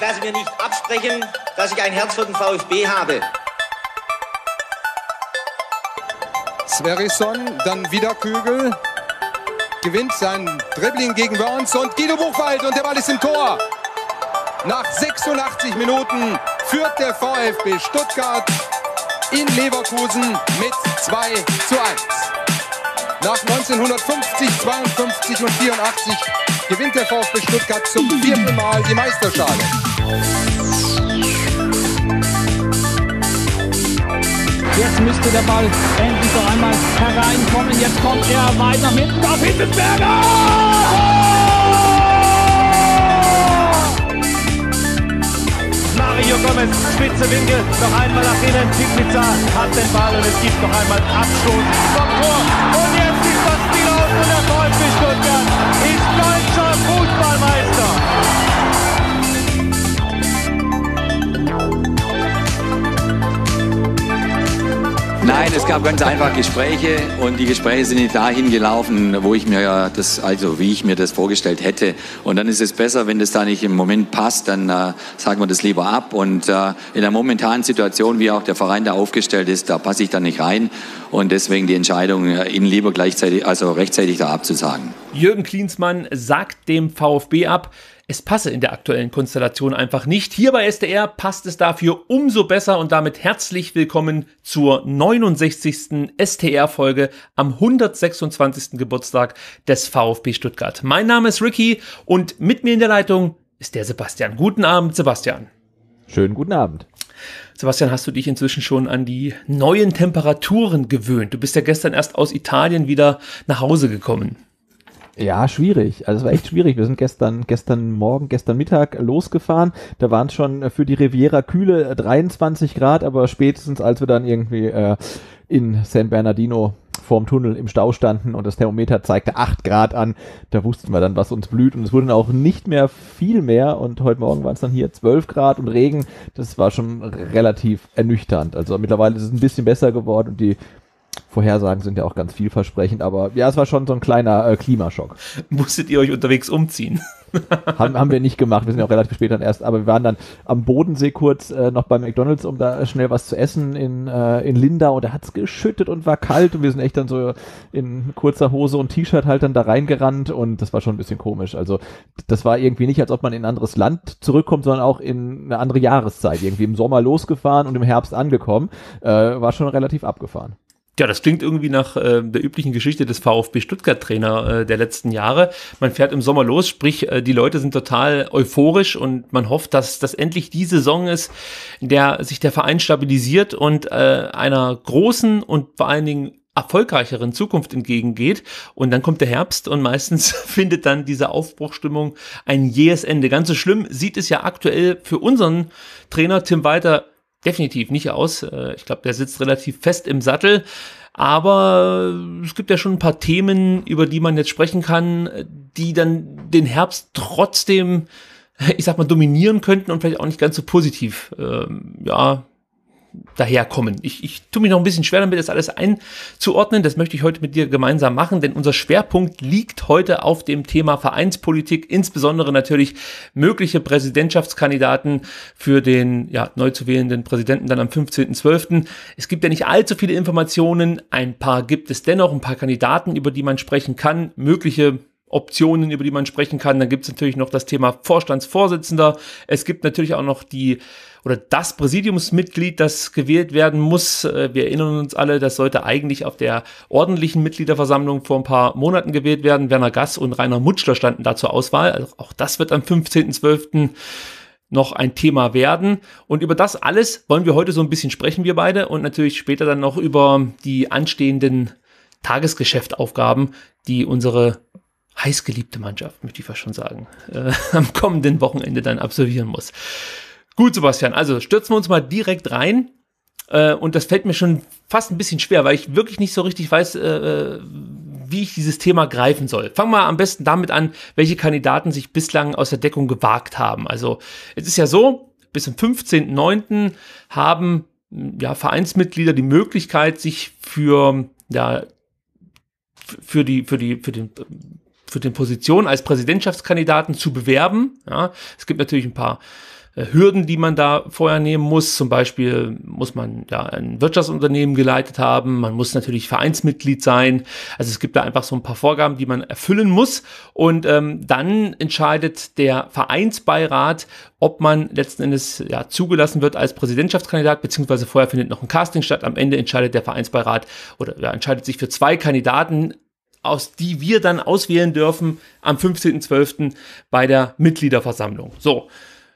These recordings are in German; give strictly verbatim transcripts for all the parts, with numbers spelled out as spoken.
lasse mir nicht absprechen, dass ich ein Herz für den VfB habe. Sverrisson, dann wieder Kügel, gewinnt sein Dribbling gegen Wörns und Guido Buchwald und der Ball ist im Tor. Nach sechsundachtzig Minuten führt der VfB Stuttgart in Leverkusen mit zwei zu eins. Nach neunzehnhundertfünfzig, zweiundfünfzig und vierundachtzig gewinnt der VfB Stuttgart zum vierten Mal die Meisterschale. Jetzt müsste der Ball endlich noch einmal hereinkommen. Jetzt kommt er weit nach hinten auf Hitzelsberger! Mario Gomez, spitze Winkel, noch einmal nach innen. Pizza hat den Ball und es gibt noch einmal einen Abstoß vom Tor. Und jetzt ist das Spiel aus und der VfB Stuttgart ist deutscher Fußballmeister. Nein, es gab ganz einfach Gespräche und die Gespräche sind nicht dahin gelaufen, wo ich mir das, also wie ich mir das vorgestellt hätte. Und dann ist es besser, wenn das da nicht im Moment passt, dann äh, sagen wir das lieber ab. Und äh, in der momentanen Situation, wie auch der Verein da aufgestellt ist, da passe ich dann nicht rein. Und deswegen die Entscheidung, ihn lieber gleichzeitig, also rechtzeitig da abzusagen. Jürgen Klinsmann sagt dem VfB ab, es passe in der aktuellen Konstellation einfach nicht. Hier bei S D R passt es dafür umso besser und damit herzlich willkommen zur neunundsechzigsten S T R-Folge am hundertsechsundzwanzigsten Geburtstag des VfB Stuttgart. Mein Name ist Ricky und mit mir in der Leitung ist der Sebastian. Guten Abend, Sebastian. Schönen guten Abend. Sebastian, hast du dich inzwischen schon an die neuen Temperaturen gewöhnt? Du bist ja gestern erst aus Italien wieder nach Hause gekommen. Ja, schwierig. Also es war echt schwierig. Wir sind gestern, gestern Morgen, gestern Mittag losgefahren. Da waren es schon für die Riviera kühle dreiundzwanzig Grad, aber spätestens als wir dann irgendwie äh, in San Bernardino vorm Tunnel im Stau standen und das Thermometer zeigte acht Grad an, da wussten wir dann, was uns blüht und es wurde dann auch nicht mehr viel mehr und heute Morgen waren es dann hier zwölf Grad und Regen. Das war schon relativ ernüchternd. Also mittlerweile ist es ein bisschen besser geworden und die Vorhersagen sind ja auch ganz vielversprechend, aber ja, es war schon so ein kleiner äh, Klimaschock. Musstet ihr euch unterwegs umziehen? haben, haben wir nicht gemacht, wir sind ja auch relativ spät dann erst, aber wir waren dann am Bodensee kurz äh, noch bei McDonald's, um da schnell was zu essen in, äh, in Lindau und da hat es geschüttet und war kalt und wir sind echt dann so in kurzer Hose und T-Shirt halt dann da reingerannt und das war schon ein bisschen komisch, also das war irgendwie nicht, als ob man in ein anderes Land zurückkommt, sondern auch in eine andere Jahreszeit, irgendwie im Sommer losgefahren und im Herbst angekommen, äh, war schon relativ abgefahren. Ja, das klingt irgendwie nach äh, der üblichen Geschichte des VfB Stuttgart-Trainer äh, der letzten Jahre. Man fährt im Sommer los, sprich äh, die Leute sind total euphorisch und man hofft, dass das endlich die Saison ist, in der sich der Verein stabilisiert und äh, einer großen und vor allen Dingen erfolgreicheren Zukunft entgegengeht. Und dann kommt der Herbst und meistens findet dann diese Aufbruchstimmung ein jähes Ende. Ganz so schlimm sieht es ja aktuell für unseren Trainer Tim Walter definitiv nicht aus. Ich glaube, der sitzt relativ fest im Sattel. Aber es gibt ja schon ein paar Themen, über die man jetzt sprechen kann, die dann den Herbst trotzdem, ich sag mal, dominieren könnten und vielleicht auch nicht ganz so positiv ähm, ja, daherkommen. Ich, ich tue mich noch ein bisschen schwer damit, das alles einzuordnen. Das möchte ich heute mit dir gemeinsam machen, denn unser Schwerpunkt liegt heute auf dem Thema Vereinspolitik, insbesondere natürlich mögliche Präsidentschaftskandidaten für den ja, neu zu wählenden Präsidenten dann am fünfzehnten zwölften Es gibt ja nicht allzu viele Informationen, ein paar gibt es dennoch, ein paar Kandidaten, über die man sprechen kann, mögliche Optionen, über die man sprechen kann. Dann gibt es natürlich noch das Thema Vorstandsvorsitzender. Es gibt natürlich auch noch die oder das Präsidiumsmitglied, das gewählt werden muss. Wir erinnern uns alle, das sollte eigentlich auf der ordentlichen Mitgliederversammlung vor ein paar Monaten gewählt werden. Werner Gass und Rainer Mutschler standen da zur Auswahl. Also auch das wird am fünfzehnten zwölften noch ein Thema werden. Und über das alles wollen wir heute so ein bisschen sprechen, wir beide. Und natürlich später dann noch über die anstehenden Tagesgeschäftaufgaben, die unsere heißgeliebte Mannschaft, möchte ich fast schon sagen, äh, am kommenden Wochenende dann absolvieren muss. Gut, Sebastian, also stürzen wir uns mal direkt rein. Äh, und das fällt mir schon fast ein bisschen schwer, weil ich wirklich nicht so richtig weiß, äh, wie ich dieses Thema greifen soll. Fangen wir am besten damit an, welche Kandidaten sich bislang aus der Deckung gewagt haben. Also es ist ja so, bis zum fünfzehnten neunten haben ja, Vereinsmitglieder die Möglichkeit, sich für, ja, für, die, für, die, für den... für den Position als Präsidentschaftskandidaten zu bewerben. Ja, es gibt natürlich ein paar Hürden, die man da vorher nehmen muss. Zum Beispiel muss man ja ein Wirtschaftsunternehmen geleitet haben, man muss natürlich Vereinsmitglied sein. Also es gibt da einfach so ein paar Vorgaben, die man erfüllen muss. Und ähm, dann entscheidet der Vereinsbeirat, ob man letzten Endes ja zugelassen wird als Präsidentschaftskandidat, beziehungsweise vorher findet noch ein Casting statt. Am Ende entscheidet der Vereinsbeirat oder ja, entscheidet sich für zwei Kandidaten, aus die wir dann auswählen dürfen am fünfzehnten zwölften bei der Mitgliederversammlung. So.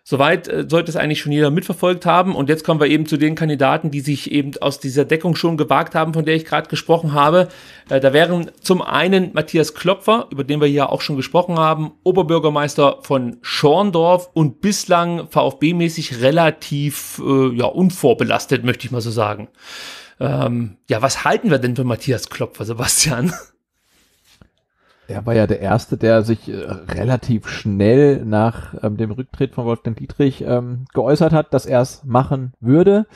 Soweit äh, sollte es eigentlich schon jeder mitverfolgt haben. Und jetzt kommen wir eben zu den Kandidaten, die sich eben aus dieser Deckung schon gewagt haben, von der ich gerade gesprochen habe. Äh, da wären zum einen Matthias Klopfer, über den wir hier auch schon gesprochen haben, Oberbürgermeister von Schorndorf und bislang VfB-mäßig relativ äh, ja, unvorbelastet, möchte ich mal so sagen. Ähm, ja, was halten wir denn von Matthias Klopfer, Sebastian? Er war ja der Erste, der sich äh, relativ schnell nach ähm, dem Rücktritt von Wolfgang Dietrich ähm, geäußert hat, dass er es machen würde.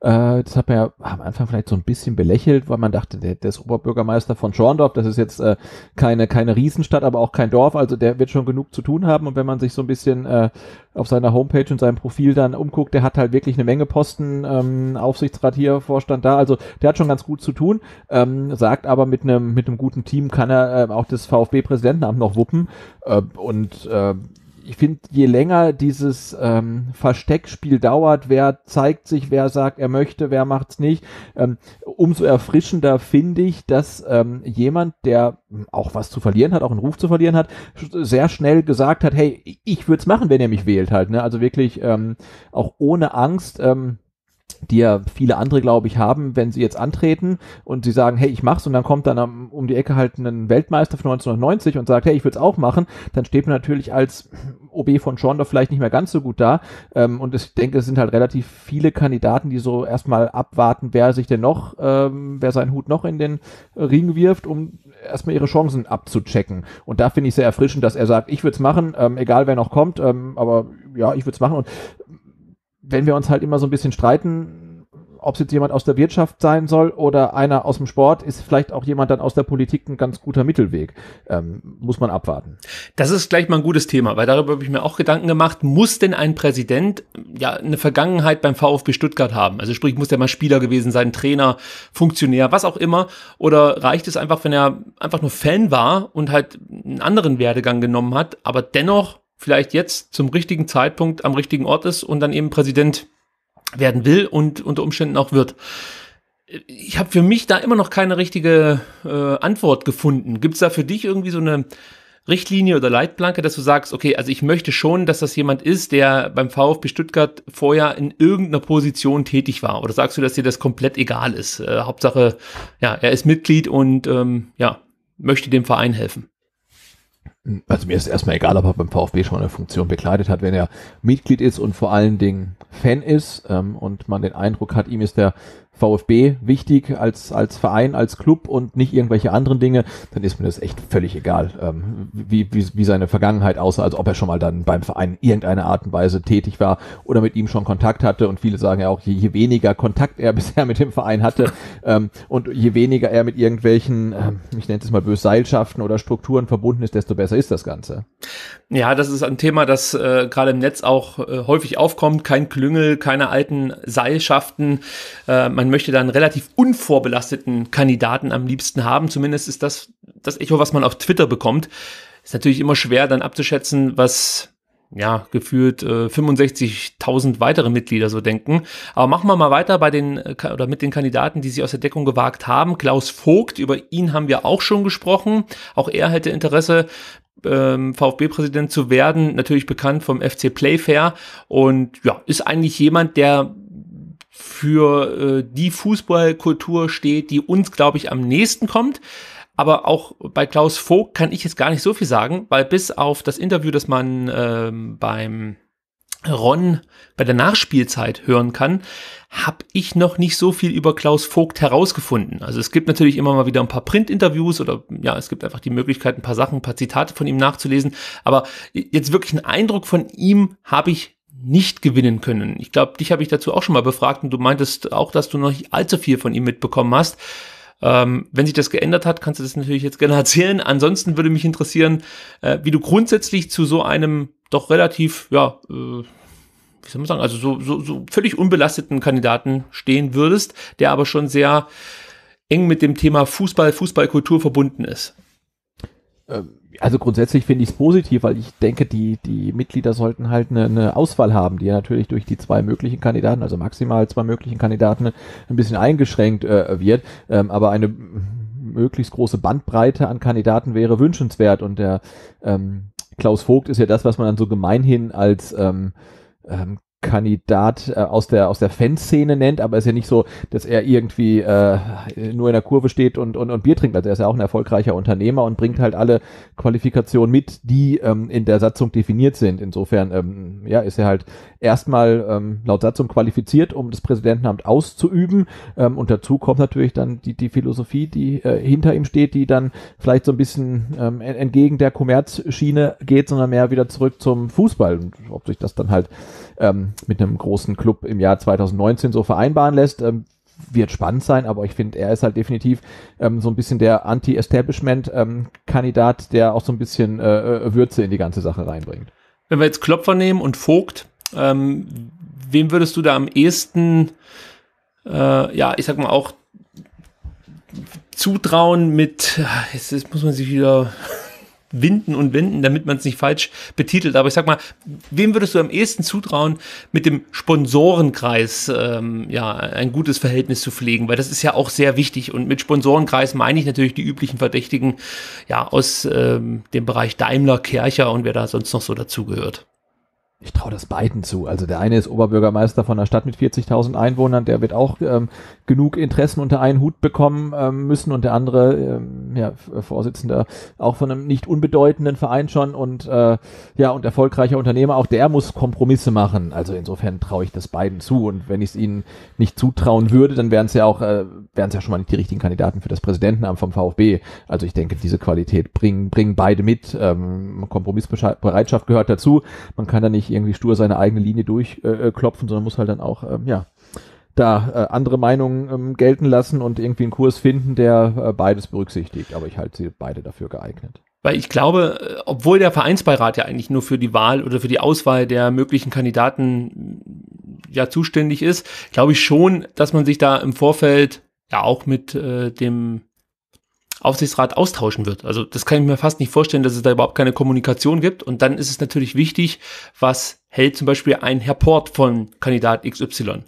Äh, das hat man ja am Anfang vielleicht so ein bisschen belächelt, weil man dachte, der, der ist Oberbürgermeister von Schorndorf, das ist jetzt äh, keine keine Riesenstadt, aber auch kein Dorf, also der wird schon genug zu tun haben. Und wenn man sich so ein bisschen äh, auf seiner Homepage und seinem Profil dann umguckt, der hat halt wirklich eine Menge Posten, ähm, Aufsichtsrat hier, Vorstand da, also der hat schon ganz gut zu tun, ähm, sagt aber mit einem mit einem guten Team kann er äh, auch das VfB-Präsidentenamt noch wuppen äh, und äh, ich finde, je länger dieses ähm, Versteckspiel dauert, wer zeigt sich, wer sagt, er möchte, wer macht's nicht, ähm, umso erfrischender finde ich, dass ähm, jemand, der auch was zu verlieren hat, auch einen Ruf zu verlieren hat, sehr schnell gesagt hat, hey, ich würde es machen, wenn ihr mich wählt halt, ne? Also wirklich ähm, auch ohne Angst, ähm, die ja viele andere, glaube ich, haben, wenn sie jetzt antreten und sie sagen, hey, ich mach's, und dann kommt dann am, um die Ecke halt ein Weltmeister von neunzehnhundertneunzig und sagt, hey, ich will's auch machen, dann steht man natürlich als O B von Schorndorf vielleicht nicht mehr ganz so gut da, ähm, und ich denke, es sind halt relativ viele Kandidaten, die so erstmal abwarten, wer sich denn noch, ähm, wer seinen Hut noch in den Ring wirft, um erstmal ihre Chancen abzuchecken, und da finde ich sehr erfrischend, dass er sagt, ich würd's machen, ähm, egal wer noch kommt, ähm, aber ja, ich würd's machen. Und wenn wir uns halt immer so ein bisschen streiten, ob es jetzt jemand aus der Wirtschaft sein soll oder einer aus dem Sport, ist vielleicht auch jemand dann aus der Politik ein ganz guter Mittelweg. Ähm, muss man abwarten. Das ist gleich mal ein gutes Thema, weil darüber habe ich mir auch Gedanken gemacht. Muss denn ein Präsident ja eine Vergangenheit beim VfB Stuttgart haben? Also sprich, muss der mal Spieler gewesen sein, Trainer, Funktionär, was auch immer? Oder reicht es einfach, wenn er einfach nur Fan war und halt einen anderen Werdegang genommen hat, aber dennoch vielleicht jetzt zum richtigen Zeitpunkt am richtigen Ort ist und dann eben Präsident werden will und unter Umständen auch wird? Ich habe für mich da immer noch keine richtige äh, Antwort gefunden. Gibt es da für dich irgendwie so eine Richtlinie oder Leitplanke, dass du sagst, okay, also ich möchte schon, dass das jemand ist, der beim VfB Stuttgart vorher in irgendeiner Position tätig war? Oder sagst du, dass dir das komplett egal ist? Äh, Hauptsache, ja, er ist Mitglied und ähm, ja, möchte dem Verein helfen. Also mir ist erstmal egal, ob er beim VfB schon eine Funktion bekleidet hat, wenn er Mitglied ist und vor allen Dingen Fan ist, ähm, und man den Eindruck hat, ihm ist der VfB wichtig als als Verein, als Club und nicht irgendwelche anderen Dinge, dann ist mir das echt völlig egal, ähm, wie, wie wie seine Vergangenheit aussah, also ob er schon mal dann beim Verein in irgendeiner Art und Weise tätig war oder mit ihm schon Kontakt hatte. Und viele sagen ja auch, je, je weniger Kontakt er bisher mit dem Verein hatte, ähm, und je weniger er mit irgendwelchen, ähm, ich nenne es mal böse, Seilschaften oder Strukturen verbunden ist, desto besser ist das Ganze. Ja, das ist ein Thema, das äh, gerade im Netz auch äh, häufig aufkommt. Kein Klüngel, keine alten Seilschaften, äh, man möchte dann einen relativ unvorbelasteten Kandidaten am liebsten haben. Zumindest ist das das Echo, was man auf Twitter bekommt. Ist natürlich immer schwer dann abzuschätzen, was ja gefühlt äh, fünfundsechzigtausend weitere Mitglieder so denken. Aber machen wir mal weiter bei den oder mit den Kandidaten, die sich aus der Deckung gewagt haben. Klaus Vogt, über ihn haben wir auch schon gesprochen. Auch er hätte Interesse, VfB-Präsident zu werden. Natürlich bekannt vom F C Playfair. Und ja, ist eigentlich jemand, der für äh, die Fußballkultur steht, die uns, glaube ich, am nächsten kommt. Aber auch bei Klaus Vogt kann ich jetzt gar nicht so viel sagen, weil bis auf das Interview, das man ähm, beim Ron bei der Nachspielzeit hören kann, habe ich noch nicht so viel über Klaus Vogt herausgefunden. Also es gibt natürlich immer mal wieder ein paar Print-Interviews oder ja, es gibt einfach die Möglichkeit, ein paar Sachen, ein paar Zitate von ihm nachzulesen. Aber jetzt wirklich einen Eindruck von ihm habe ich nicht gewinnen können. Ich glaube, dich habe ich dazu auch schon mal befragt und du meintest auch, dass du noch nicht allzu viel von ihm mitbekommen hast. Ähm, wenn sich das geändert hat, kannst du das natürlich jetzt gerne erzählen. Ansonsten würde mich interessieren, äh, wie du grundsätzlich zu so einem doch relativ, ja, äh, wie soll man sagen, also so, so, so völlig unbelasteten Kandidaten stehen würdest, der aber schon sehr eng mit dem Thema Fußball, Fußballkultur verbunden ist? Also grundsätzlich finde ich es positiv, weil ich denke, die, die Mitglieder sollten halt eine, eine Auswahl haben, die ja natürlich durch die zwei möglichen Kandidaten, also maximal zwei möglichen Kandidaten, ein bisschen eingeschränkt äh, wird, ähm, aber eine möglichst große Bandbreite an Kandidaten wäre wünschenswert, und der ähm, Klaus Vogt ist ja das, was man dann so gemeinhin als ähm, ähm, Kandidat äh, aus der aus der Fanszene nennt, aber es ist ja nicht so, dass er irgendwie äh, nur in der Kurve steht und, und, und Bier trinkt. Also er ist ja auch ein erfolgreicher Unternehmer und bringt halt alle Qualifikationen mit, die ähm, in der Satzung definiert sind. Insofern ähm, ja, ist er halt erstmal ähm, laut Satzung qualifiziert, um das Präsidentenamt auszuüben, ähm, und dazu kommt natürlich dann die, die Philosophie, die äh, hinter ihm steht, die dann vielleicht so ein bisschen ähm, entgegen der Kommerzschiene geht, sondern mehr wieder zurück zum Fußball, und ob sich das dann halt ähm, mit einem großen Club im Jahr zweitausendneunzehn so vereinbaren lässt, ähm, wird spannend sein, aber ich finde, er ist halt definitiv ähm, so ein bisschen der Anti-Establishment-Kandidat, ähm, der auch so ein bisschen äh, Würze in die ganze Sache reinbringt. Wenn wir jetzt Klopfer nehmen und Vogt, ähm, wem würdest du da am ehesten, äh, ja, ich sag mal auch zutrauen mit, jetzt, jetzt muss man sich wieder winden und wenden, damit man es nicht falsch betitelt. Aber ich sag mal, wem würdest du am ehesten zutrauen, mit dem Sponsorenkreis ähm, ja ein gutes Verhältnis zu pflegen? Weil das ist ja auch sehr wichtig. Und mit Sponsorenkreis meine ich natürlich die üblichen Verdächtigen ja aus ähm, dem Bereich Daimler, Kärcher und wer da sonst noch so dazugehört. Ich traue das beiden zu. Also der eine ist Oberbürgermeister von einer Stadt mit vierzigtausend Einwohnern, der wird auch ähm, genug Interessen unter einen Hut bekommen ähm, müssen, und der andere, ähm, ja, Vorsitzender auch von einem nicht unbedeutenden Verein schon und äh, ja, und erfolgreicher Unternehmer, auch der muss Kompromisse machen. Also insofern traue ich das beiden zu, und wenn ich es ihnen nicht zutrauen würde, dann wären es ja auch, äh, wären es ja schon mal nicht die richtigen Kandidaten für das Präsidentenamt vom VfB. Also ich denke, diese Qualität bringen, bringen beide mit. Ähm, Kompromissbereitschaft gehört dazu. Man kann da nicht irgendwie stur seine eigene Linie durchklopfen, äh, sondern muss halt dann auch, ähm, ja, da äh, andere Meinungen ähm, gelten lassen und irgendwie einen Kurs finden, der äh, beides berücksichtigt. Aber ich halte sie beide dafür geeignet. Weil ich glaube, obwohl der Vereinsbeirat ja eigentlich nur für die Wahl oder für die Auswahl der möglichen Kandidaten ja zuständig ist, glaube ich schon, dass man sich da im Vorfeld ja auch mit äh, dem Aufsichtsrat austauschen wird. Also das kann ich mir fast nicht vorstellen, dass es da überhaupt keine Kommunikation gibt. Und dann ist es natürlich wichtig, was hält zum Beispiel ein Herr Porth von Kandidat X Y.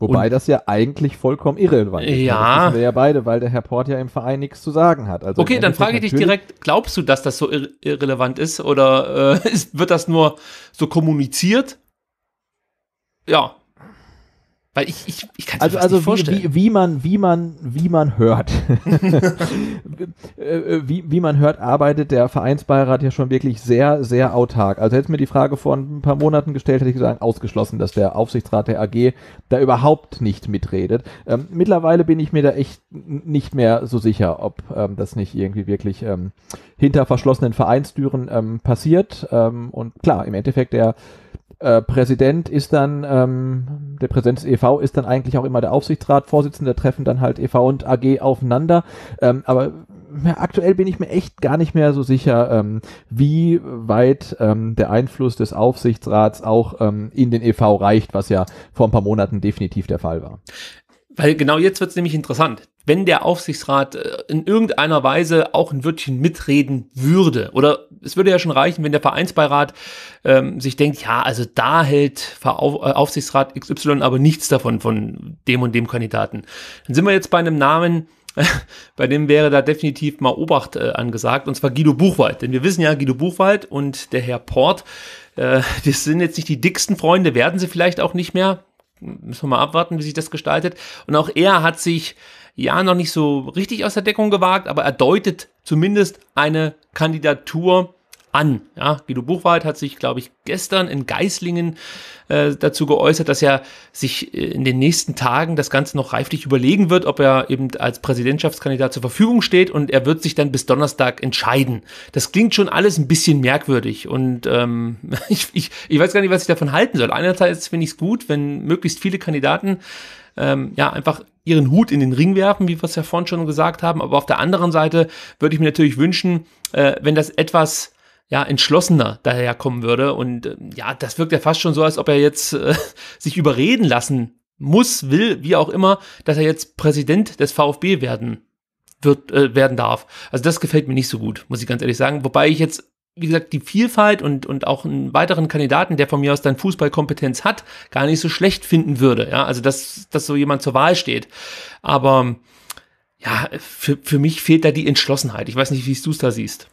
Wobei und, das ja eigentlich vollkommen irrelevant ist. Ja. Das wissen wir ja beide, weil der Herr Porth ja im Verein nichts zu sagen hat. Also okay, dann frage ich dich direkt, glaubst du, dass das so ir irrelevant ist? Oder äh, ist, wird das nur so kommuniziert? Ja. Weil ich, ich, ich kann es also, also nicht vorstellen. Also wie, wie, wie man, wie man, wie man hört, wie, wie man hört, arbeitet der Vereinsbeirat ja schon wirklich sehr, sehr autark. Also hätte ich mir die Frage vor ein paar Monaten gestellt, hätte ich gesagt, ausgeschlossen, dass der Aufsichtsrat der A G da überhaupt nicht mitredet. Ähm, mittlerweile bin ich mir da echt nicht mehr so sicher, ob ähm, das nicht irgendwie wirklich ähm, hinter verschlossenen Vereinstüren ähm, passiert. Ähm, und klar, im Endeffekt der Äh, Präsident ist dann, ähm, der Präsident des E V ist dann eigentlich auch immer der Aufsichtsrat, Vorsitzender, treffen dann halt E V und A G aufeinander, ähm, aber ja, aktuell bin ich mir echt gar nicht mehr so sicher, ähm, wie weit ähm, der Einfluss des Aufsichtsrats auch ähm, in den E V reicht, was ja vor ein paar Monaten definitiv der Fall war. Weil genau jetzt wird es nämlich interessant. Wenn der Aufsichtsrat in irgendeiner Weise auch ein Wörtchen mitreden würde, oder es würde ja schon reichen, wenn der Vereinsbeirat ähm, sich denkt, ja, also da hält Aufsichtsrat X Y aber nichts davon, von dem und dem Kandidaten. Dann sind wir jetzt bei einem Namen, bei dem wäre da definitiv mal Obacht äh, angesagt, und zwar Guido Buchwald. Denn wir wissen ja, Guido Buchwald und der Herr Porth, äh, die sind jetzt nicht die dicksten Freunde, werden sie vielleicht auch nicht mehr. Müssen wir mal abwarten, wie sich das gestaltet. Und auch er hat sich ja noch nicht so richtig aus der Deckung gewagt, aber er deutet zumindest eine Kandidatur an. Ja, Guido Buchwald hat sich, glaube ich, gestern in Geislingen äh, dazu geäußert, dass er sich äh, in den nächsten Tagen das Ganze noch reiflich überlegen wird, ob er eben als Präsidentschaftskandidat zur Verfügung steht, und er wird sich dann bis Donnerstag entscheiden. Das klingt schon alles ein bisschen merkwürdig, und ähm, ich, ich, ich weiß gar nicht, was ich davon halten soll. Einerseits finde ich es gut, wenn möglichst viele Kandidaten ähm, ja einfach ihren Hut in den Ring werfen, wie wir es ja vorhin schon gesagt haben, aber auf der anderen Seite würde ich mir natürlich wünschen, äh, wenn das etwas ja, entschlossener daherkommen würde. Und äh, ja, das wirkt ja fast schon so, als ob er jetzt äh, sich überreden lassen muss, will, wie auch immer, dass er jetzt Präsident des VfB werden wird, äh, werden darf. Also das gefällt mir nicht so gut, muss ich ganz ehrlich sagen. Wobei ich jetzt, wie gesagt, die Vielfalt und, und auch einen weiteren Kandidaten, der von mir aus dann Fußballkompetenz hat, gar nicht so schlecht finden würde. Ja, also dass, dass so jemand zur Wahl steht. Aber ja, für, für mich fehlt da die Entschlossenheit. Ich weiß nicht, wie du es da siehst.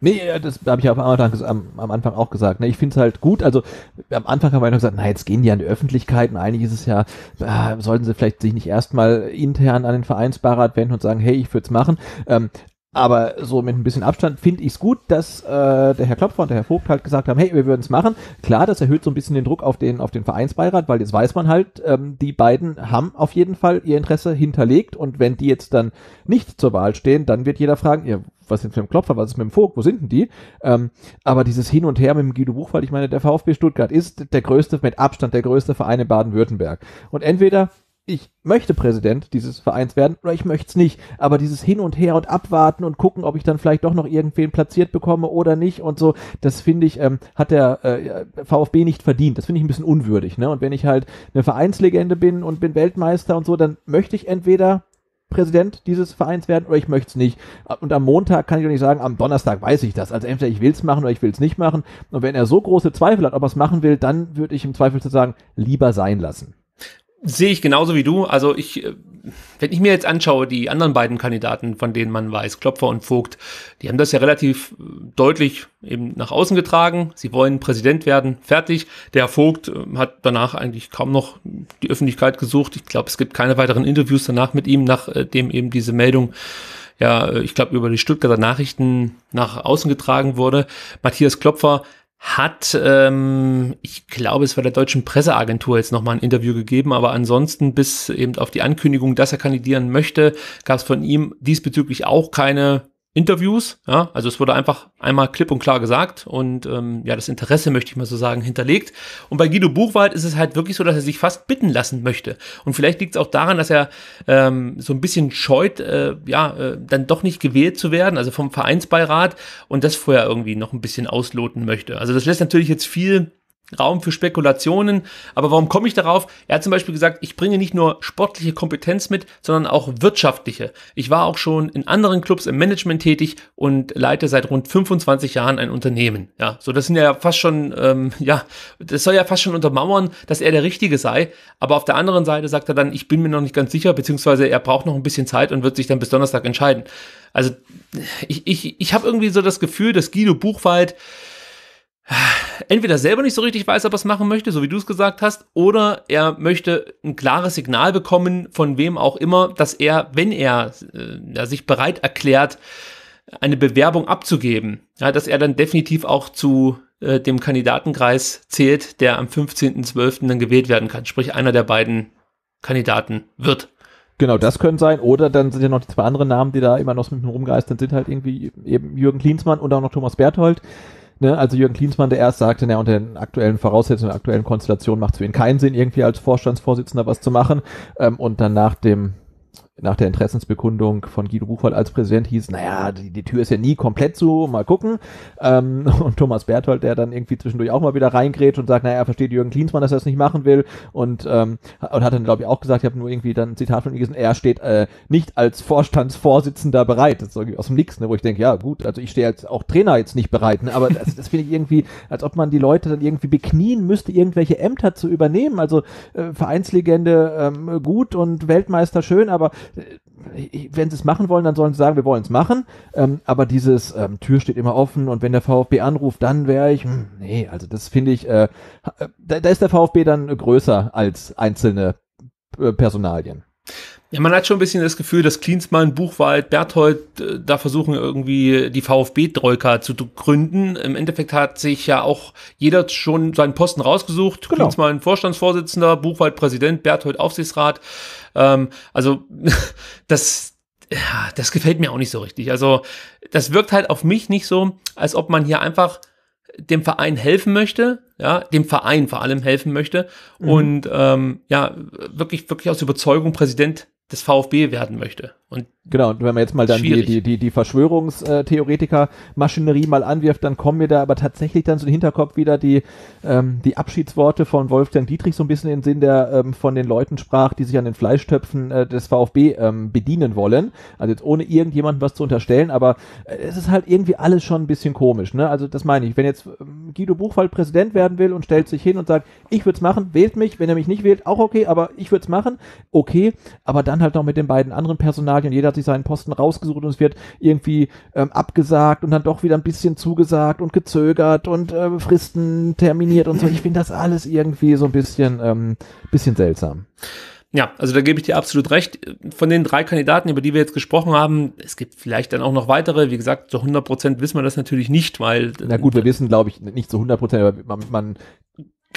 Nee, das habe ich ja am, am Anfang auch gesagt. Ne? Ich finde es halt gut. Also am Anfang haben wir noch gesagt, na, jetzt gehen die an die Öffentlichkeit und eigentlich ist es ja, äh, sollten sie vielleicht sich nicht erstmal intern an den Vereinsbeirat wenden und sagen, hey, ich würde es machen. Ähm, aber so mit ein bisschen Abstand finde ich es gut, dass äh, der Herr Klopfer und der Herr Vogt halt gesagt haben, hey, wir würden es machen. Klar, das erhöht so ein bisschen den Druck auf den, auf den Vereinsbeirat, weil jetzt weiß man halt, ähm, die beiden haben auf jeden Fall ihr Interesse hinterlegt und wenn die jetzt dann nicht zur Wahl stehen, dann wird jeder fragen, ihr was ist denn mit dem Klopfer, was ist mit dem Vogt, wo sind denn die? Ähm, aber dieses Hin und Her mit dem Guido Buchwald, ich meine, der VfB Stuttgart ist der größte, mit Abstand der größte Verein in Baden-Württemberg. Und entweder ich möchte Präsident dieses Vereins werden oder ich möchte es nicht, aber dieses Hin und Her und Abwarten und gucken, ob ich dann vielleicht doch noch irgendwen platziert bekomme oder nicht und so, das finde ich, ähm, hat der äh, VfB nicht verdient, das finde ich ein bisschen unwürdig, ne? Und wenn ich halt eine Vereinslegende bin und bin Weltmeister und so, dann möchte ich entweder Präsident dieses Vereins werden oder ich möchte es nicht. Und am Montag kann ich doch nicht sagen, am Donnerstag weiß ich das. Also entweder ich will es machen oder ich will es nicht machen. Und wenn er so große Zweifel hat, ob er es machen will, dann würde ich im Zweifel zu sagen, lieber sein lassen. Sehe ich genauso wie du. Also ich, wenn ich mir jetzt anschaue, die anderen beiden Kandidaten, von denen man weiß, Klopfer und Vogt, die haben das ja relativ deutlich eben nach außen getragen. Sie wollen Präsident werden, fertig. Der Vogt hat danach eigentlich kaum noch die Öffentlichkeit gesucht. Ich glaube, es gibt keine weiteren Interviews danach mit ihm, nachdem eben diese Meldung, ja, ich glaube, über die Stuttgarter Nachrichten nach außen getragen wurde. Matthias Klopfer hat, ähm, ich glaube, es war der deutschen Presseagentur jetzt nochmal ein Interview gegeben, aber ansonsten bis eben auf die Ankündigung, dass er kandidieren möchte, gab es von ihm diesbezüglich auch keine Interviews. Ja, also es wurde einfach einmal klipp und klar gesagt und ähm, ja, das Interesse, möchte ich mal so sagen, hinterlegt. Und bei Guido Buchwald ist es halt wirklich so, dass er sich fast bitten lassen möchte. Und vielleicht liegt es auch daran, dass er ähm, so ein bisschen scheut, äh, ja, äh, dann doch nicht gewählt zu werden, also vom Vereinsbeirat, und das vorher irgendwie noch ein bisschen ausloten möchte. Also das lässt natürlich jetzt viel Raum für Spekulationen, aber warum komme ich darauf? Er hat zum Beispiel gesagt, ich bringe nicht nur sportliche Kompetenz mit, sondern auch wirtschaftliche. Ich war auch schon in anderen Clubs im Management tätig und leite seit rund fünfundzwanzig Jahren ein Unternehmen. Ja, so das sind ja fast schon, ähm, ja, das soll ja fast schon untermauern, dass er der Richtige sei, aber auf der anderen Seite sagt er dann, ich bin mir noch nicht ganz sicher, beziehungsweise er braucht noch ein bisschen Zeit und wird sich dann bis Donnerstag entscheiden. Also ich, ich, ich habe irgendwie so das Gefühl, dass Guido Buchwald entweder selber nicht so richtig weiß, ob er es machen möchte, so wie du es gesagt hast, oder er möchte ein klares Signal bekommen, von wem auch immer, dass er, wenn er äh, sich bereit erklärt, eine Bewerbung abzugeben, ja, dass er dann definitiv auch zu äh, dem Kandidatenkreis zählt, der am fünfzehnten zwölften dann gewählt werden kann, sprich einer der beiden Kandidaten wird. Genau, das können sein. Oder dann sind ja noch die zwei anderen Namen, die da immer noch mit rumgeistern sind, halt irgendwie eben Jürgen Klinsmann und auch noch Thomas Berthold. Ne, also Jürgen Klinsmann, der erst sagte, na, unter den aktuellen Voraussetzungen, der aktuellen Konstellation macht es für ihn keinen Sinn, irgendwie als Vorstandsvorsitzender was zu machen. Ähm, und dann nach dem, nach der Interessensbekundung von Guido Buchwald als Präsident hieß, naja, die, die Tür ist ja nie komplett zu, mal gucken. Ähm, und Thomas Berthold, der dann irgendwie zwischendurch auch mal wieder reingrätscht und sagt, naja, er versteht Jürgen Klinsmann, dass er das nicht machen will. Und, ähm, und hat dann, glaube ich, auch gesagt, ich habe nur irgendwie dann ein Zitat von ihm gelesen, er steht äh, nicht als Vorstandsvorsitzender bereit. Das ist irgendwie aus dem Nix, ne, wo ich denke, ja gut, also ich stehe als auch Trainer jetzt nicht bereit. Ne, aber das, das finde ich irgendwie, als ob man die Leute dann irgendwie beknien müsste, irgendwelche Ämter zu übernehmen. Also äh, Vereinslegende ähm, gut und Weltmeister schön, aber wenn sie es machen wollen, dann sollen sie sagen, wir wollen es machen, ähm, aber dieses ähm, Tür steht immer offen und wenn der VfB anruft, dann wäre ich, hm, nee, also das finde ich, äh, da, da ist der VfB dann größer als einzelne äh, Personalien. Ja, man hat schon ein bisschen das Gefühl, dass Klinsmann, Buchwald, Berthold äh, da versuchen irgendwie die VfB-Troika zu gründen. Im Endeffekt hat sich ja auch jeder schon seinen Posten rausgesucht. Genau. Klinsmann Vorstandsvorsitzender, Buchwald Präsident, Berthold Aufsichtsrat. Ähm, also das, ja, das gefällt mir auch nicht so richtig. Also das wirkt halt auf mich nicht so, als ob man hier einfach dem Verein helfen möchte, ja, dem Verein vor allem helfen möchte mhm. und ähm, ja, wirklich, wirklich aus Überzeugung Präsident des VfB werden möchte. Und genau, und wenn man jetzt mal dann die, die, die, die Verschwörungstheoretiker-Maschinerie mal anwirft, dann kommen mir da aber tatsächlich dann so im Hinterkopf wieder die, ähm, die Abschiedsworte von Wolfgang Dietrich so ein bisschen in den Sinn, der ähm, von den Leuten sprach, die sich an den Fleischtöpfen äh, des VfB ähm, bedienen wollen. Also jetzt ohne irgendjemandem was zu unterstellen, aber äh, es ist halt irgendwie alles schon ein bisschen komisch, ne? Also das meine ich. Wenn jetzt ähm, Guido Buchwald Präsident werden will und stellt sich hin und sagt, ich würde es machen, wählt mich, wenn er mich nicht wählt, auch okay, aber ich würde es machen, okay, aber dann halt noch mit den beiden anderen Personalien, jeder hat sich seinen Posten rausgesucht und es wird irgendwie ähm, abgesagt und dann doch wieder ein bisschen zugesagt und gezögert und äh, Fristen terminiert und so. Ich finde das alles irgendwie so ein bisschen, ähm, bisschen seltsam. Ja, also da gebe ich dir absolut recht. Von den drei Kandidaten, über die wir jetzt gesprochen haben, es gibt vielleicht dann auch noch weitere. Wie gesagt, zu hundert Prozent wissen wir das natürlich nicht, weil... Na gut, wir wissen, glaube ich, nicht zu hundert Prozent, aber man... man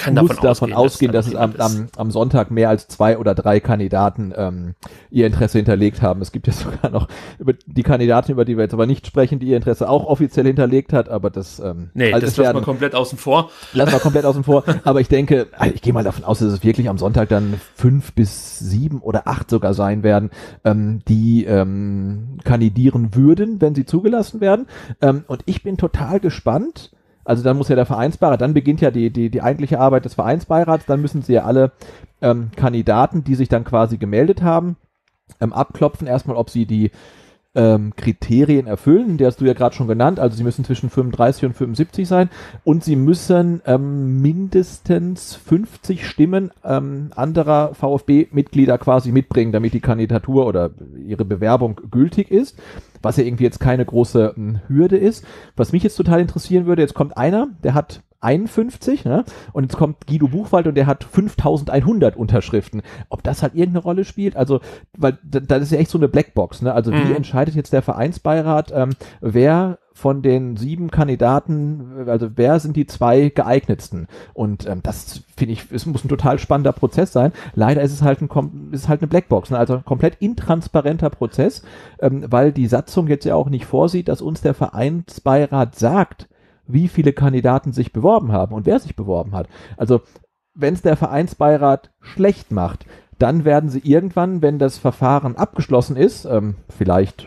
kann davon muss davon ausgehen, dass, dass es am, am, am Sonntag mehr als zwei oder drei Kandidaten ähm, ihr Interesse hinterlegt haben. Es gibt ja sogar noch über die Kandidaten, über die wir jetzt aber nicht sprechen, die ihr Interesse auch offiziell hinterlegt hat, aber das... Ähm, nee, also das lassen wir komplett außen vor. Lassen wir komplett außen vor, aber ich denke, ich gehe mal davon aus, dass es wirklich am Sonntag dann fünf bis sieben oder acht sogar sein werden, ähm, die ähm, kandidieren würden, wenn sie zugelassen werden. Ähm, und ich bin total gespannt. Also dann muss ja der Vereinsbeirat, dann beginnt ja die, die, die eigentliche Arbeit des Vereinsbeirats, dann müssen sie ja alle ähm, Kandidaten, die sich dann quasi gemeldet haben, ähm, abklopfen erstmal, ob sie die ähm, Kriterien erfüllen, die hast du ja gerade schon genannt, also sie müssen zwischen fünfunddreißig und fünfundsiebzig sein und sie müssen ähm, mindestens fünfzig Stimmen ähm, anderer VfB-Mitglieder quasi mitbringen, damit die Kandidatur oder ihre Bewerbung gültig ist. Was ja irgendwie jetzt keine große m, Hürde ist. Was mich jetzt total interessieren würde, jetzt kommt einer, der hat einundfünfzig, ne? Und jetzt kommt Guido Buchwald und der hat fünftausendeinhundert Unterschriften. Ob das halt irgendeine Rolle spielt? Also, weil das ist ja echt so eine Blackbox, ne? Also, mhm. Wie entscheidet jetzt der Vereinsbeirat, ähm, wer von den sieben Kandidaten, also wer sind die zwei geeignetsten? Und ähm, das finde ich, es muss ein total spannender Prozess sein. Leider ist es halt, ein, ist halt eine Blackbox, ne? Also ein komplett intransparenter Prozess, ähm, weil die Satzung jetzt ja auch nicht vorsieht, dass uns der Vereinsbeirat sagt, wie viele Kandidaten sich beworben haben und wer sich beworben hat. Also wenn es der Vereinsbeirat schlecht macht, dann werden sie irgendwann, wenn das Verfahren abgeschlossen ist, ähm, vielleicht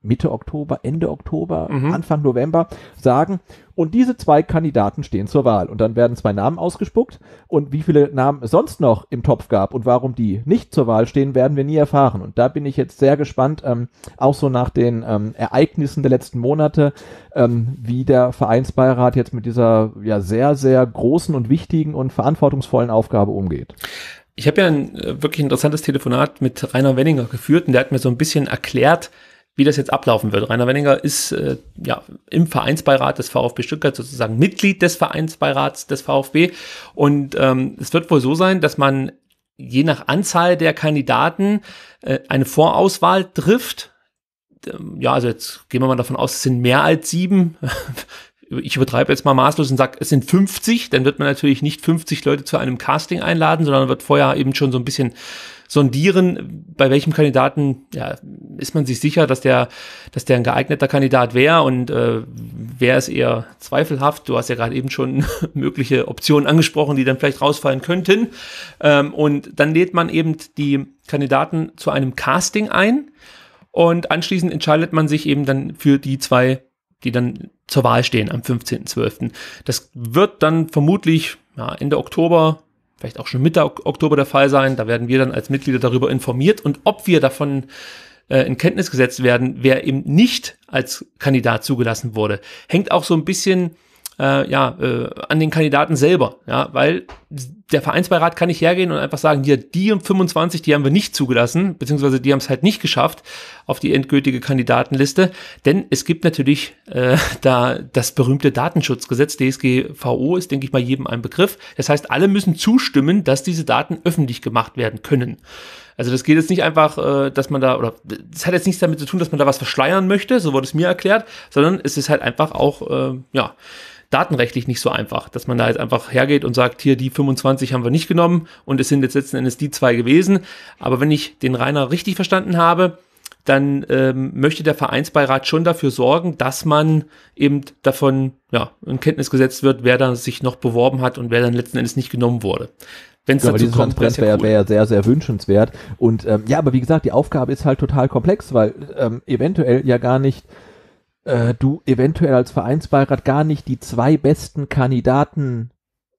Mitte Oktober, Ende Oktober, mhm. Anfang November sagen, und diese zwei Kandidaten stehen zur Wahl. Und dann werden zwei Namen ausgespuckt und wie viele Namen es sonst noch im Topf gab und warum die nicht zur Wahl stehen, werden wir nie erfahren. Und da bin ich jetzt sehr gespannt, ähm, auch so nach den ähm, Ereignissen der letzten Monate, ähm, wie der Vereinsbeirat jetzt mit dieser ja sehr, sehr großen und wichtigen und verantwortungsvollen Aufgabe umgeht. Ich habe ja ein äh, wirklich interessantes Telefonat mit Rainer Wenninger geführt und der hat mir so ein bisschen erklärt, wie das jetzt ablaufen wird. Rainer Wenninger ist äh, ja im Vereinsbeirat des VfB Stuttgart sozusagen Mitglied des Vereinsbeirats des VfB und ähm, es wird wohl so sein, dass man je nach Anzahl der Kandidaten äh, eine Vorauswahl trifft. Ähm, ja, also jetzt gehen wir mal davon aus, es sind mehr als sieben. Ich übertreibe jetzt mal maßlos und sage, es sind fünfzig. Dann wird man natürlich nicht fünfzig Leute zu einem Casting einladen, sondern wird vorher eben schon so ein bisschen sondieren, bei welchem Kandidaten ja, ist man sich sicher, dass der, dass der ein geeigneter Kandidat wäre und äh, wer ist eher zweifelhaft. Du hast ja gerade eben schon mögliche Optionen angesprochen, die dann vielleicht rausfallen könnten. Ähm, und dann lädt man eben die Kandidaten zu einem Casting ein und anschließend entscheidet man sich eben dann für die zwei, die dann zur Wahl stehen am fünfzehnten zwölften Das wird dann vermutlich ja, Ende Oktober, vielleicht auch schon Mitte Oktober der Fall sein. Da werden wir dann als Mitglieder darüber informiert und ob wir davon äh, in Kenntnis gesetzt werden, wer eben nicht als Kandidat zugelassen wurde, hängt auch so ein bisschen äh, ja äh, an den Kandidaten selber, ja, weil der Vereinsbeirat kann nicht hergehen und einfach sagen, ja, die fünfundzwanzig, die haben wir nicht zugelassen, beziehungsweise die haben es halt nicht geschafft auf die endgültige Kandidatenliste, denn es gibt natürlich äh, da das berühmte Datenschutzgesetz, D S G V O ist, denke ich mal, jedem ein Begriff. Das heißt, alle müssen zustimmen, dass diese Daten öffentlich gemacht werden können. Also das geht jetzt nicht einfach, äh, dass man da, oder das hat jetzt nichts damit zu tun, dass man da was verschleiern möchte, so wurde es mir erklärt, sondern es ist halt einfach auch, äh, ja, datenrechtlich nicht so einfach, dass man da jetzt einfach hergeht und sagt, hier die fünfundzwanzig haben wir nicht genommen und es sind jetzt letzten Endes die zwei gewesen. Aber wenn ich den Rainer richtig verstanden habe, dann ähm, möchte der Vereinsbeirat schon dafür sorgen, dass man eben davon ja, in Kenntnis gesetzt wird, wer da sich noch beworben hat und wer dann letzten Endes nicht genommen wurde. Wenn es ja, dazu diese kommt, wäre ja cool. wär sehr, sehr wünschenswert. Und ähm, ja, aber wie gesagt, die Aufgabe ist halt total komplex, weil ähm, eventuell ja gar nicht äh, du eventuell als Vereinsbeirat gar nicht die zwei besten Kandidaten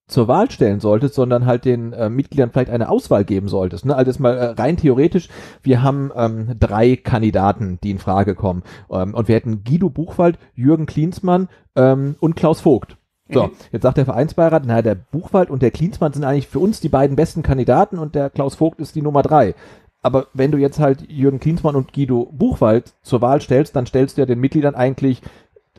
zur Wahl stellen solltest, sondern halt den äh, Mitgliedern vielleicht eine Auswahl geben solltest. Ne? Also jetzt mal äh, rein theoretisch, wir haben ähm, drei Kandidaten, die in Frage kommen. Ähm, und wir hätten Guido Buchwald, Jürgen Klinsmann ähm, und Klaus Vogt. So, mhm. Jetzt sagt der Vereinsbeirat, naja, der Buchwald und der Klinsmann sind eigentlich für uns die beiden besten Kandidaten und der Klaus Vogt ist die Nummer drei. Aber wenn du jetzt halt Jürgen Klinsmann und Guido Buchwald zur Wahl stellst, dann stellst du ja den Mitgliedern eigentlich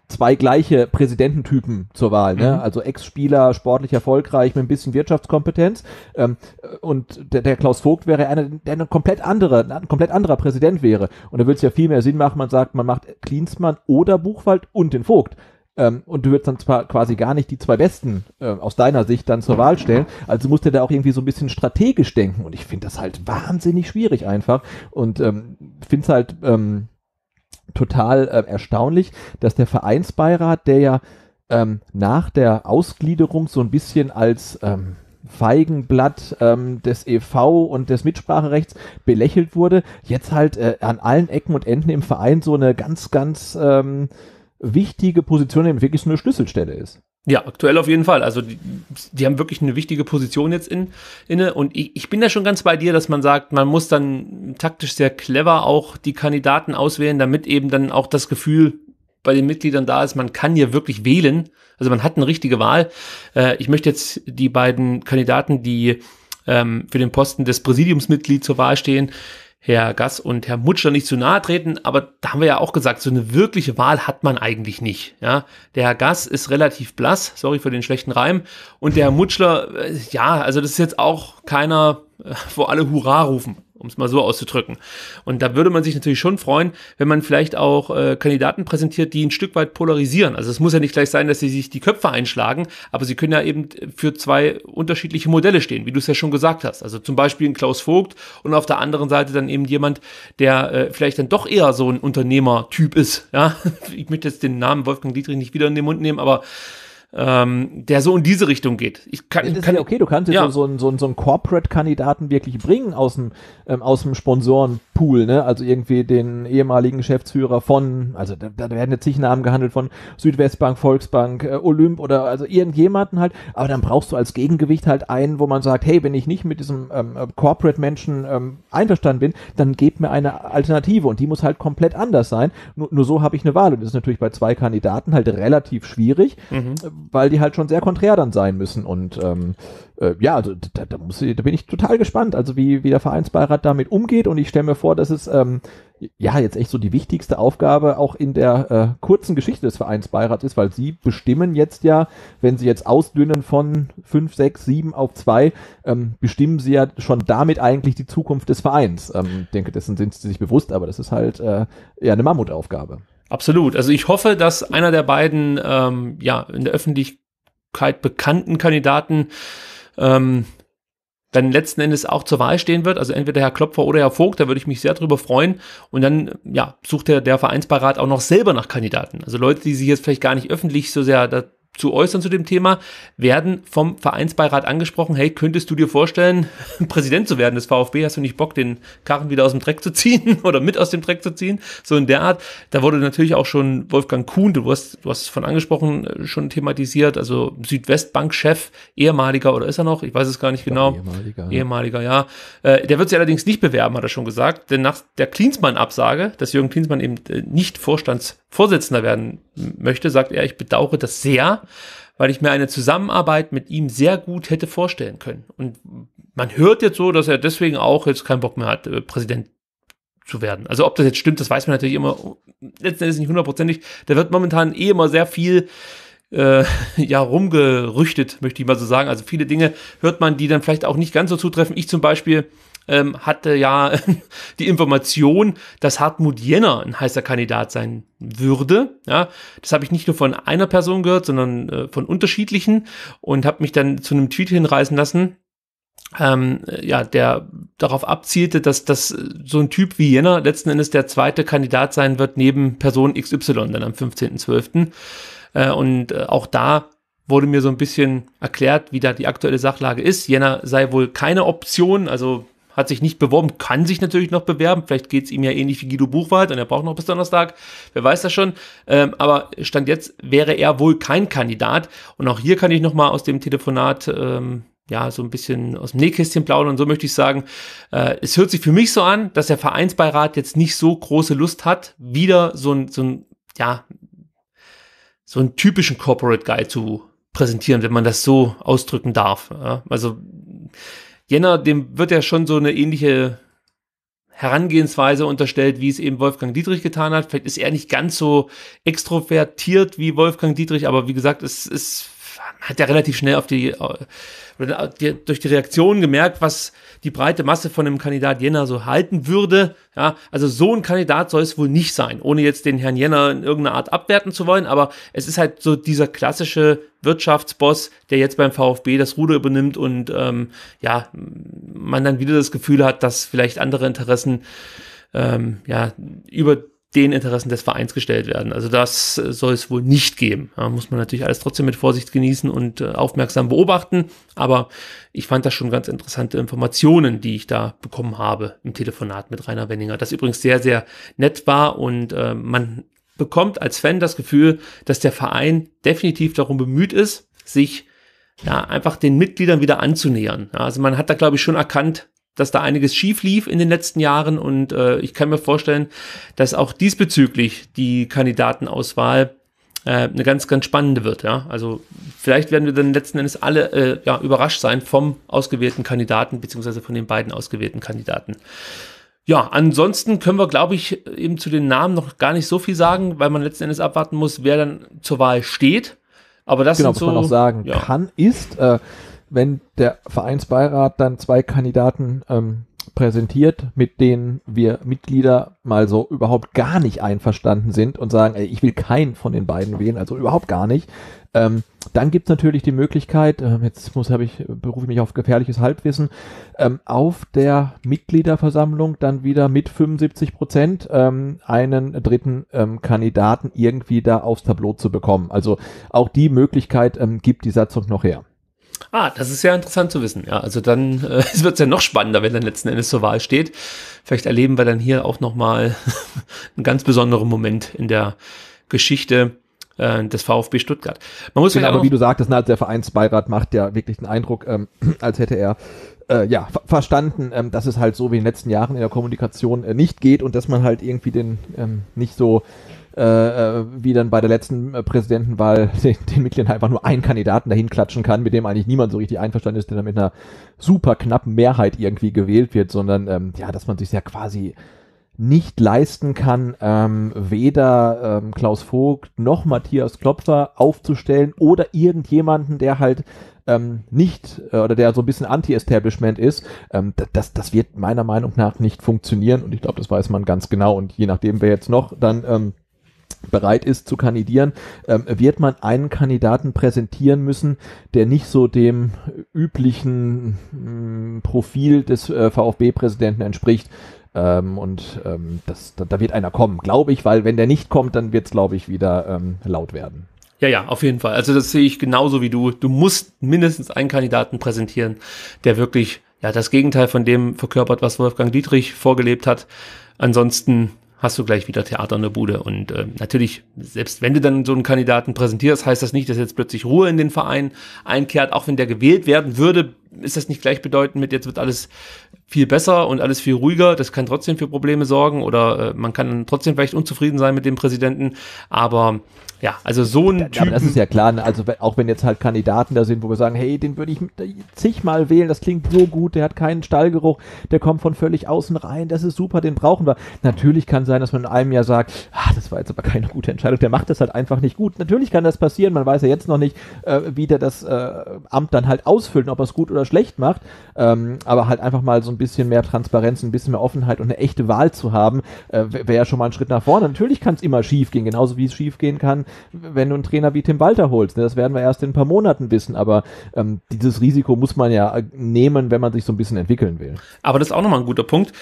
zwei gleiche Präsidententypen zur Wahl, ne? Mhm. Also Ex-Spieler, sportlich erfolgreich, mit ein bisschen Wirtschaftskompetenz. Ähm, und der, der Klaus Vogt wäre einer, der ein komplett anderer, ein komplett anderer Präsident wäre. Und da würde es ja viel mehr Sinn machen, man sagt, man macht Klinsmann oder Buchwald und den Vogt. Ähm, und du würdest dann zwar quasi gar nicht die zwei Besten äh, aus deiner Sicht dann zur Wahl stellen, also musst du da auch irgendwie so ein bisschen strategisch denken. Und ich finde das halt wahnsinnig schwierig einfach. Und ähm, finde es halt ähm, total äh, erstaunlich, dass der Vereinsbeirat, der ja ähm, nach der Ausgliederung so ein bisschen als ähm, Feigenblatt ähm, des E V und des Mitspracherechts belächelt wurde, jetzt halt äh, an allen Ecken und Enden im Verein so eine ganz, ganz ähm, wichtige Position, die wirklich eine Schlüsselstelle ist. Ja, aktuell auf jeden Fall. Also die, die haben wirklich eine wichtige Position jetzt in, inne. Und ich, ich bin da schon ganz bei dir, dass man sagt, man muss dann taktisch sehr clever auch die Kandidaten auswählen, damit eben dann auch das Gefühl bei den Mitgliedern da ist, man kann hier wirklich wählen. Also man hat eine richtige Wahl. Äh, ich möchte jetzt die beiden Kandidaten, die ähm, für den Posten des Präsidiumsmitglieds zur Wahl stehen, Herr Gass und Herr Mutschler, nicht zu nahe treten, aber da haben wir ja auch gesagt, so eine wirkliche Wahl hat man eigentlich nicht. Ja, der Herr Gass ist relativ blass, sorry für den schlechten Reim, und der Herr Mutschler, äh, ja, also das ist jetzt auch keiner, äh, wo alle Hurra rufen, um es mal so auszudrücken. Und da würde man sich natürlich schon freuen, wenn man vielleicht auch äh, Kandidaten präsentiert, die ein Stück weit polarisieren. Also es muss ja nicht gleich sein, dass sie sich die Köpfe einschlagen, aber sie können ja eben für zwei unterschiedliche Modelle stehen, wie du es ja schon gesagt hast. Also zum Beispiel ein Klaus Vogt und auf der anderen Seite dann eben jemand, der äh, vielleicht dann doch eher so ein Unternehmertyp ist. Ja, ich möchte jetzt den Namen Wolfgang Dietrich nicht wieder in den Mund nehmen, aber Ähm, der so in diese Richtung geht. Ich kann, das ist kann, ja okay, du kannst jetzt ja. so, so einen, so einen, so einen Corporate-Kandidaten wirklich bringen aus dem, ähm, aus dem Sponsorenpool, ne? Also irgendwie den ehemaligen Geschäftsführer von, also da, da werden jetzt zig Namen gehandelt von Südwestbank, Volksbank, äh, Olymp oder also irgendjemanden halt, aber dann brauchst du als Gegengewicht halt einen, wo man sagt, hey, wenn ich nicht mit diesem ähm, Corporate-Menschen ähm, einverstanden bin, dann gebt mir eine Alternative und die muss halt komplett anders sein. Nur, nur so habe ich eine Wahl und das ist natürlich bei zwei Kandidaten halt relativ schwierig, mhm. weil die halt schon sehr konträr dann sein müssen und ähm, äh, ja, also da, da, muss ich, da bin ich total gespannt, also wie, wie der Vereinsbeirat damit umgeht und ich stelle mir vor, dass es ähm, ja jetzt echt so die wichtigste Aufgabe auch in der äh, kurzen Geschichte des Vereinsbeirats ist, weil sie bestimmen jetzt ja, wenn sie jetzt ausdünnen von fünf, sechs, sieben auf zwei, ähm, bestimmen sie ja schon damit eigentlich die Zukunft des Vereins. Ähm, ich denke, dessen sind sie sich bewusst, aber das ist halt äh, ja eine Mammutaufgabe. Absolut. Also ich hoffe, dass einer der beiden ähm, ja in der Öffentlichkeit bekannten Kandidaten ähm, dann letzten Endes auch zur Wahl stehen wird. Also entweder Herr Klopfer oder Herr Vogt, da würde ich mich sehr drüber freuen. Und dann ja sucht der, der Vereinsbeirat auch noch selber nach Kandidaten. Also Leute, die sich jetzt vielleicht gar nicht öffentlich so sehr dazu äußern zu dem Thema, werden vom Vereinsbeirat angesprochen, hey, könntest du dir vorstellen, Präsident zu werden des VfB? Hast du nicht Bock, den Karren wieder aus dem Dreck zu ziehen oder mit aus dem Dreck zu ziehen? So in der Art. Da wurde natürlich auch schon Wolfgang Kuhn, du hast, du hast es von angesprochen, schon thematisiert, also Südwestbank-Chef, ehemaliger, oder ist er noch? Ich weiß es gar nicht genau. Ehemaliger. Ehemaliger, ja. Äh, der wird sich allerdings nicht bewerben, hat er schon gesagt, denn nach der Klinsmann-Absage, dass Jürgen Klinsmann eben nicht Vorstandsvorsitzender werden möchte, sagt er, ich bedauere das sehr, weil ich mir eine Zusammenarbeit mit ihm sehr gut hätte vorstellen können. Und man hört jetzt so, dass er deswegen auch jetzt keinen Bock mehr hat, äh, Präsident zu werden. Also ob das jetzt stimmt, das weiß man natürlich immer, letzten Endes nicht hundertprozentig. Da wird momentan eh immer sehr viel äh, ja, rumgerüchtet, möchte ich mal so sagen. Also viele Dinge hört man, die dann vielleicht auch nicht ganz so zutreffen. Ich zum Beispiel ähm, hatte ja die Information, dass Hartmut Jenner ein heißer Kandidat sein würde. Ja, das habe ich nicht nur von einer Person gehört, sondern äh, von unterschiedlichen und habe mich dann zu einem Tweet hinreißen lassen, ähm, ja, der darauf abzielte, dass, dass so ein Typ wie Jenner letzten Endes der zweite Kandidat sein wird neben Person X Y dann am fünfzehnten zwölften Äh, und äh, auch da wurde mir so ein bisschen erklärt, wie da die aktuelle Sachlage ist. Jenner sei wohl keine Option, also hat sich nicht beworben, kann sich natürlich noch bewerben. Vielleicht geht es ihm ja ähnlich wie Guido Buchwald und er braucht noch bis Donnerstag, wer weiß das schon. Ähm, aber Stand jetzt wäre er wohl kein Kandidat. Und auch hier kann ich nochmal aus dem Telefonat ähm, ja so ein bisschen aus dem Nähkästchen plaudern. Und so möchte ich sagen, äh, es hört sich für mich so an, dass der Vereinsbeirat jetzt nicht so große Lust hat, wieder so ein, so ein, ja, so einen typischen Corporate Guy zu präsentieren, wenn man das so ausdrücken darf. Ja? Also Jenner, dem wird ja schon so eine ähnliche Herangehensweise unterstellt, wie es eben Wolfgang Dietrich getan hat. Vielleicht ist er nicht ganz so extrovertiert wie Wolfgang Dietrich, aber wie gesagt, es, es hat ja relativ schnell auf die, durch die Reaktion gemerkt, was die breite Masse von dem Kandidat Jenner so halten würde. Ja, also so ein Kandidat soll es wohl nicht sein, ohne jetzt den Herrn Jenner in irgendeiner Art abwerten zu wollen, aber es ist halt so dieser klassische Wirtschaftsboss, der jetzt beim VfB das Ruder übernimmt und ähm, ja, man dann wieder das Gefühl hat, dass vielleicht andere Interessen ähm, ja, über den Interessen des Vereins gestellt werden. Also das soll es wohl nicht geben. Da muss man natürlich alles trotzdem mit Vorsicht genießen und äh, aufmerksam beobachten. Aber ich fand das schon ganz interessante Informationen, die ich da bekommen habe im Telefonat mit Rainer Wenninger, das übrigens sehr, sehr nett war. Und äh, man bekommt als Fan das Gefühl, dass der Verein definitiv darum bemüht ist, sich ja, einfach den Mitgliedern wieder anzunähern. Ja, also man hat da, glaube ich, schon erkannt, dass da einiges schief lief in den letzten Jahren und äh, ich kann mir vorstellen, dass auch diesbezüglich die Kandidatenauswahl äh, eine ganz, ganz spannende wird. Ja? Also vielleicht werden wir dann letzten Endes alle äh, ja, überrascht sein vom ausgewählten Kandidaten beziehungsweise von den beiden ausgewählten Kandidaten. Ja, ansonsten können wir, glaube ich, eben zu den Namen noch gar nicht so viel sagen, weil man letzten Endes abwarten muss, wer dann zur Wahl steht. Aber das genau, sind so, was man noch sagen ja. kann, ist... Äh, wenn der Vereinsbeirat dann zwei Kandidaten ähm, präsentiert, mit denen wir Mitglieder mal so überhaupt gar nicht einverstanden sind und sagen, ey, ich will keinen von den beiden wählen, also überhaupt gar nicht, ähm, dann gibt's natürlich die Möglichkeit, äh, jetzt muss habe ich berufe ich mich auf gefährliches Halbwissen, ähm, auf der Mitgliederversammlung dann wieder mit fünfundsiebzig Prozent ähm, einen dritten ähm, Kandidaten irgendwie da aufs Tableau zu bekommen. Also auch die Möglichkeit ähm, gibt die Satzung noch her. Ah, das ist ja interessant zu wissen. Ja, also dann äh, wird es ja noch spannender, wenn dann letzten Endes zur Wahl steht. Vielleicht erleben wir dann hier auch nochmal einen ganz besonderen Moment in der Geschichte äh, des VfB Stuttgart. Man muss genau, aber wie du sagtest, na, der Vereinsbeirat macht ja wirklich den Eindruck, ähm, als hätte er äh, ja ver verstanden, ähm, dass es halt so wie in den letzten Jahren in der Kommunikation äh, nicht geht und dass man halt irgendwie den ähm, nicht so... Äh, wie dann bei der letzten äh, Präsidentenwahl den, den Mitgliedern einfach nur einen Kandidaten dahin klatschen kann, mit dem eigentlich niemand so richtig einverstanden ist, der dann mit einer super knappen Mehrheit irgendwie gewählt wird, sondern ähm, ja, dass man sich ja quasi nicht leisten kann, ähm, weder ähm, Klaus Vogt noch Matthias Klopfer aufzustellen oder irgendjemanden, der halt ähm, nicht äh, oder der so ein bisschen Anti-Establishment ist, ähm, das, das wird meiner Meinung nach nicht funktionieren und ich glaube, das weiß man ganz genau und je nachdem, wer jetzt noch dann ähm, bereit ist zu kandidieren, ähm, wird man einen Kandidaten präsentieren müssen, der nicht so dem üblichen mh, Profil des äh, VfB-Präsidenten entspricht. Ähm, und ähm, das, da, da wird einer kommen, glaube ich, weil wenn der nicht kommt, dann wird es, glaube ich, wieder ähm, laut werden. Ja, ja, auf jeden Fall. Also das sehe ich genauso wie du. Du musst mindestens einen Kandidaten präsentieren, der wirklich ja das Gegenteil von dem verkörpert, was Wolfgang Dietrich vorgelebt hat. Ansonsten hast du gleich wieder Theater in der Bude. Und äh, natürlich, selbst wenn du dann so einen Kandidaten präsentierst, heißt das nicht, dass jetzt plötzlich Ruhe in den Verein einkehrt. Auch wenn der gewählt werden würde, ist das nicht gleichbedeutend mit, jetzt wird alles viel besser und alles viel ruhiger. Das kann trotzdem für Probleme sorgen oder äh, man kann trotzdem vielleicht unzufrieden sein mit dem Präsidenten. Aber ja, also so ein Typ. Das ist ja klar, ne? Also auch wenn jetzt halt Kandidaten da sind, wo wir sagen, hey, den würde ich zigmal wählen, das klingt so gut, der hat keinen Stallgeruch, der kommt von völlig außen rein, das ist super, den brauchen wir. Natürlich kann sein, dass man in einem Jahr sagt, ah, das war jetzt aber keine gute Entscheidung, der macht das halt einfach nicht gut. Natürlich kann das passieren, man weiß ja jetzt noch nicht, äh, wie der das äh, Amt dann halt ausfüllt, ob er es gut oder oder schlecht macht, ähm, aber halt einfach mal so ein bisschen mehr Transparenz, ein bisschen mehr Offenheit und eine echte Wahl zu haben, äh, wäre ja schon mal ein Schritt nach vorne. Natürlich kann es immer schief gehen, genauso wie es schief gehen kann, wenn du einen Trainer wie Tim Walter holst. Das werden wir erst in ein paar Monaten wissen, aber ähm, dieses Risiko muss man ja nehmen, wenn man sich so ein bisschen entwickeln will. Aber das ist auch nochmal ein guter Punkt.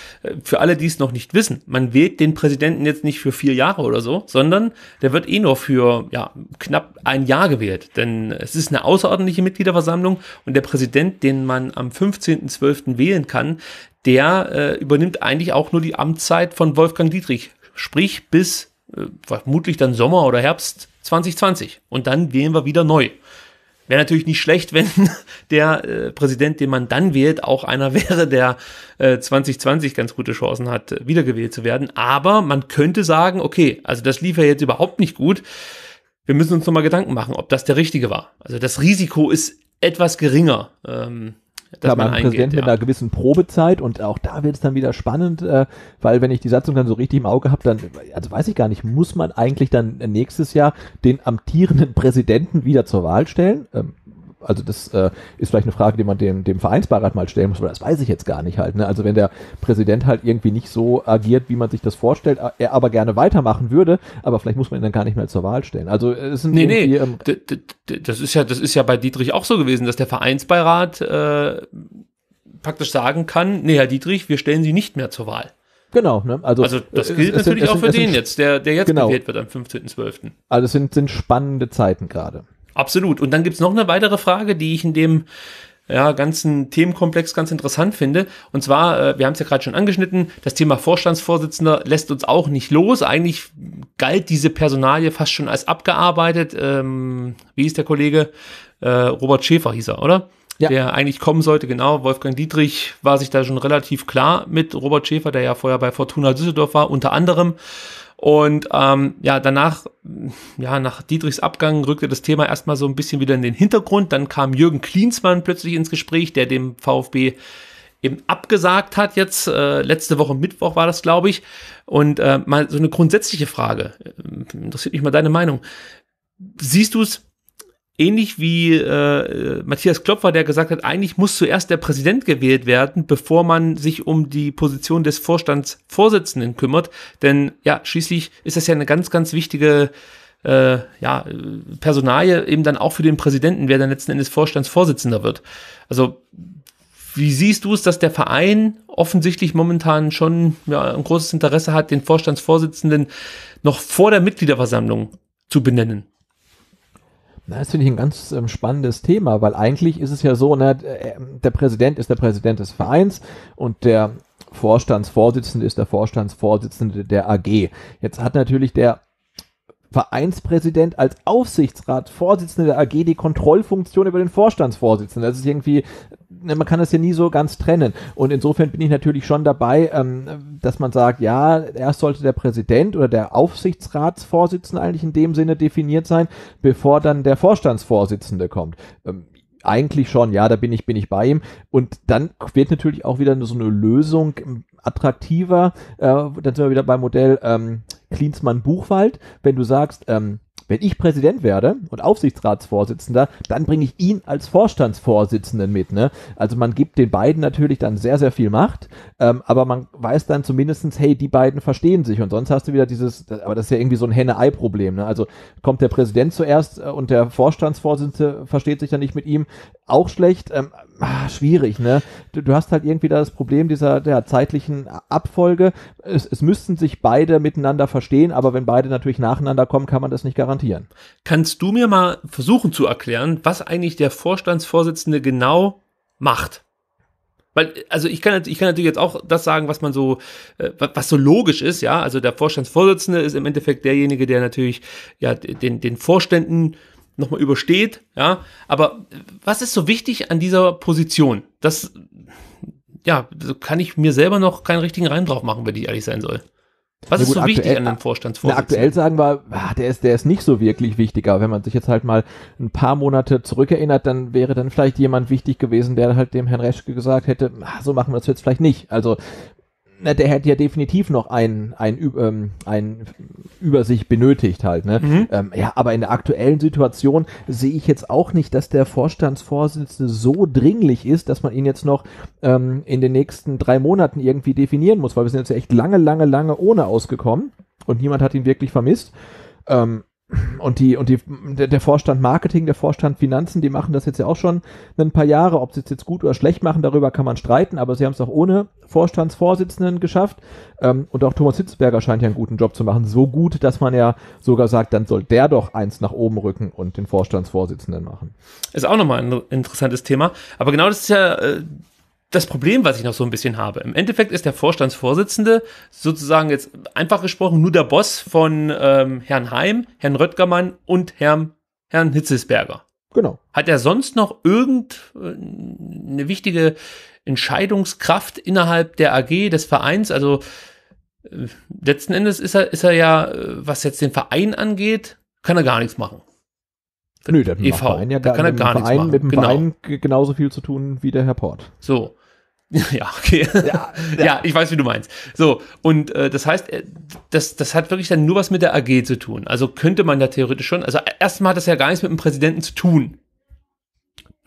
Für alle, die es noch nicht wissen, man wählt den Präsidenten jetzt nicht für vier Jahre oder so, sondern der wird eh nur für ja, knapp ein Jahr gewählt. Denn es ist eine außerordentliche Mitgliederversammlung und der Präsident, den man am fünfzehnten zwölften wählen kann, der äh, übernimmt eigentlich auch nur die Amtszeit von Wolfgang Dietrich, sprich bis äh, vermutlich dann Sommer oder Herbst zwanzig zwanzig. Und dann wählen wir wieder neu. Wäre natürlich nicht schlecht, wenn der äh, Präsident, den man dann wählt, auch einer wäre, der äh, zwanzig zwanzig ganz gute Chancen hat, wiedergewählt zu werden. Aber man könnte sagen, okay, also das lief ja jetzt überhaupt nicht gut. Wir müssen uns nochmal Gedanken machen, ob das der Richtige war. Also das Risiko ist etwas geringer, ähm, dass Klar, man ein eingeht, Präsident ja. mit einer gewissen Probezeit, und auch da wird es dann wieder spannend, äh, weil wenn ich die Satzung dann so richtig im Auge habe, dann, also weiß ich gar nicht, muss man eigentlich dann nächstes Jahr den amtierenden Präsidenten wieder zur Wahl stellen? Ähm, also das äh, ist vielleicht eine Frage, die man dem, dem Vereinsbeirat mal stellen muss, weil das weiß ich jetzt gar nicht halt. Ne? Also wenn der Präsident halt irgendwie nicht so agiert, wie man sich das vorstellt, er aber gerne weitermachen würde, aber vielleicht muss man ihn dann gar nicht mehr zur Wahl stellen. Also es sind nee, nee. Ähm, das ist ja, das ist ja bei Dietrich auch so gewesen, dass der Vereinsbeirat äh, praktisch sagen kann, nee, Herr Dietrich, wir stellen Sie nicht mehr zur Wahl. Genau, ne? Also, also das gilt es, natürlich es sind, auch für sind, den jetzt, der, der jetzt genau. gewählt wird am fünfzehnten zwölften Also es sind, sind spannende Zeiten gerade. Absolut. Und dann gibt's noch eine weitere Frage, die ich in dem ja, ganzen Themenkomplex ganz interessant finde. Und zwar, wir haben es ja gerade schon angeschnitten, das Thema Vorstandsvorsitzender lässt uns auch nicht los. Eigentlich galt diese Personalie fast schon als abgearbeitet. Ähm, wie hieß der Kollege? Äh, Robert Schäfer hieß er, oder? Ja. Der eigentlich kommen sollte, genau. Wolfgang Dietrich war sich da schon relativ klar mit Robert Schäfer, der ja vorher bei Fortuna Düsseldorf war, unter anderem. Und ähm, ja, danach, ja, nach Dietrichs Abgang rückte das Thema erstmal so ein bisschen wieder in den Hintergrund. Dann kam Jürgen Klinsmann plötzlich ins Gespräch, der dem VfB eben abgesagt hat jetzt. Äh, letzte Woche Mittwoch war das, glaube ich. Und äh, mal so eine grundsätzliche Frage, interessiert mich mal deine Meinung. Siehst du es ähnlich wie äh, Matthias Klopfer, der gesagt hat, eigentlich muss zuerst der Präsident gewählt werden, bevor man sich um die Position des Vorstandsvorsitzenden kümmert. Denn ja, schließlich ist das ja eine ganz, ganz wichtige äh, ja, Personalie eben dann auch für den Präsidenten, wer dann letzten Endes Vorstandsvorsitzender wird. Also wie siehst du es, dass der Verein offensichtlich momentan schon ja, ein großes Interesse hat, den Vorstandsvorsitzenden noch vor der Mitgliederversammlung zu benennen? Das finde ich ein ganz ähm, spannendes Thema, weil eigentlich ist es ja so, ne, der Präsident ist der Präsident des Vereins und der Vorstandsvorsitzende ist der Vorstandsvorsitzende der A G. Jetzt hat natürlich der Vereinspräsident als Aufsichtsratsvorsitzender der A G die Kontrollfunktion über den Vorstandsvorsitzenden. Das ist irgendwie, man kann das ja nie so ganz trennen. Und insofern bin ich natürlich schon dabei, dass man sagt, ja, erst sollte der Präsident oder der Aufsichtsratsvorsitzende eigentlich in dem Sinne definiert sein, bevor dann der Vorstandsvorsitzende kommt. Eigentlich schon, ja, da bin ich, bin ich bei ihm. Und dann wird natürlich auch wieder so eine Lösung attraktiver. Dann sind wir wieder beim Modell Klinsmann-Buchwald, wenn du sagst, ähm, wenn ich Präsident werde und Aufsichtsratsvorsitzender, dann bringe ich ihn als Vorstandsvorsitzenden mit. Ne? Also man gibt den beiden natürlich dann sehr, sehr viel Macht, ähm, aber man weiß dann zumindestens, hey, die beiden verstehen sich, und sonst hast du wieder dieses, aber das ist ja irgendwie so ein Henne-Ei-Problem. Ne? Also kommt der Präsident zuerst äh, und der Vorstandsvorsitzende versteht sich dann nicht mit ihm, auch schlecht, ähm, ah, schwierig. Ne? Du, du hast halt irgendwie da das Problem dieser der zeitlichen Abfolge. Es, es müssten sich beide miteinander verstehen, aber wenn beide natürlich nacheinander kommen, kann man das nicht garantieren. Kannst du mir mal versuchen zu erklären, was eigentlich der Vorstandsvorsitzende genau macht? Weil, also ich kann, ich kann natürlich jetzt auch das sagen, was man so, was so logisch ist, ja. Also der Vorstandsvorsitzende ist im Endeffekt derjenige, der natürlich ja den, den Vorständen nochmal übersteht, ja. Aber was ist so wichtig an dieser Position? Das, ja, kann ich mir selber noch keinen richtigen Reim drauf machen, wenn ich ehrlich sein soll. Was ist so wichtig an dem Vorstandsvorsitzenden? Aktuell sagen wir, der ist, der ist nicht so wirklich wichtig, aber wenn man sich jetzt halt mal ein paar Monate zurückerinnert, dann wäre dann vielleicht jemand wichtig gewesen, der halt dem Herrn Reschke gesagt hätte, so machen wir das jetzt vielleicht nicht. Also Na, der hätte ja definitiv noch einen, einen, ähm, einen über sich benötigt halt, ne? Mhm. Ähm, ja, aber in der aktuellen Situation sehe ich jetzt auch nicht, dass der Vorstandsvorsitzende so dringlich ist, dass man ihn jetzt noch ähm, in den nächsten drei Monaten irgendwie definieren muss, weil wir sind jetzt echt lange, lange, lange ohne ausgekommen und niemand hat ihn wirklich vermisst. Ähm, Und die, und die, der Vorstand Marketing, der Vorstand Finanzen, die machen das jetzt ja auch schon ein paar Jahre. Ob sie es jetzt gut oder schlecht machen, darüber kann man streiten, aber sie haben es auch ohne Vorstandsvorsitzenden geschafft. Und auch Thomas Hitzelsberger scheint ja einen guten Job zu machen. So gut, dass man ja sogar sagt, dann soll der doch eins nach oben rücken und den Vorstandsvorsitzenden machen. Ist auch nochmal ein interessantes Thema. Aber genau das ist ja äh, das Problem, was ich noch so ein bisschen habe. Im Endeffekt ist der Vorstandsvorsitzende sozusagen jetzt einfach gesprochen nur der Boss von ähm, Herrn Heim, Herrn Röttgermann und Herrn, Herrn Hitzelsberger. Genau. Hat er sonst noch irgendeine wichtige Entscheidungskraft innerhalb der A G, des Vereins? Also äh, letzten Endes ist er, ist er ja, was jetzt den Verein angeht, kann er gar nichts machen. Nö, der Verein ja da kann er gar nichts machen. Mit dem genau. Verein genauso viel zu tun wie der Herr Porth. So. Ja, okay. Ja, ja. Ja, ich weiß, wie du meinst. So, und äh, das heißt, das, das hat wirklich dann nur was mit der A G zu tun. Also könnte man da theoretisch schon, also erstmal hat das ja gar nichts mit dem Präsidenten zu tun.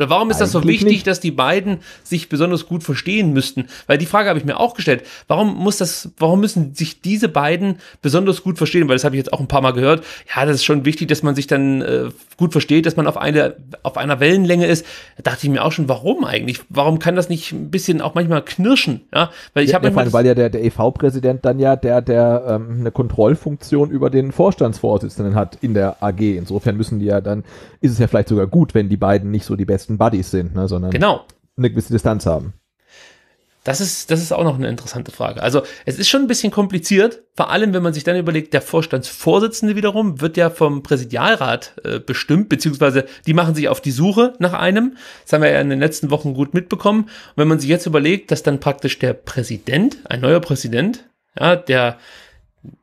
Warum ist das so wichtig, nicht, dass die beiden sich besonders gut verstehen müssten? Weil die Frage habe ich mir auch gestellt. Warum muss das, warum müssen sich diese beiden besonders gut verstehen? Weil das habe ich jetzt auch ein paar Mal gehört. Ja, das ist schon wichtig, dass man sich dann äh, gut versteht, dass man auf eine, auf einer Wellenlänge ist. Da dachte ich mir auch schon, warum eigentlich? Warum kann das nicht ein bisschen auch manchmal knirschen? Ja, weil ich ja, habe ja, manchmal, weil ja der, der E V-Präsident dann ja der, der ähm, eine Kontrollfunktion über den Vorstandsvorsitzenden hat in der A G. Insofern müssen die ja dann, ist es ja vielleicht sogar gut, wenn die beiden nicht so die besten Buddies sind, ne, sondern genau. eine gewisse Distanz haben. Das ist, das ist auch noch eine interessante Frage. Also es ist schon ein bisschen kompliziert, vor allem wenn man sich dann überlegt, der Vorstandsvorsitzende wiederum wird ja vom Präsidialrat äh, bestimmt, beziehungsweise die machen sich auf die Suche nach einem. Das haben wir ja in den letzten Wochen gut mitbekommen. Und wenn man sich jetzt überlegt, dass dann praktisch der Präsident, ein neuer Präsident, ja, der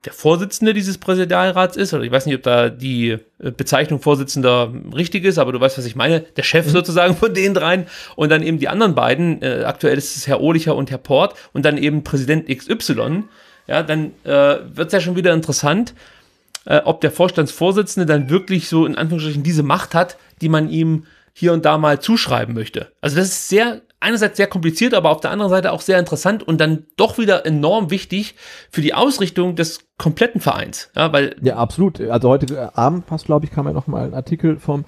der Vorsitzende dieses Präsidialrats ist, oder ich weiß nicht, ob da die Bezeichnung Vorsitzender richtig ist, aber du weißt, was ich meine, der Chef sozusagen von den dreien und dann eben die anderen beiden, äh, aktuell ist es Herr Ohlicher und Herr Porth und dann eben Präsident X Y, ja, dann äh, wird es ja schon wieder interessant, äh, ob der Vorstandsvorsitzende dann wirklich so in Anführungsstrichen diese Macht hat, die man ihm hier und da mal zuschreiben möchte. Also das ist sehr einerseits sehr kompliziert, aber auf der anderen Seite auch sehr interessant und dann doch wieder enorm wichtig für die Ausrichtung des kompletten Vereins. Ja, weil ja absolut. Also heute Abend fast, glaube ich, kam ja noch mal ein Artikel vom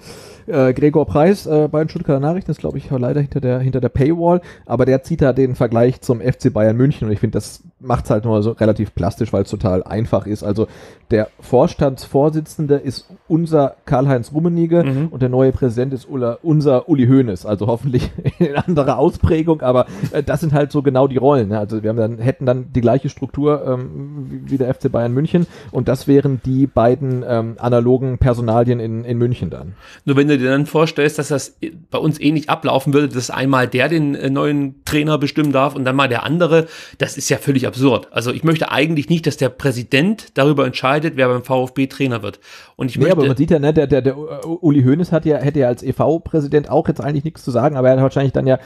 äh, Gregor Preis äh, bei den Stuttgarter Nachrichten. Das glaube ich leider hinter der hinter der Paywall, aber der zieht da den Vergleich zum F C Bayern München und ich finde, das macht es halt nur so relativ plastisch, weil es total einfach ist. Also der Vorstandsvorsitzende ist unser Karl-Heinz Rummenigge mhm. und der neue Präsident ist Ulla, unser Uli Hoeneß. Also hoffentlich in anderer Ausprägung, aber äh, das sind halt so genau die Rollen. Ne? Also wir haben dann, hätten dann die gleiche Struktur ähm, wie der F C Bayern München und das wären die beiden ähm, analogen Personalien in, in München dann. Nur wenn du dir dann vorstellst, dass das bei uns ähnlich ablaufen würde, dass einmal der den äh, neuen Trainer bestimmen darf und dann mal der andere, das ist ja völlig absurd. Also ich möchte eigentlich nicht, dass der Präsident darüber entscheidet, wer beim VfB Trainer wird. Und ich nee, möchte, aber man sieht ja, ne, der, der, der Uli Hoeneß hat ja, hätte ja als E V-Präsident auch jetzt eigentlich nichts zu sagen, aber er hat wahrscheinlich dann ja,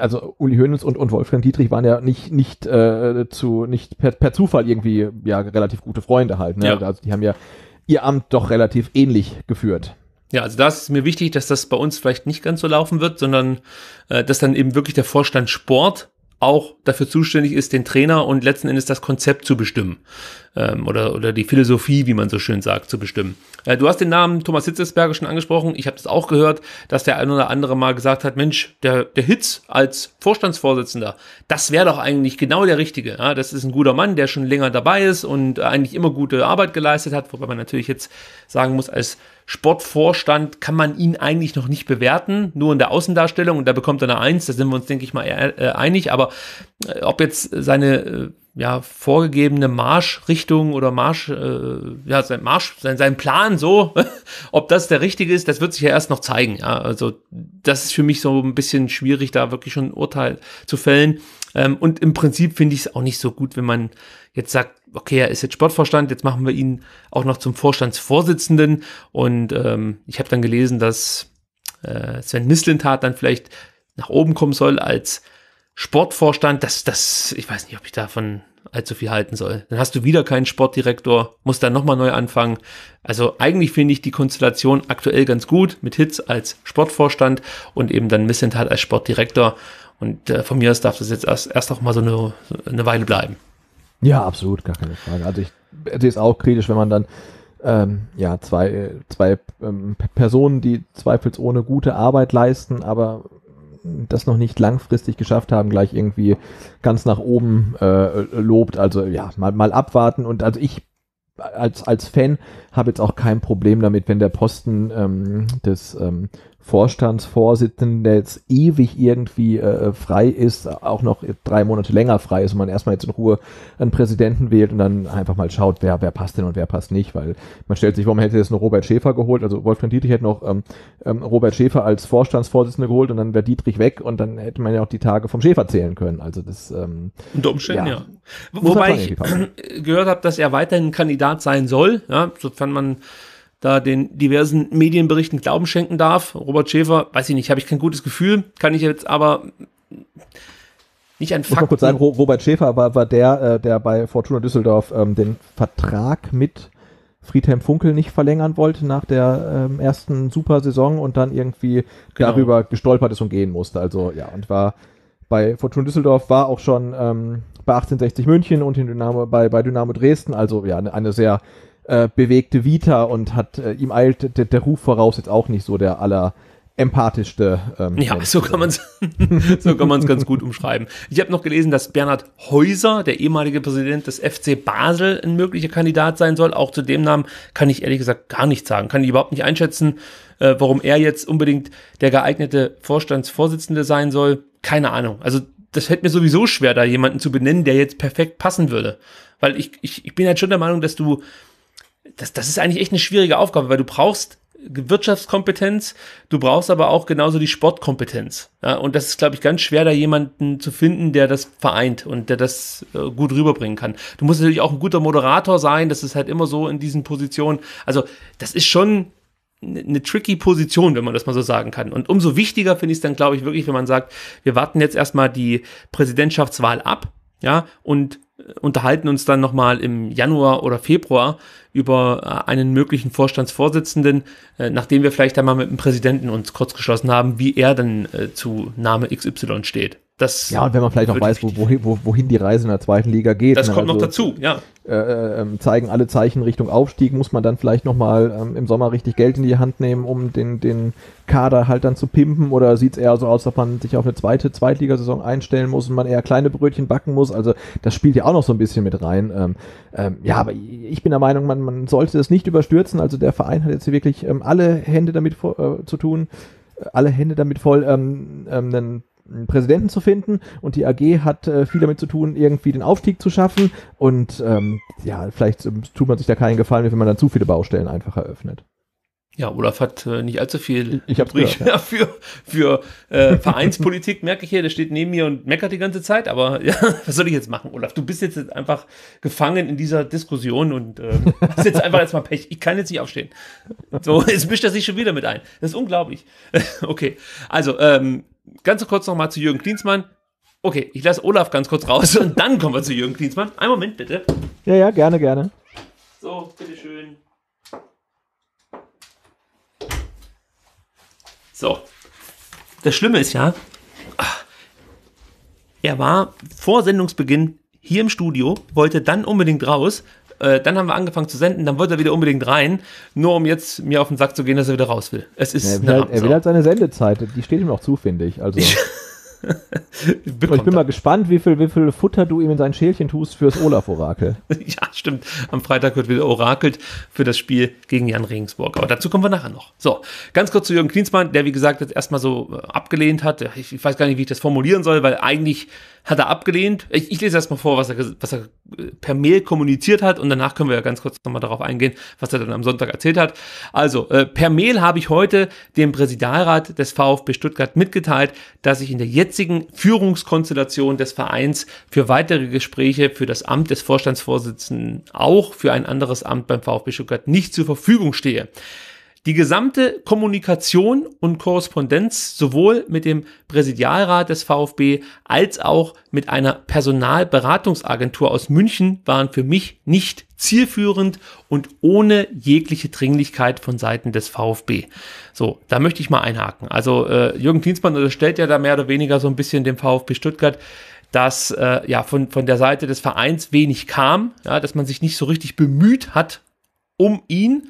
also Uli Hoeneß und, und Wolfgang Dietrich waren ja nicht, nicht, äh, zu, nicht per, per Zufall irgendwie ja relativ gute Freunde halt, ne? Ja. Also die haben ja ihr Amt doch relativ ähnlich geführt. Ja, also da ist es mir wichtig, dass das bei uns vielleicht nicht ganz so laufen wird, sondern äh, dass dann eben wirklich der Vorstand Sport auch dafür zuständig ist, den Trainer und letzten Endes das Konzept zu bestimmen ähm, oder, oder die Philosophie, wie man so schön sagt, zu bestimmen. Äh, du hast den Namen Thomas Hitzelsberger schon angesprochen. Ich habe das auch gehört, dass der ein oder andere mal gesagt hat, Mensch, der, der Hitz als Vorstandsvorsitzender, das wäre doch eigentlich genau der Richtige. Ja? Das ist ein guter Mann, der schon länger dabei ist und eigentlich immer gute Arbeit geleistet hat, wobei man natürlich jetzt sagen muss, als Sportvorstand kann man ihn eigentlich noch nicht bewerten, nur in der Außendarstellung und da bekommt er eine Eins, da sind wir uns, denke ich mal, einig, aber ob jetzt seine ja, vorgegebene Marschrichtung oder Marsch, äh, ja, sein Marsch, sein, sein Plan so, ob das der richtige ist, das wird sich ja erst noch zeigen, ja, also das ist für mich so ein bisschen schwierig, da wirklich schon ein Urteil zu fällen. Und im Prinzip finde ich es auch nicht so gut, wenn man jetzt sagt, okay, er ist jetzt Sportvorstand, jetzt machen wir ihn auch noch zum Vorstandsvorsitzenden. Und ähm, ich habe dann gelesen, dass äh, Sven Mislintat dann vielleicht nach oben kommen soll als Sportvorstand. Das, das, ich weiß nicht, ob ich davon allzu viel halten soll. Dann hast du wieder keinen Sportdirektor, musst dann nochmal neu anfangen. Also eigentlich finde ich die Konstellation aktuell ganz gut, mit Hitz als Sportvorstand und eben dann Missentat als Sportdirektor. Und äh, von mir aus darf das jetzt erst, erst auch mal so eine, eine Weile bleiben. Ja, absolut, gar keine Frage. Also ich sehe es auch kritisch, wenn man dann ähm, ja zwei, zwei ähm, Personen, die zweifelsohne gute Arbeit leisten, aber das noch nicht langfristig geschafft haben, gleich irgendwie ganz nach oben äh, lobt. Also ja, mal, mal abwarten. Und also ich als, als Fan habe jetzt auch kein Problem damit, wenn der Posten ähm, des ähm, Vorstandsvorsitzenden, der jetzt ewig irgendwie äh, frei ist, auch noch drei Monate länger frei ist und man erstmal jetzt in Ruhe einen Präsidenten wählt und dann einfach mal schaut, wer, wer passt denn und wer passt nicht, weil man stellt sich vor, man hätte jetzt noch Robert Schäfer geholt, also Wolfgang Dietrich hätte noch ähm, ähm, Robert Schäfer als Vorstandsvorsitzender geholt und dann wäre Dietrich weg und dann hätte man ja auch die Tage vom Schäfer zählen können, also das ähm, unter Umständen, ja. ja. Wobei ich gehört habe, dass er weiterhin Kandidat sein soll, ja, sofern man da den diversen Medienberichten Glauben schenken darf. Robert Schäfer, weiß ich nicht, habe ich kein gutes Gefühl, kann ich jetzt aber nicht an Fakten... Ich muss mal kurz sagen, Robert Schäfer war, war der, der bei Fortuna Düsseldorf ähm, den Vertrag mit Friedhelm Funkel nicht verlängern wollte nach der ähm, ersten Supersaison und dann irgendwie genau. darüber gestolpert ist und gehen musste. Also ja, und war bei Fortuna Düsseldorf, war auch schon ähm, bei achtzehnhundertsechzig München und in Dynamo, bei, bei Dynamo Dresden, also ja, eine, eine sehr Äh, bewegte Vita und hat äh, ihm eilt der, der Ruf voraus, jetzt auch nicht so der aller empathischste. Ähm, ja, so kann man es so kann man es ganz gut umschreiben. Ich habe noch gelesen, dass Bernhard Häuser, der ehemalige Präsident des F C Basel, ein möglicher Kandidat sein soll. Auch zu dem Namen kann ich ehrlich gesagt gar nichts sagen. Kann ich überhaupt nicht einschätzen, äh, warum er jetzt unbedingt der geeignete Vorstandsvorsitzende sein soll. Keine Ahnung. Also das fällt mir sowieso schwer, da jemanden zu benennen, der jetzt perfekt passen würde. Weil ich, ich, ich bin halt schon der Meinung, dass du Das, das ist eigentlich echt eine schwierige Aufgabe, weil du brauchst Wirtschaftskompetenz, du brauchst aber auch genauso die Sportkompetenz. Ja, und das ist, glaube ich, ganz schwer, da jemanden zu finden, der das vereint und der das äh, gut rüberbringen kann. Du musst natürlich auch ein guter Moderator sein, das ist halt immer so in diesen Positionen. Also das ist schon eine tricky Position, wenn man das mal so sagen kann. Und umso wichtiger finde ich es dann, glaube ich, wirklich, wenn man sagt, wir warten jetzt erstmal die Präsidentschaftswahl ab, ja, und unterhalten uns dann nochmal im Januar oder Februar über einen möglichen Vorstandsvorsitzenden, nachdem wir vielleicht einmal mit dem Präsidenten uns kurz geschlossen haben, wie er dann zu Name X Y steht. Das ja, und wenn man vielleicht auch weiß, wohin, wohin die Reise in der zweiten Liga geht. Das kommt also noch dazu, ja. Äh, äh, zeigen alle Zeichen Richtung Aufstieg, muss man dann vielleicht nochmal ähm, im Sommer richtig Geld in die Hand nehmen, um den, den Kader halt dann zu pimpen, oder sieht es eher so aus, dass man sich auf eine zweite Zweitligasaison einstellen muss und man eher kleine Brötchen backen muss, also das spielt ja auch noch so ein bisschen mit rein. Ähm, ähm, ja, aber ich bin der Meinung, man, man sollte es nicht überstürzen, also der Verein hat jetzt hier wirklich ähm, alle Hände damit äh, zu tun, alle Hände damit voll, ähm, ähm, einen einen Präsidenten zu finden, und die A G hat äh, viel damit zu tun, irgendwie den Aufstieg zu schaffen, und ähm, ja, vielleicht äh, tut man sich da keinen Gefallen, wenn man dann zu viele Baustellen einfach eröffnet. Ja, Olaf hat äh, nicht allzu viel ich hab's gehört, ja. für, für äh, Vereinspolitik, merke ich hier, der steht neben mir und meckert die ganze Zeit, aber ja, was soll ich jetzt machen, Olaf? Du bist jetzt einfach gefangen in dieser Diskussion und äh, hast jetzt einfach jetzt mal Pech. Ich kann jetzt nicht aufstehen. So, jetzt mischt er sich schon wieder mit ein. Das ist unglaublich. Okay, also, ähm, ganz kurz nochmal zu Jürgen Klinsmann. Okay, ich lasse Olaf ganz kurz raus und dann kommen wir zu Jürgen Klinsmann. Einen Moment bitte. Ja, ja, gerne, gerne. So, bitteschön. So. Das Schlimme ist ja, er war vor Sendungsbeginn hier im Studio, wollte dann unbedingt raus. Dann haben wir angefangen zu senden, dann wollte er wieder unbedingt rein, nur um jetzt mir auf den Sack zu gehen, dass er wieder raus will. Es ist ja, er, will halt, er will halt seine Sendezeit, die steht ihm noch zu, finde ich. Also. ich, ich bin er. mal gespannt, wie viel, wie viel Futter du ihm in sein Schälchen tust fürs Olaf-Orakel. Ja, stimmt. Am Freitag wird wieder orakelt für das Spiel gegen Jan Regensburg. Aber dazu kommen wir nachher noch. So, ganz kurz zu Jürgen Klinsmann, der wie gesagt jetzt erstmal so abgelehnt hat. Ich, ich weiß gar nicht, wie ich das formulieren soll, weil eigentlich hat er abgelehnt. Ich, ich lese erstmal vor, was er, was er per Mail kommuniziert hat, und danach können wir ja ganz kurz nochmal darauf eingehen, was er dann am Sonntag erzählt hat. Also, äh, per Mail habe ich heute dem Präsidialrat des VfB Stuttgart mitgeteilt, dass ich in der jetzigen Führungskonstellation des Vereins für weitere Gespräche für das Amt des Vorstandsvorsitzenden, auch für ein anderes Amt beim VfB Stuttgart, nicht zur Verfügung stehe. Die gesamte Kommunikation und Korrespondenz sowohl mit dem Präsidialrat des VfB als auch mit einer Personalberatungsagentur aus München waren für mich nicht zielführend und ohne jegliche Dringlichkeit von Seiten des VfB. So, da möchte ich mal einhaken. Also äh, Jürgen Klinsmann unterstellt ja da mehr oder weniger so ein bisschen dem VfB Stuttgart, dass äh, ja von, von der Seite des Vereins wenig kam, ja, dass man sich nicht so richtig bemüht hat um ihn.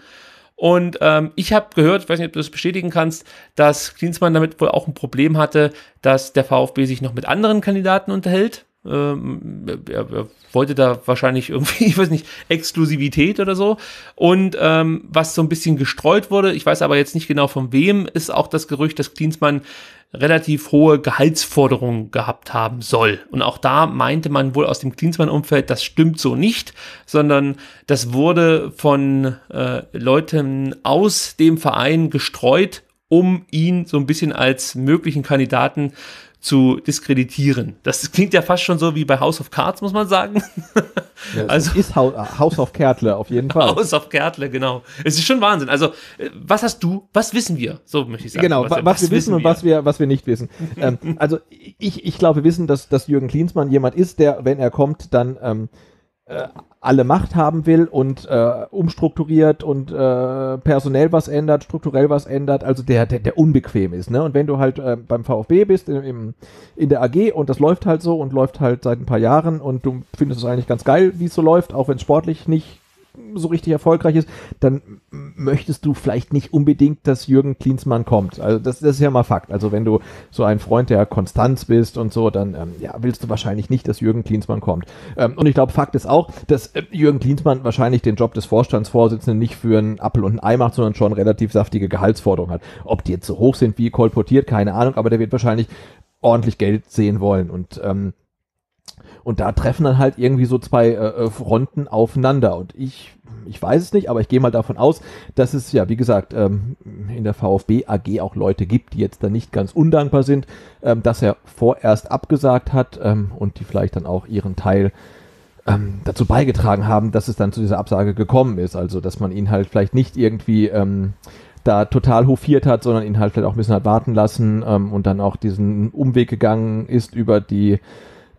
Und ähm, ich habe gehört, ich weiß nicht, ob du das bestätigen kannst, dass Klinsmann damit wohl auch ein Problem hatte, dass der VfB sich noch mit anderen Kandidaten unterhält. Ähm, er, er wollte da wahrscheinlich irgendwie, ich weiß nicht, Exklusivität oder so. Und ähm, was so ein bisschen gestreut wurde, ich weiß aber jetzt nicht genau von wem, ist auch das Gerücht, dass Klinsmann relativ hohe Gehaltsforderungen gehabt haben soll. Und auch da meinte man wohl aus dem Klinsmann-Umfeld, das stimmt so nicht, sondern das wurde von äh, Leuten aus dem Verein gestreut, um ihn so ein bisschen als möglichen Kandidaten zu diskreditieren. Das klingt ja fast schon so wie bei House of Cards, muss man sagen. Ja, es also ist House of Kärtle auf jeden Fall. House of Kärtle, genau. Es ist schon Wahnsinn. Also, was hast du, was wissen wir? So möchte ich sagen. Genau, was, was, was wir wissen und wir? was wir was wir nicht wissen. ähm, also, ich, ich glaube, wir wissen, dass, dass Jürgen Klinsmann jemand ist, der, wenn er kommt, dann ähm, äh, alle Macht haben will und äh, umstrukturiert und äh, personell was ändert, strukturell was ändert, also der, der, der unbequem ist, ne? Und wenn du halt äh, beim VfB bist, in, im, in der A G und das läuft halt so und läuft halt seit ein paar Jahren und du findest es eigentlich ganz geil, wie es so läuft, auch wenn es sportlich nicht so richtig erfolgreich ist, dann möchtest du vielleicht nicht unbedingt, dass Jürgen Klinsmann kommt. Also das, das ist ja mal Fakt. Also wenn du so ein Freund der Konstanz bist und so, dann ähm, ja, willst du wahrscheinlich nicht, dass Jürgen Klinsmann kommt. Ähm, und ich glaube, Fakt ist auch, dass äh, Jürgen Klinsmann wahrscheinlich den Job des Vorstandsvorsitzenden nicht für einen Appel und ein Ei macht, sondern schon relativ saftige Gehaltsforderungen hat. Ob die jetzt so hoch sind wie kolportiert, keine Ahnung, aber der wird wahrscheinlich ordentlich Geld sehen wollen und ähm, Und da treffen dann halt irgendwie so zwei äh, Fronten aufeinander. Und ich, ich weiß es nicht, aber ich gehe mal davon aus, dass es ja, wie gesagt, ähm, in der VfB A G auch Leute gibt, die jetzt dann nicht ganz undankbar sind, ähm, dass er vorerst abgesagt hat ähm, und die vielleicht dann auch ihren Teil ähm, dazu beigetragen haben, dass es dann zu dieser Absage gekommen ist. Also, dass man ihn halt vielleicht nicht irgendwie ähm, da total hofiert hat, sondern ihn halt vielleicht auch ein bisschen hat warten lassen ähm, und dann auch diesen Umweg gegangen ist über die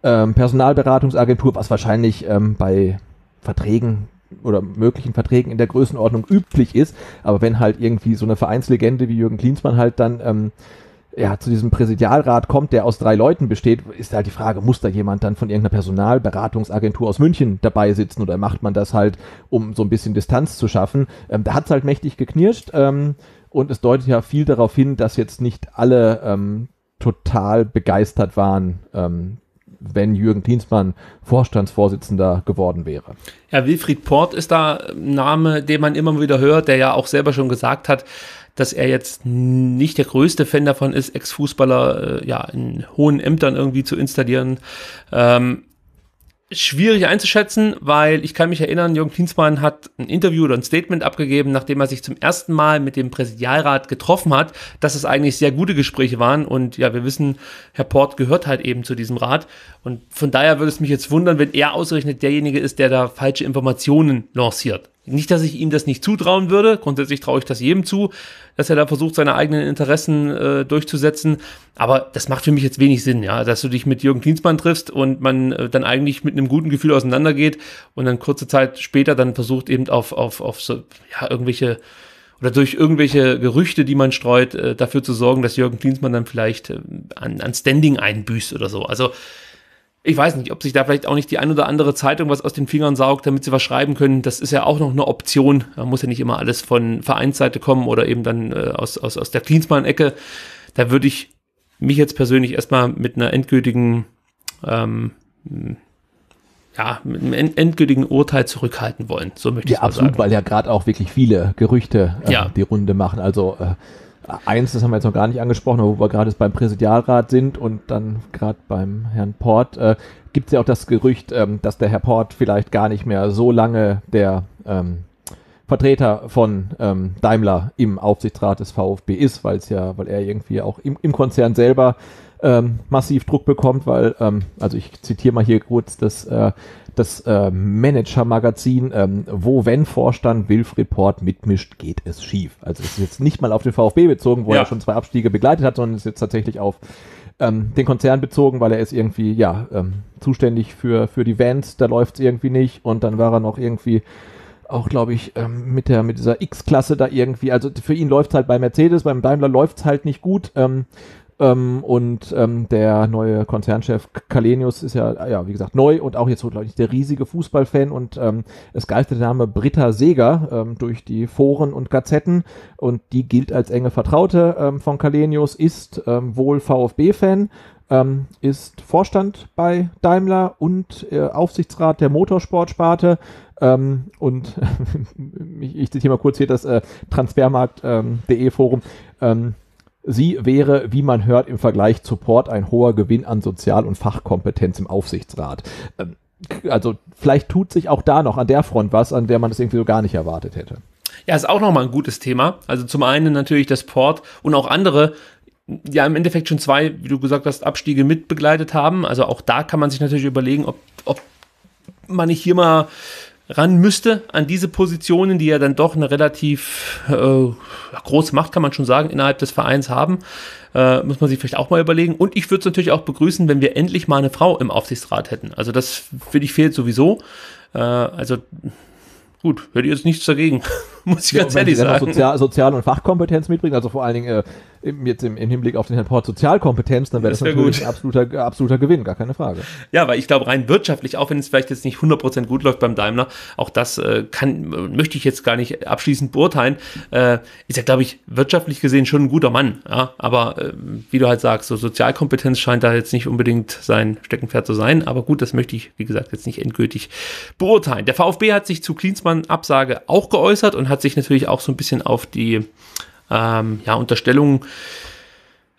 Personalberatungsagentur, was wahrscheinlich ähm, bei Verträgen oder möglichen Verträgen in der Größenordnung üblich ist, aber wenn halt irgendwie so eine Vereinslegende wie Jürgen Klinsmann halt dann ähm, ja, zu diesem Präsidialrat kommt, der aus drei Leuten besteht, ist halt die Frage, muss da jemand dann von irgendeiner Personalberatungsagentur aus München dabei sitzen oder macht man das halt, um so ein bisschen Distanz zu schaffen? Ähm, da hat es halt mächtig geknirscht ähm, und es deutet ja viel darauf hin, dass jetzt nicht alle ähm, total begeistert waren, ähm, wenn Jürgen Klinsmann Vorstandsvorsitzender geworden wäre. Ja, Wilfried Porth ist da ein Name, den man immer wieder hört, der ja auch selber schon gesagt hat, dass er jetzt nicht der größte Fan davon ist, Ex-Fußballer äh, ja, in hohen Ämtern irgendwie zu installieren. Ähm, schwierig einzuschätzen, weil ich kann mich erinnern, Jürgen Klinsmann hat ein Interview oder ein Statement abgegeben, nachdem er sich zum ersten Mal mit dem Präsidialrat getroffen hat, dass es eigentlich sehr gute Gespräche waren und ja, wir wissen, Herr Porth gehört halt eben zu diesem Rat und von daher würde es mich jetzt wundern, wenn er ausgerechnet derjenige ist, der da falsche Informationen lanciert. Nicht, dass ich ihm das nicht zutrauen würde, grundsätzlich traue ich das jedem zu, dass er da versucht, seine eigenen Interessen äh, durchzusetzen, aber das macht für mich jetzt wenig Sinn, ja, dass du dich mit Jürgen Klinsmann triffst und man äh, dann eigentlich mit einem guten Gefühl auseinandergeht und dann kurze Zeit später dann versucht eben auf, auf, auf so, ja, irgendwelche oder durch irgendwelche Gerüchte, die man streut, äh, dafür zu sorgen, dass Jürgen Klinsmann dann vielleicht äh, an, an Standing einbüßt oder so, also ich weiß nicht, ob sich da vielleicht auch nicht die ein oder andere Zeitung was aus den Fingern saugt, damit sie was schreiben können. Das ist ja auch noch eine Option. Da muss ja nicht immer alles von Vereinsseite kommen oder eben dann äh, aus, aus, aus der Klinsmann-Ecke. Da würde ich mich jetzt persönlich erstmal mit einer endgültigen, ähm, ja, mit einem endgültigen Urteil zurückhalten wollen. So möchte ich ja, mal absolut, sagen. Weil ja gerade auch wirklich viele Gerüchte äh, ja. die Runde machen. Also äh, eins, das haben wir jetzt noch gar nicht angesprochen, aber wo wir gerade beim Präsidialrat sind und dann gerade beim Herrn Porth, äh, gibt es ja auch das Gerücht, ähm, dass der Herr Porth vielleicht gar nicht mehr so lange der ähm, Vertreter von ähm, Daimler im Aufsichtsrat des VfB ist, weil es ja, weil er irgendwie auch im, im Konzern selber ähm, massiv Druck bekommt, weil, ähm, also ich zitiere mal hier kurz das, äh, das äh, Manager-Magazin, ähm, wo wenn Vorstand Wilfried Porth mitmischt, geht es schief. Also es ist jetzt nicht mal auf den VfB bezogen, wo ja. er schon zwei Abstiege begleitet hat, sondern es ist jetzt tatsächlich auf ähm, den Konzern bezogen, weil er ist irgendwie ja ähm, zuständig für, für die Vans, da läuft es irgendwie nicht und dann war er noch irgendwie auch, glaube ich, ähm, mit der mit dieser X-Klasse da irgendwie, also für ihn läuft es halt bei Mercedes, beim Daimler läuft es halt nicht gut, ähm, ähm, und ähm, der neue Konzernchef Kalenius ist ja, ja, wie gesagt, neu und auch jetzt, glaube ich, der riesige Fußballfan und ähm, es galt der Name Britta Seeger ähm, durch die Foren und Gazetten und die gilt als enge Vertraute ähm, von Kalenius, ist ähm, wohl VfB-Fan, ähm, ist Vorstand bei Daimler und äh, Aufsichtsrat der Motorsportsparte. Ähm, und ich, ich zitiere mal kurz hier das äh, Transfermarkt.de ähm, Forum. Ähm, sie wäre, wie man hört, im Vergleich zu Porth ein hoher Gewinn an Sozial- und Fachkompetenz im Aufsichtsrat. Ähm, also vielleicht tut sich auch da noch an der Front was, an der man das irgendwie so gar nicht erwartet hätte. Ja, ist auch nochmal ein gutes Thema. Also zum einen natürlich, dass Porth und auch andere ja im Endeffekt schon zwei, wie du gesagt hast, Abstiege mitbegleitet haben. Also auch da kann man sich natürlich überlegen, ob, ob man nicht hier mal ran müsste an diese Positionen, die ja dann doch eine relativ äh, große Macht, kann man schon sagen, innerhalb des Vereins haben, äh, muss man sich vielleicht auch mal überlegen. Und ich würde es natürlich auch begrüßen, wenn wir endlich mal eine Frau im Aufsichtsrat hätten. Also das, finde ich, fehlt sowieso. Äh, also gut, hätte ich jetzt nichts dagegen, muss ich ja, ganz ehrlich sagen. Sozial, Sozial- und Fachkompetenz mitbringen, also vor allen Dingen äh, jetzt im, im Hinblick auf den Herrn Porth Sozialkompetenz, dann wäre das, das wär natürlich ein absoluter, absoluter Gewinn, gar keine Frage. Ja, weil ich glaube rein wirtschaftlich, auch wenn es vielleicht jetzt nicht hundert Prozent gut läuft beim Daimler, auch das äh, kann, möchte ich jetzt gar nicht abschließend beurteilen, äh, ist ja, glaube ich, wirtschaftlich gesehen schon ein guter Mann, ja? Aber äh, wie du halt sagst, so Sozialkompetenz scheint da jetzt nicht unbedingt sein Steckenpferd zu sein, aber gut, das möchte ich, wie gesagt, jetzt nicht endgültig beurteilen. Der VfB hat sich zu Klinsmann Absage auch geäußert und hat sich natürlich auch so ein bisschen auf die ähm, ja, Unterstellung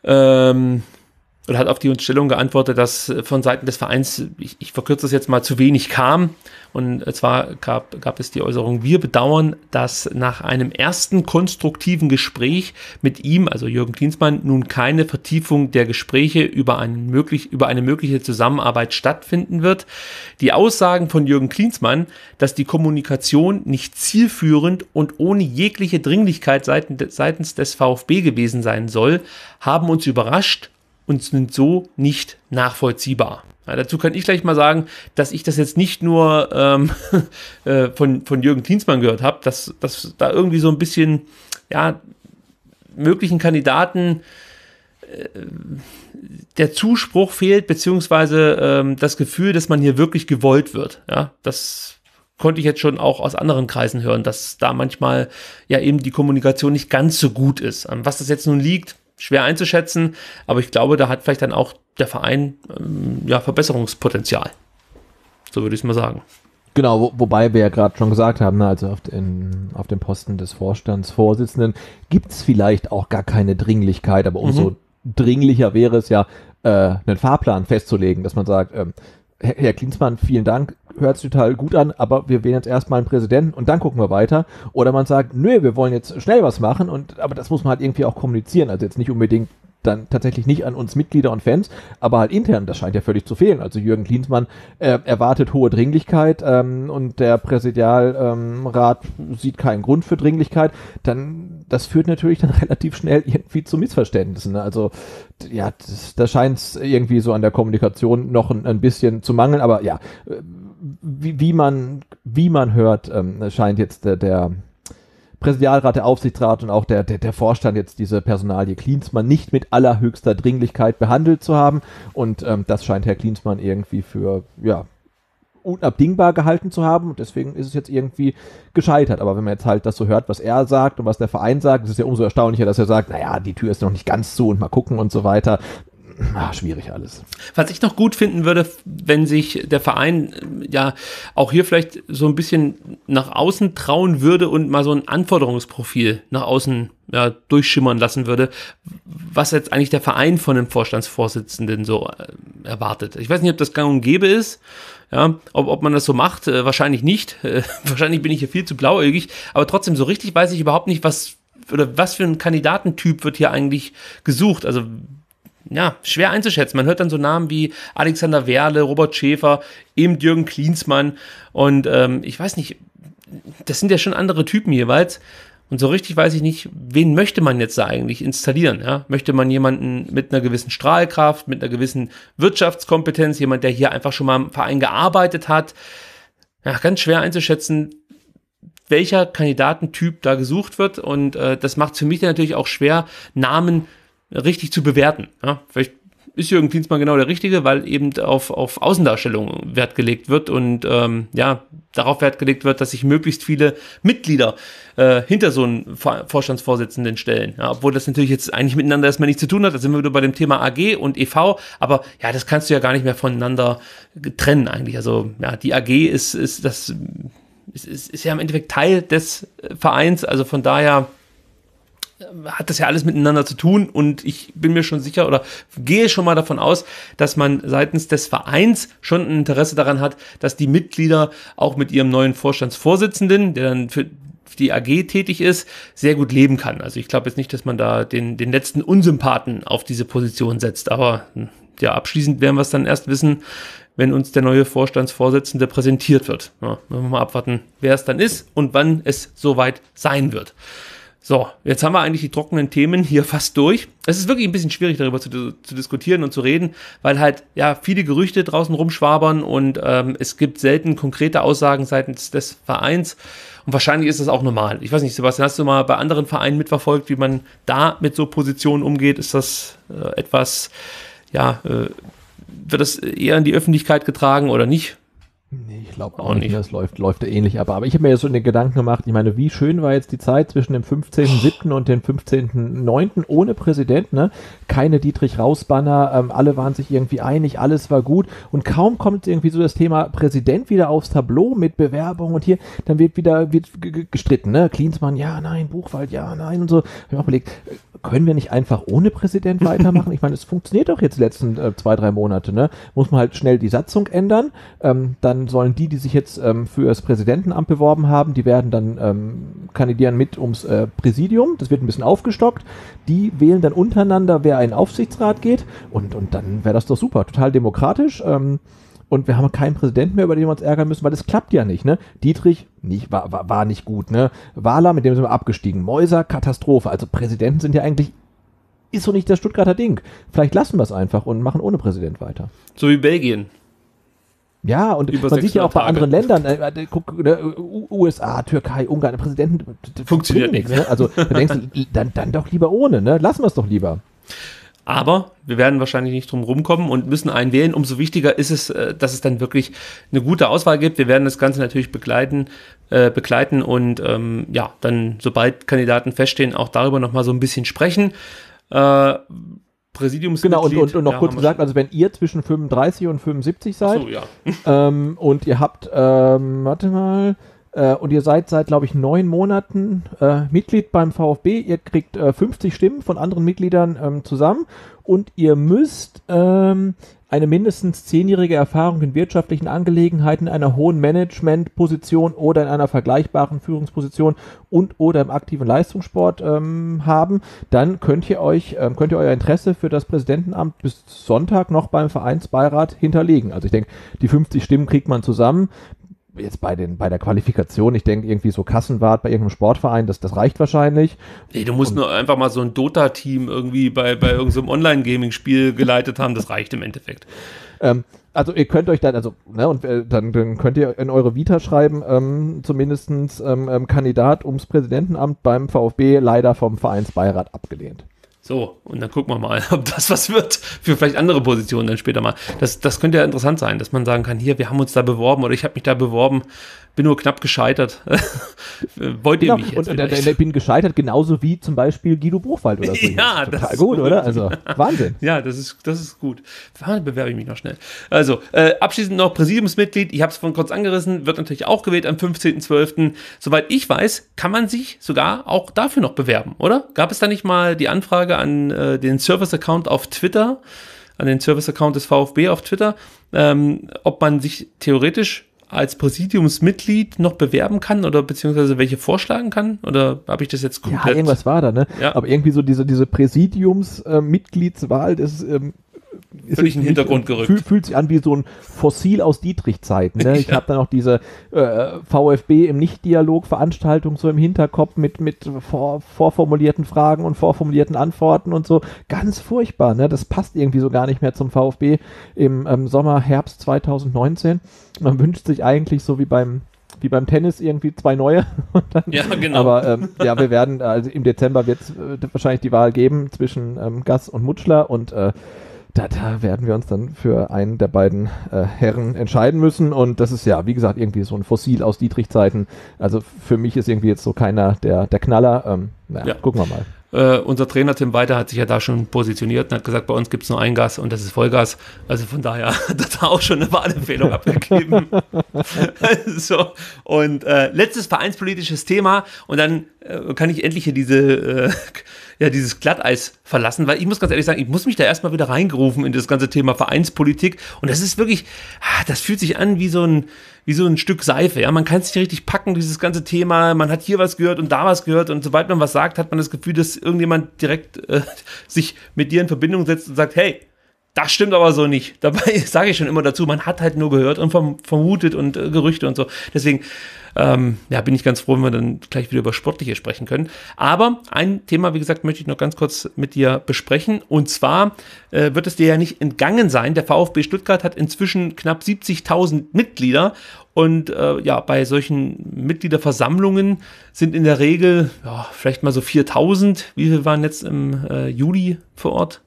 ähm, oder hat auf die Unterstellung geantwortet, dass von Seiten des Vereins, ich, ich verkürze das jetzt mal, zu wenig kam. Und zwar gab, gab es die Äußerung, wir bedauern, dass nach einem ersten konstruktiven Gespräch mit ihm, also Jürgen Klinsmann, nun keine Vertiefung der Gespräche über, einen möglich, über eine mögliche Zusammenarbeit stattfinden wird. Die Aussagen von Jürgen Klinsmann, dass die Kommunikation nicht zielführend und ohne jegliche Dringlichkeit seitens, seitens des VfB gewesen sein soll, haben uns überrascht und sind so nicht nachvollziehbar. Ja, dazu kann ich gleich mal sagen, dass ich das jetzt nicht nur ähm, äh, von, von Jürgen Klinsmann gehört habe, dass, dass da irgendwie so ein bisschen ja, möglichen Kandidaten äh, der Zuspruch fehlt, beziehungsweise ähm, das Gefühl, dass man hier wirklich gewollt wird. Ja, das konnte ich jetzt schon auch aus anderen Kreisen hören, dass da manchmal ja eben die Kommunikation nicht ganz so gut ist. An was das jetzt nun liegt, schwer einzuschätzen, aber ich glaube, da hat vielleicht dann auch der Verein ähm, ja, Verbesserungspotenzial. So würde ich es mal sagen. Genau, wo, wobei wir ja gerade schon gesagt haben, ne, also auf den, auf dem Posten des Vorstandsvorsitzenden gibt es vielleicht auch gar keine Dringlichkeit, aber umso mhm. dringlicher wäre es ja, äh, einen Fahrplan festzulegen, dass man sagt, ähm, Herr, Herr Klinsmann, vielen Dank, hört sich total gut an, aber wir wählen jetzt erstmal einen Präsidenten und dann gucken wir weiter. Oder man sagt, nö, wir wollen jetzt schnell was machen, und aber das muss man halt irgendwie auch kommunizieren. Also jetzt nicht unbedingt dann tatsächlich nicht an uns Mitglieder und Fans, aber halt intern, das scheint ja völlig zu fehlen. Also Jürgen Klinsmann äh, erwartet hohe Dringlichkeit ähm, und der Präsidialrat ähm, sieht keinen Grund für Dringlichkeit. Dann, das führt natürlich dann relativ schnell irgendwie zu Missverständnissen. Ne? Also ja, das, da scheint es irgendwie so an der Kommunikation noch ein, ein bisschen zu mangeln, aber ja, wie, wie man wie man hört, ähm, scheint jetzt der, der Präsidialrat, der Aufsichtsrat und auch der, der, der Vorstand jetzt diese Personalie Klinsmann nicht mit allerhöchster Dringlichkeit behandelt zu haben, und ähm, das scheint Herr Klinsmann irgendwie für, ja, unabdingbar gehalten zu haben, und deswegen ist es jetzt irgendwie gescheitert. Aber wenn man jetzt halt das so hört, was er sagt und was der Verein sagt, ist es ja umso erstaunlicher, dass er sagt, naja, die Tür ist noch nicht ganz zu und mal gucken und so weiter. Ach, schwierig alles. Was ich noch gut finden würde, wenn sich der Verein ja auch hier vielleicht so ein bisschen nach außen trauen würde und mal so ein Anforderungsprofil nach außen ja, durchschimmern lassen würde, was jetzt eigentlich der Verein von dem Vorstandsvorsitzenden so äh, erwartet. Ich weiß nicht, ob das gang und gäbe ist, ja, ob, ob man das so macht, äh, wahrscheinlich nicht. Äh, wahrscheinlich bin ich hier viel zu blauäugig, aber trotzdem, so richtig weiß ich überhaupt nicht, was oder was für ein Kandidatentyp wird hier eigentlich gesucht. Also ja, schwer einzuschätzen. Man hört dann so Namen wie Alexander Werle, Robert Schäfer, eben Jürgen Klinsmann und ähm, ich weiß nicht, das sind ja schon andere Typen jeweils. Und so richtig weiß ich nicht, wen möchte man jetzt da eigentlich installieren? Ja? Möchte man jemanden mit einer gewissen Strahlkraft, mit einer gewissen Wirtschaftskompetenz, jemand, der hier einfach schon mal im Verein gearbeitet hat? Ja, ganz schwer einzuschätzen, welcher Kandidatentyp da gesucht wird. Und äh, das macht es für mich dann natürlich auch schwer, Namen richtig zu bewerten. Ja? Vielleicht ist Jürgen Klinsmann genau der Richtige, weil eben auf, auf Außendarstellung Wert gelegt wird und ähm, ja, darauf Wert gelegt wird, dass sich möglichst viele Mitglieder äh, hinter so einen Vorstandsvorsitzenden stellen. Ja, obwohl das natürlich jetzt eigentlich miteinander erstmal nichts zu tun hat, da sind wir wieder bei dem Thema A G und E V, aber ja, das kannst du ja gar nicht mehr voneinander trennen eigentlich. Also ja, die A G ist, ist, das, ist, ist, ist ja im Endeffekt Teil des Vereins, also von daher hat das ja alles miteinander zu tun und ich bin mir schon sicher oder gehe schon mal davon aus, dass man seitens des Vereins schon ein Interesse daran hat, dass die Mitglieder auch mit ihrem neuen Vorstandsvorsitzenden, der dann für die A G tätig ist, sehr gut leben kann. Also ich glaube jetzt nicht, dass man da den, den letzten Unsympathen auf diese Position setzt, aber ja, abschließend werden wir es dann erst wissen, wenn uns der neue Vorstandsvorsitzende präsentiert wird. Ja, müssen wir mal abwarten, wer es dann ist und wann es soweit sein wird. So, jetzt haben wir eigentlich die trockenen Themen hier fast durch. Es ist wirklich ein bisschen schwierig, darüber zu, zu diskutieren und zu reden, weil halt ja viele Gerüchte draußen rumschwabern und ähm, es gibt selten konkrete Aussagen seitens des Vereins. Und wahrscheinlich ist das auch normal. Ich weiß nicht, Sebastian, hast du mal bei anderen Vereinen mitverfolgt, wie man da mit so Positionen umgeht? Ist das äh, etwas, ja, äh, wird das eher in die Öffentlichkeit getragen oder nicht? Nee, ich glaube auch nicht, das läuft, läuft ähnlich ab. Aber ich habe mir jetzt so den Gedanken gemacht, ich meine, wie schön war jetzt die Zeit zwischen dem fünfzehnten siebten und dem fünfzehnten neunten ohne Präsident, ne? Keine Dietrich-Raus-Banner, ähm, alle waren sich irgendwie einig, alles war gut und kaum kommt irgendwie so das Thema Präsident wieder aufs Tableau mit Bewerbung und hier, dann wird wieder wird gestritten, ne? Klinsmann, ja, nein, Buchwald, ja, nein und so. Hab ich mir auch überlegt, können wir nicht einfach ohne Präsident weitermachen? Ich meine, es funktioniert doch jetzt die letzten äh, zwei, drei Monate, ne? Muss man halt schnell die Satzung ändern, ähm, dann sollen die, die sich jetzt ähm, für das Präsidentenamt beworben haben, die werden dann ähm, kandidieren mit ums äh, Präsidium, das wird ein bisschen aufgestockt, die wählen dann untereinander, wer in den Aufsichtsrat geht und, und dann wäre das doch super, total demokratisch ähm, und wir haben keinen Präsidenten mehr, über den wir uns ärgern müssen, weil das klappt ja nicht, ne? Dietrich nicht, war, war, war nicht gut, ne? Wahler, mit dem sind wir abgestiegen, Meuser, Katastrophe, also Präsidenten sind ja eigentlich ist so nicht das Stuttgarter Ding, vielleicht lassen wir es einfach und machen ohne Präsident weiter. So wie Belgien. Ja, und Über man sieht ja auch bei Tage. anderen Ländern, äh, guck, U S A, Türkei, Ungarn, der Präsident funktioniert nichts. Ne? Also da denkst du, dann, dann doch lieber ohne, ne? Lassen wir es doch lieber. Aber wir werden wahrscheinlich nicht drum rumkommen und müssen einen wählen. Umso wichtiger ist es, dass es dann wirklich eine gute Auswahl gibt. Wir werden das Ganze natürlich begleiten, äh, begleiten und ähm, ja, dann, sobald Kandidaten feststehen, auch darüber nochmal so ein bisschen sprechen. Äh, Präsidiumsmitglied. Genau, und, und, und noch ja, kurz gesagt, also wenn ihr zwischen fünfunddreißig und fünfundsiebzig seid, so, ja. ähm, und ihr habt, ähm, warte mal, äh, und ihr seid seit, glaube ich, neun Monaten äh, Mitglied beim VfB, ihr kriegt äh, fünfzig Stimmen von anderen Mitgliedern ähm, zusammen und ihr müsst ähm, eine mindestens zehnjährige Erfahrung in wirtschaftlichen Angelegenheiten, in einer hohen Managementposition oder in einer vergleichbaren Führungsposition und oder im aktiven Leistungssport ähm, haben, dann könnt ihr euch, ähm, könnt ihr euer Interesse für das Präsidentenamt bis Sonntag noch beim Vereinsbeirat hinterlegen. Also ich denke, die fünfzig Stimmen kriegt man zusammen. Jetzt bei den bei der Qualifikation, ich denke irgendwie so Kassenwart bei irgendeinem Sportverein, das, das reicht wahrscheinlich. Nee, du musst und nur einfach mal so ein Dota-Team irgendwie bei, bei irgendeinem Online-Gaming-Spiel geleitet haben, das reicht im Endeffekt. Ähm, also ihr könnt euch dann, also, ne, und äh, dann, dann könnt ihr in eure Vita schreiben, ähm, zumindest ähm, Kandidat ums Präsidentenamt beim VfB, leider vom Vereinsbeirat abgelehnt. So, und dann gucken wir mal, ob das was wird für vielleicht andere Positionen dann später mal. Das, das könnte ja interessant sein, dass man sagen kann, hier, wir haben uns da beworben oder ich habe mich da beworben, bin nur knapp gescheitert. Wollt ihr genau. mich jetzt? Und, und, und bin gescheitert, genauso wie zum Beispiel Guido Buchwald oder so. Ja, das total ist gut, gut, oder? Also, Wahnsinn. Ja, das ist, das ist gut. Dann bewerbe ich mich noch schnell. Also, äh, abschließend noch Präsidiumsmitglied. Ich habe es vorhin kurz angerissen, wird natürlich auch gewählt am fünfzehnten zwölften Soweit ich weiß, kann man sich sogar auch dafür noch bewerben, oder? Gab es da nicht mal die Anfrage an äh, den Service-Account auf Twitter, an den Service-Account des VfB auf Twitter, ähm, ob man sich theoretisch als Präsidiumsmitglied noch bewerben kann oder beziehungsweise welche vorschlagen kann? Oder habe ich das jetzt komplett? Ja, irgendwas war da, ne? Ja. Aber irgendwie so diese, diese Präsidiumsmitgliedswahl, äh, das ähm, ist völlig in den Hintergrund gerückt. Fühl, fühlt sich an wie so ein Fossil aus Dietrich-Zeiten. Ne? Ich ja. habe dann auch diese äh, VfB im Nicht-Dialog-Veranstaltung so im Hinterkopf mit, mit vor, vorformulierten Fragen und vorformulierten Antworten und so. Ganz furchtbar. Ne? Das passt irgendwie so gar nicht mehr zum VfB im ähm, Sommer, Herbst zweitausendneunzehn. Man wünscht sich eigentlich so wie beim wie beim Tennis irgendwie zwei neue. Dann, ja, genau. Aber ähm, ja, wir werden, also im Dezember wird es äh, wahrscheinlich die Wahl geben zwischen ähm, Gass und Mutschler und äh, da, da werden wir uns dann für einen der beiden äh, Herren entscheiden müssen und das ist ja, wie gesagt, irgendwie so ein Fossil aus Dietrich-Zeiten. Also für mich ist irgendwie jetzt so keiner der, der Knaller. Ähm, naja, ja. Gucken wir mal. Uh, unser Trainer Tim Walter hat sich ja da schon positioniert und hat gesagt, bei uns gibt es nur ein Gas und das ist Vollgas. Also von daher hat er da auch schon eine Wahlempfehlung abgegeben. So. Und uh, letztes vereinspolitisches Thema und dann uh, kann ich endlich hier diese, uh, ja, dieses Glatteis verlassen, weil ich muss ganz ehrlich sagen, ich muss mich da erstmal wieder reingerufen in das ganze Thema Vereinspolitik und das ist wirklich, das fühlt sich an wie so ein wie so ein Stück Seife, ja, man kann es nicht richtig packen, dieses ganze Thema, man hat hier was gehört und da was gehört und sobald man was sagt, hat man das Gefühl, dass irgendjemand direkt äh, sich mit dir in Verbindung setzt und sagt, hey, das stimmt aber so nicht. Dabei sage ich schon immer dazu, man hat halt nur gehört und verm- vermutet und äh, Gerüchte und so. Deswegen ähm, ja, bin ich ganz froh, wenn wir dann gleich wieder über Sportliche sprechen können. Aber ein Thema, wie gesagt, möchte ich noch ganz kurz mit dir besprechen. Und zwar äh, wird es dir ja nicht entgangen sein. Der VfB Stuttgart hat inzwischen knapp siebzigtausend Mitglieder. Und äh, ja, bei solchen Mitgliederversammlungen sind in der Regel ja, vielleicht mal so viertausend. Wie viele waren jetzt im äh, Juli vor Ort?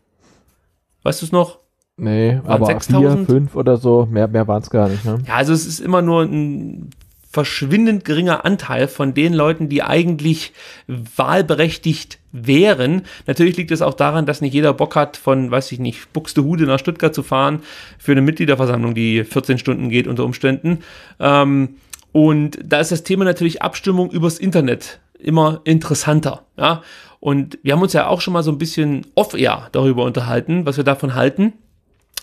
Weißt du es noch? Nee, waren aber vier, fünf oder so, mehr, mehr waren es gar nicht. Ne? Ja, also es ist immer nur ein verschwindend geringer Anteil von den Leuten, die eigentlich wahlberechtigt wären. Natürlich liegt es auch daran, dass nicht jeder Bock hat, von, weiß ich nicht, Buxtehude nach Stuttgart zu fahren für eine Mitgliederversammlung, die vierzehn Stunden geht unter Umständen. Ähm, und da ist das Thema natürlich Abstimmung übers Internet immer interessanter, ja. Und wir haben uns ja auch schon mal so ein bisschen off-air darüber unterhalten, was wir davon halten.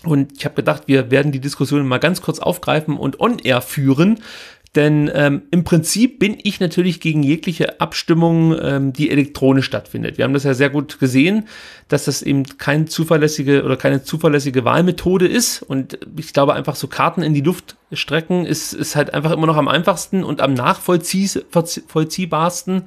Und ich habe gedacht, wir werden die Diskussion mal ganz kurz aufgreifen und on-air führen. Denn ähm, im Prinzip bin ich natürlich gegen jegliche Abstimmung, ähm, die elektronisch stattfindet. Wir haben das ja sehr gut gesehen, dass das eben kein zuverlässige oder keine zuverlässige Wahlmethode ist. Und ich glaube einfach so Karten in die Luft strecken ist, ist halt einfach immer noch am einfachsten und am nachvollziehbarsten.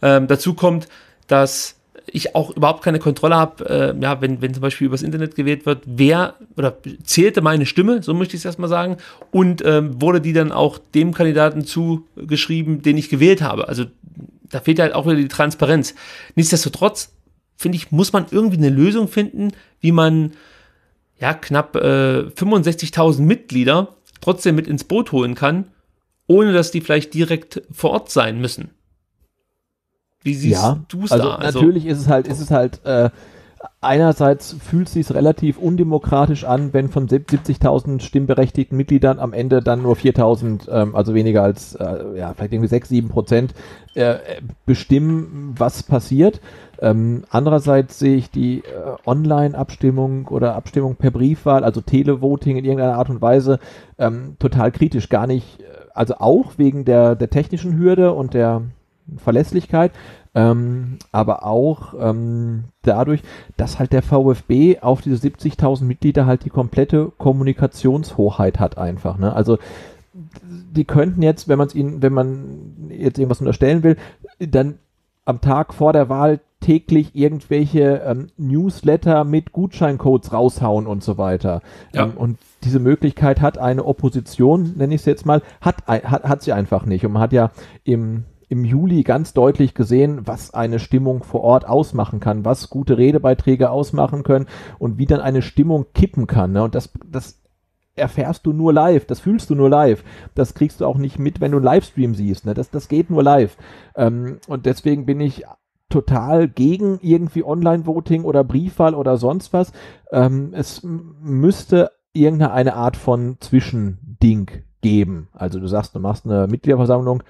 Ähm, dazu kommt, dass ich auch überhaupt keine Kontrolle habe, äh, ja, wenn, wenn zum Beispiel übers Internet gewählt wird, wer oder zählte meine Stimme, so möchte ich es erstmal sagen, und ähm, wurde die dann auch dem Kandidaten zugeschrieben, den ich gewählt habe. Also da fehlt halt auch wieder die Transparenz. Nichtsdestotrotz, finde ich, muss man irgendwie eine Lösung finden, wie man ja knapp äh, fünfundsechzigtausend Mitglieder trotzdem mit ins Boot holen kann, ohne dass die vielleicht direkt vor Ort sein müssen. Wie siehst ja, du es also da? Also natürlich ist es halt, ist es halt äh, einerseits fühlt es sich relativ undemokratisch an, wenn von siebzigtausend stimmberechtigten Mitgliedern am Ende dann nur viertausend, ähm, also weniger als äh, ja vielleicht irgendwie sechs, sieben Prozent äh, bestimmen, was passiert. Ähm, andererseits sehe ich die äh, Online-Abstimmung oder Abstimmung per Briefwahl, also Televoting in irgendeiner Art und Weise, ähm, total kritisch. Gar nicht, also auch wegen der, der technischen Hürde und der Verlässlichkeit, ähm, aber auch ähm, dadurch, dass halt der VfB auf diese siebzigtausend Mitglieder halt die komplette Kommunikationshoheit hat einfach. Ne? Also die könnten jetzt, wenn man es ihnen, wenn man jetzt irgendwas unterstellen will, dann am Tag vor der Wahl täglich irgendwelche ähm, Newsletter mit Gutscheincodes raushauen und so weiter. Ja. Ähm, und diese Möglichkeit hat eine Opposition, nenne ich es jetzt mal, hat, hat, hat sie einfach nicht. Und man hat ja im im Juli ganz deutlich gesehen, was eine Stimmung vor Ort ausmachen kann, was gute Redebeiträge ausmachen können und wie dann eine Stimmung kippen kann. Ne? Und das, das erfährst du nur live, das fühlst du nur live. Das kriegst du auch nicht mit, wenn du einen Livestream siehst. Ne? Das, das geht nur live. Ähm, und deswegen bin ich total gegen irgendwie Online-Voting oder Briefwahl oder sonst was. Ähm, es m- müsste irgendeine Art von Zwischending geben. Also du sagst, du machst eine Mitgliederversammlung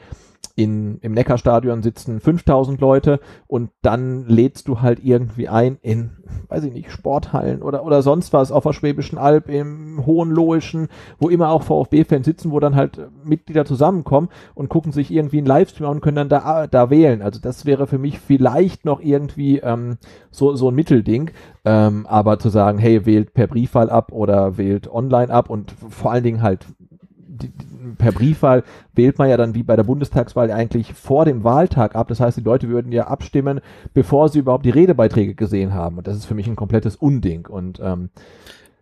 in, im Neckarstadion sitzen fünftausend Leute und dann lädst du halt irgendwie ein in, weiß ich nicht, Sporthallen oder, oder sonst was auf der Schwäbischen Alb, im Hohenlohischen, wo immer auch VfB-Fans sitzen, wo dann halt Mitglieder zusammenkommen und gucken sich irgendwie einen Livestream an und können dann da, da wählen. Also das wäre für mich vielleicht noch irgendwie ähm, so, so ein Mittelding, ähm, aber zu sagen, hey, wählt per Briefwahl ab oder wählt online ab und vor allen Dingen halt per Briefwahl wählt man ja dann wie bei der Bundestagswahl eigentlich vor dem Wahltag ab. Das heißt, die Leute würden ja abstimmen, bevor sie überhaupt die Redebeiträge gesehen haben. Und das ist für mich ein komplettes Unding. Und ähm,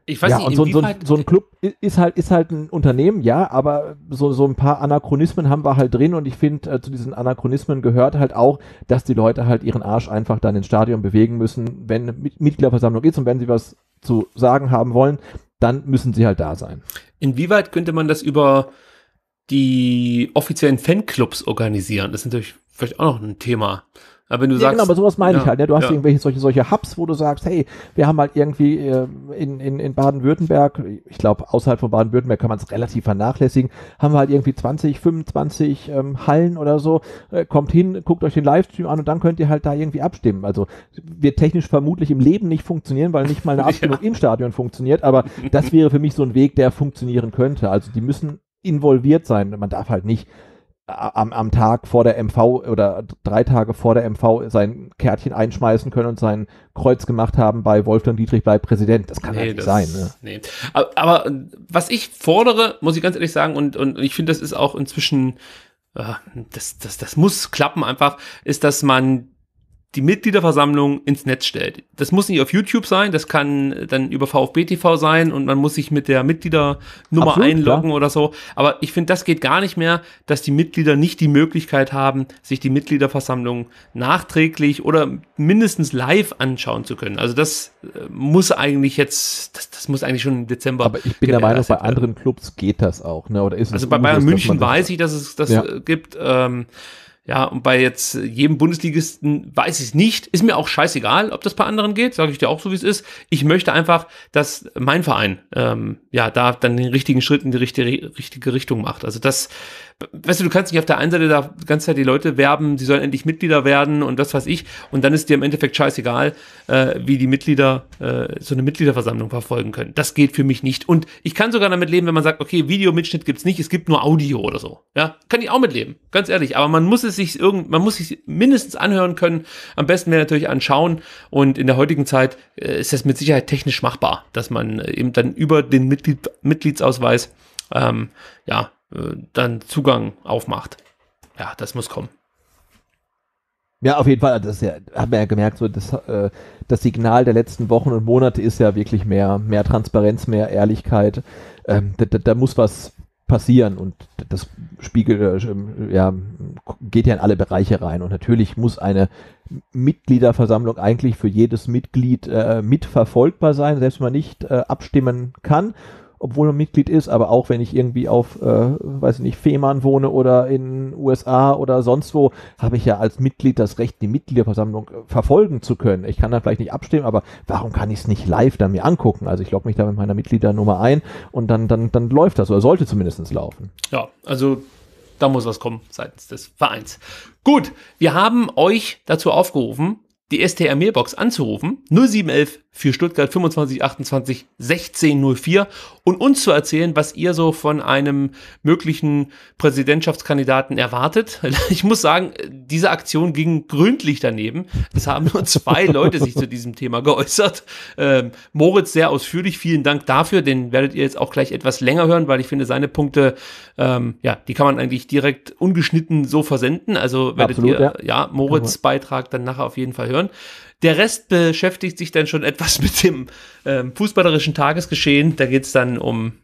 ich weiß ja, nicht, und so, so, so ein Club ist halt, ist halt ein Unternehmen, ja, aber so, so ein paar Anachronismen haben wir halt drin und ich finde, äh, zu diesen Anachronismen gehört halt auch, dass die Leute halt ihren Arsch einfach dann ins Stadion bewegen müssen, wenn eine Mitgliederversammlung ist und wenn sie was zu sagen haben wollen, dann müssen sie halt da sein. Inwieweit könnte man das über die offiziellen Fanclubs organisieren? Das ist natürlich vielleicht auch noch ein Thema. Aber wenn du ja, sagst, genau, aber sowas meine ja, ich halt. Ne? Du hast ja irgendwelche solche, solche Hubs, wo du sagst, hey, wir haben halt irgendwie äh, in, in, in Baden-Württemberg, ich glaube, außerhalb von Baden-Württemberg kann man es relativ vernachlässigen, haben wir halt irgendwie zwanzig, fünfundzwanzig ähm, Hallen oder so. Äh, kommt hin, guckt euch den Livestream an und dann könnt ihr halt da irgendwie abstimmen. Also wird technisch vermutlich im Leben nicht funktionieren, weil nicht mal eine Abstimmung ja. im Stadion funktioniert, aber das wäre für mich so ein Weg, der funktionieren könnte. Also die müssen involviert sein. Man darf halt nicht Am, am Tag vor der M V oder drei Tage vor der M V sein Kärtchen einschmeißen können und sein Kreuz gemacht haben bei Wolfgang Dietrich bleibt Präsident. Das kann nee, halt nicht das, sein. Ne? Nee. Aber, aber was ich fordere, muss ich ganz ehrlich sagen, und, und ich finde, das ist auch inzwischen, äh, das, das, das muss klappen einfach, ist, dass man die Mitgliederversammlung ins Netz stellt. Das muss nicht auf YouTube sein, das kann dann über VfB T V sein und man muss sich mit der Mitgliedernummer Absolut, einloggen ja. oder so. Aber ich finde, das geht gar nicht mehr, dass die Mitglieder nicht die Möglichkeit haben, sich die Mitgliederversammlung nachträglich oder mindestens live anschauen zu können. Also das muss eigentlich jetzt, das, das muss eigentlich schon im Dezember. Aber ich bin der Meinung, bei anderen Clubs geht das auch, ne? Oder ist es also bei Bayern München weiß ich, dass es das ja. gibt. Ähm, Ja, und bei jetzt jedem Bundesligisten weiß ich es nicht. Ist mir auch scheißegal, ob das bei anderen geht, sage ich dir auch so, wie es ist. Ich möchte einfach, dass mein Verein ähm, ja da dann den richtigen Schritt in die richtige, richtige Richtung macht. Also das, weißt du, du kannst nicht auf der einen Seite da die ganze Zeit die Leute werben, sie sollen endlich Mitglieder werden und das weiß ich. Und dann ist dir im Endeffekt scheißegal, äh, wie die Mitglieder äh, so eine Mitgliederversammlung verfolgen können. Das geht für mich nicht. Und ich kann sogar damit leben, wenn man sagt, okay, Videomitschnitt gibt's nicht, es gibt nur Audio oder so. Ja, kann ich auch mitleben, ganz ehrlich. Aber man muss es sich irgend, man muss sich mindestens anhören können. Am besten wäre natürlich anschauen. Und in der heutigen Zeit äh, ist das mit Sicherheit technisch machbar, dass man äh, eben dann über den Mitglied, Mitgliedsausweis ähm, ja, äh, dann Zugang aufmacht. Ja, das muss kommen. Ja, auf jeden Fall. Das ist ja, hat man ja gemerkt, so das, äh, das Signal der letzten Wochen und Monate ist ja wirklich mehr, mehr Transparenz, mehr Ehrlichkeit. Ähm, da, da, da muss was passieren und das Spiegel ja, geht ja in alle Bereiche rein und natürlich muss eine Mitgliederversammlung eigentlich für jedes Mitglied äh, mitverfolgbar sein, selbst wenn man nicht äh, abstimmen kann, obwohl man Mitglied ist, aber auch wenn ich irgendwie auf, äh, weiß ich nicht, Fehmarn wohne oder in U S A oder sonst wo, habe ich ja als Mitglied das Recht, die Mitgliederversammlung äh, verfolgen zu können. Ich kann da vielleicht nicht abstimmen, aber warum kann ich es nicht live dann mir angucken? Also ich logge mich da mit meiner Mitgliedernummer ein und dann, dann, dann läuft das oder sollte zumindest laufen. Ja, also da muss was kommen seitens des Vereins. Gut, wir haben euch dazu aufgerufen, die S T R-Mailbox anzurufen, null sieben elf für Stuttgart fünfundzwanzig achtundzwanzig sechzehn null vier und uns zu erzählen, was ihr so von einem möglichen Präsidentschaftskandidaten erwartet. Ich muss sagen, diese Aktion ging gründlich daneben. Es haben nur zwei Leute sich zu diesem Thema geäußert. Ähm, Moritz sehr ausführlich, vielen Dank dafür, den werdet ihr jetzt auch gleich etwas länger hören, weil ich finde, seine Punkte, ähm, ja, die kann man eigentlich direkt ungeschnitten so versenden. Also werdet Absolut, ihr, ja, ja Moritz' mhm. Beitrag dann nachher auf jeden Fall hören. Der Rest beschäftigt sich dann schon etwas mit dem äh, fußballerischen Tagesgeschehen. Da geht es dann um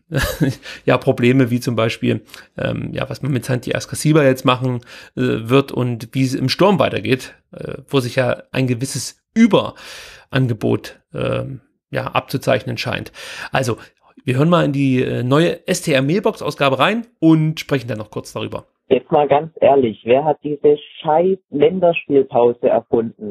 ja, Probleme wie zum Beispiel, ähm, ja, was man mit Santiago Ascacibar jetzt machen äh, wird und wie es im Sturm weitergeht, äh, wo sich ja ein gewisses Überangebot äh, ja, abzuzeichnen scheint. Also, wir hören mal in die äh, neue S T R-Mailbox-Ausgabe rein und sprechen dann noch kurz darüber. Jetzt mal ganz ehrlich, wer hat diese scheiß Länderspielpause erfunden?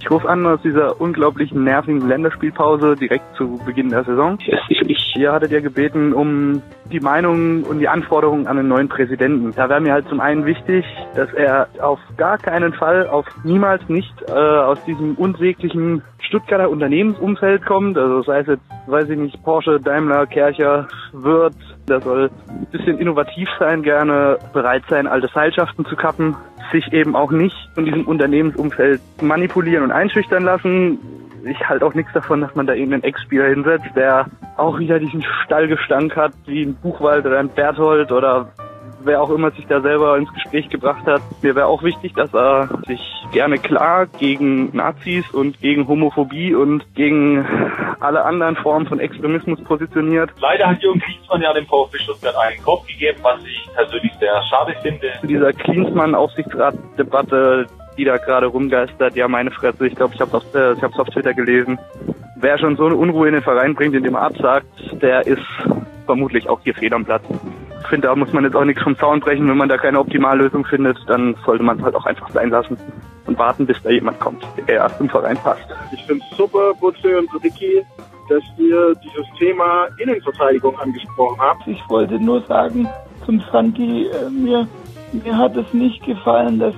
Ich rufe an aus dieser unglaublichen nervigen Länderspielpause direkt zu Beginn der Saison. Ich, ich, ich. Ihr hattet ja gebeten um die Meinungen und die Anforderungen an den neuen Präsidenten. Da wäre mir halt zum einen wichtig, dass er auf gar keinen Fall, auf niemals nicht äh, aus diesem unsäglichen Stuttgarter Unternehmensumfeld kommt. Also sei es jetzt, weiß ich nicht, Porsche, Daimler, Kärcher, Wirth. Da soll ein bisschen innovativ sein, gerne bereit sein, alte Seilschaften zu kappen, sich eben auch nicht in diesem Unternehmensumfeld manipulieren und einschüchtern lassen. Ich halte auch nichts davon, dass man da irgendeinen Ex-Spieler hinsetzt, der auch wieder diesen Stallgestank hat, wie ein Buchwald oder ein Berthold oder wer auch immer sich da selber ins Gespräch gebracht hat. Mir wäre auch wichtig, dass er sich gerne klar gegen Nazis und gegen Homophobie und gegen alle anderen Formen von Extremismus positioniert. Leider hat Jürgen Klinsmann ja dem VfB Stuttgart einen Kopf gegeben, was ich persönlich sehr schade finde. Dieser Klinsmann-Aufsichtsrat-Debatte, die da gerade rumgeistert, ja meine Fresse, ich glaube, ich habe es äh, auf Twitter gelesen. Wer schon so eine Unruhe in den Verein bringt, indem er absagt, der ist vermutlich auch hier fehl am Platz. Ich finde, da muss man jetzt auch nichts vom Zaun brechen. Wenn man da keine Optimallösung findet, dann sollte man es halt auch einfach sein lassen und warten, bis da jemand kommt, der zum Verein passt. Ich finde es super, Butze und Ricky, dass ihr dieses Thema Innenverteidigung angesprochen habt. Ich wollte nur sagen zum Santi, äh, mir, mir hat es nicht gefallen, dass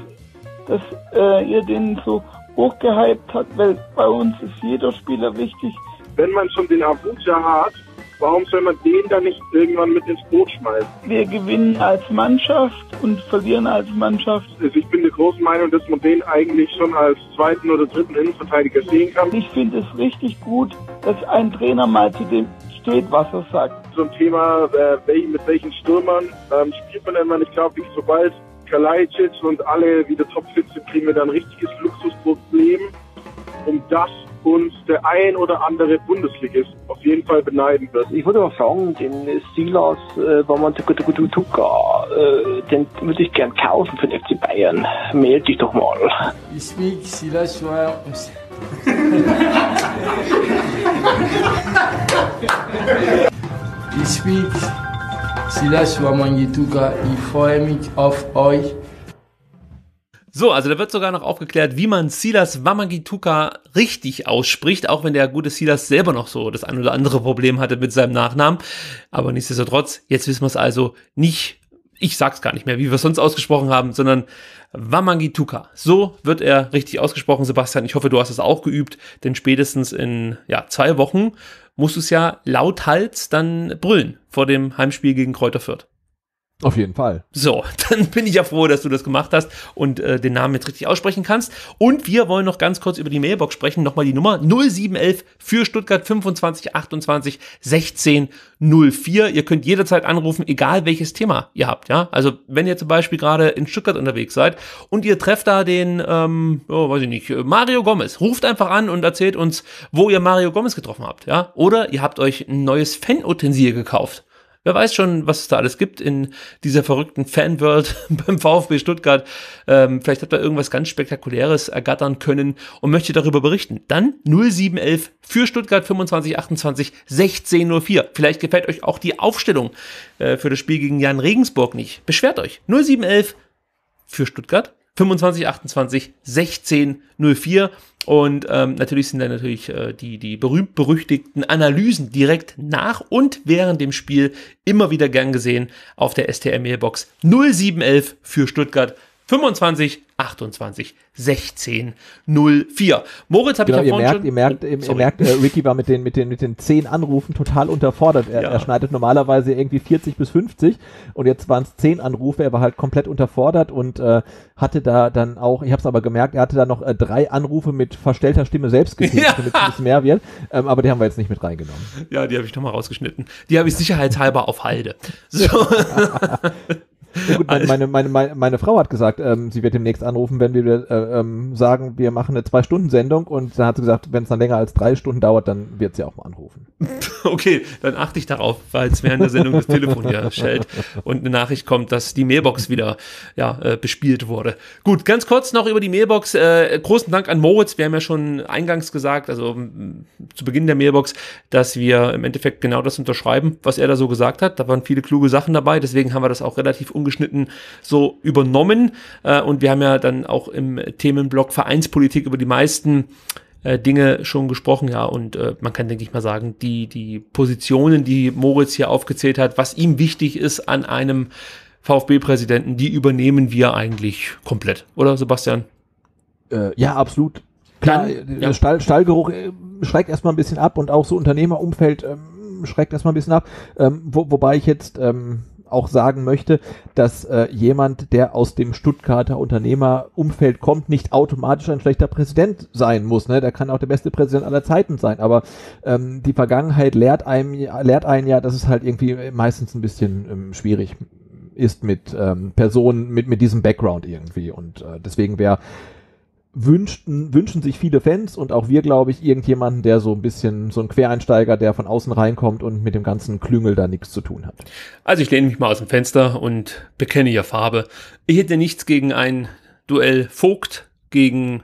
dass äh, ihr den so hochgehypt habt, weil bei uns ist jeder Spieler wichtig. Wenn man schon den Abuja hat, warum soll man den dann nicht irgendwann mit ins Boot schmeißen? Wir gewinnen als Mannschaft und verlieren als Mannschaft. Also ich bin der großen Meinung, dass man den eigentlich schon als zweiten oder dritten Innenverteidiger sehen kann. Ich finde es richtig gut, dass ein Trainer mal zu dem steht, was er sagt. So ein Thema, äh, mit welchen Stürmern ähm, spielt man denn mal? Ich glaube, nicht so bald. Kalajdzic und alle wieder topfit zu kriegen, wir dann ein richtiges Luxusproblem, um das uns der ein oder andere Bundesligist auf jeden Fall beneiden wird. Ich würde mal sagen, den Silas Wamangituka, äh, den würde ich gern kaufen für den F C Bayern. Meld dich doch mal. Ich speak Silas Wamangituka. Ich speak Silas Wamangituka, ich freue mich auf euch. So, also da wird sogar noch aufgeklärt, wie man Silas Wamangituka richtig ausspricht, auch wenn der gute Silas selber noch so das ein oder andere Problem hatte mit seinem Nachnamen. Aber nichtsdestotrotz, jetzt wissen wir es also nicht, ich sag's gar nicht mehr, wie wir es sonst ausgesprochen haben, sondern Wamangituka. So wird er richtig ausgesprochen, Sebastian. Ich hoffe, du hast es auch geübt, denn spätestens in ja, zwei Wochen musst du es ja lauthals dann brüllen vor dem Heimspiel gegen Kräuter Fürth. Auf jeden Fall. So, dann bin ich ja froh, dass du das gemacht hast und äh, den Namen jetzt richtig aussprechen kannst. Und wir wollen noch ganz kurz über die Mailbox sprechen. Nochmal die Nummer null sieben elf für Stuttgart fünfundzwanzig achtundzwanzig sechzehn null vier. Ihr könnt jederzeit anrufen, egal welches Thema ihr habt. Ja, also wenn ihr zum Beispiel gerade in Stuttgart unterwegs seid und ihr trefft da den, ähm, oh, weiß ich nicht, Mario Gomez. Ruft einfach an und erzählt uns, wo ihr Mario Gomez getroffen habt. Ja, oder ihr habt euch ein neues Fanutensil gekauft. Wer weiß schon, was es da alles gibt in dieser verrückten Fanworld beim VfB Stuttgart. Ähm, vielleicht habt ihr irgendwas ganz Spektakuläres ergattern können und möchtet darüber berichten. Dann null sieben elf für Stuttgart fünfundzwanzig achtundzwanzig sechzehn null vier. Vielleicht gefällt euch auch die Aufstellung äh, für das Spiel gegen Jan Regensburg nicht. Beschwert euch. null sieben elf für Stuttgart fünfundzwanzig achtundzwanzig sechzehn null vier. Und ähm, natürlich sind dann natürlich äh, die, die berühmt-berüchtigten Analysen direkt nach und während dem Spiel immer wieder gern gesehen auf der S T R-Mailbox null sieben elf für Stuttgart fünfundzwanzig achtundzwanzig sechzehn null vier. Moritz habe genau, ich ja vorhin merkt, schon... Ihr merkt, ihr, ihr merkt äh, Ricky war mit den, mit, den, mit den zehn Anrufen total unterfordert. Er, ja. er schneidet normalerweise irgendwie vierzig bis fünfzig und jetzt waren es zehn Anrufe. Er war halt komplett unterfordert und äh, hatte da dann auch, ich habe es aber gemerkt, er hatte da noch äh, drei Anrufe mit verstellter Stimme selbst gefühlt, ja. damit es ein bisschen mehr wird. Ähm, aber die haben wir jetzt nicht mit reingenommen. Ja, die habe ich nochmal rausgeschnitten. Die habe ich sicherheitshalber auf Halde. So. Ja, gut, meine, meine, meine, meine Frau hat gesagt, ähm, sie wird demnächst anrufen, wenn wir äh, ähm, sagen, wir machen eine zwei Stunden Sendung und dann hat sie gesagt, wenn es dann länger als drei Stunden dauert, dann wird sie auch mal anrufen. Okay, dann achte ich darauf, weil es während der Sendung das Telefon hier schellt und eine Nachricht kommt, dass die Mailbox wieder ja, äh, bespielt wurde. Gut, ganz kurz noch über die Mailbox. Äh, großen Dank an Moritz. Wir haben ja schon eingangs gesagt, also m- zu Beginn der Mailbox, dass wir im Endeffekt genau das unterschreiben, was er da so gesagt hat. Da waren viele kluge Sachen dabei, deswegen haben wir das auch relativ ungeschnitten so übernommen. Und wir haben ja dann auch im Themenblock Vereinspolitik über die meisten äh, Dinge schon gesprochen, ja, und äh, man kann, denke ich mal, sagen, die, die Positionen, die Moritz hier aufgezählt hat, was ihm wichtig ist an einem VfB-Präsidenten, die übernehmen wir eigentlich komplett, oder Sebastian? Äh, ja, absolut. Klar, Dann, ja. Stall, Stallgeruch äh, schreckt erstmal ein bisschen ab und auch so Unternehmerumfeld ähm, schreckt erstmal ein bisschen ab, ähm, wo, wobei ich jetzt ähm, auch sagen möchte, dass äh, jemand, der aus dem Stuttgarter Unternehmerumfeld kommt, nicht automatisch ein schlechter Präsident sein muss. Ne? Der kann auch der beste Präsident aller Zeiten sein, aber ähm, die Vergangenheit lehrt einem, lehrt einen ja, dass es halt irgendwie meistens ein bisschen ähm, schwierig ist mit ähm, Personen mit, mit diesem Background irgendwie, und äh, deswegen wäre Wünschten, wünschen sich viele Fans und auch wir, glaube ich, irgendjemanden, der so ein bisschen, so ein Quereinsteiger, der von außen reinkommt und mit dem ganzen Klüngel da nichts zu tun hat. Also ich lehne mich mal aus dem Fenster und bekenne ja Farbe. Ich hätte nichts gegen ein Duell Vogt gegen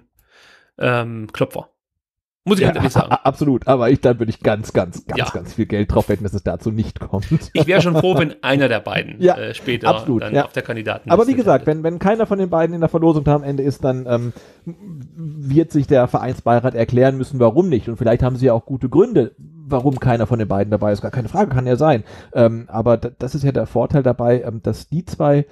ähm, Klopfer. Muss ich ja, ehrlich sagen. Absolut, aber ich, dann würde ich ganz, ganz, ganz, ja. ganz viel Geld drauf wetten, dass es dazu nicht kommt. Ich wäre schon froh, wenn einer der beiden ja, äh, später absolut, dann ja. auf der Kandidatenliste. Aber wie gesagt, wenn, wenn keiner von den beiden in der Verlosung da am Ende ist, dann ähm, wird sich der Vereinsbeirat erklären müssen, warum nicht. Und vielleicht haben sie ja auch gute Gründe, warum keiner von den beiden dabei ist. Gar keine Frage, kann ja sein. Ähm, aber das ist ja der Vorteil dabei, ähm, dass die zwei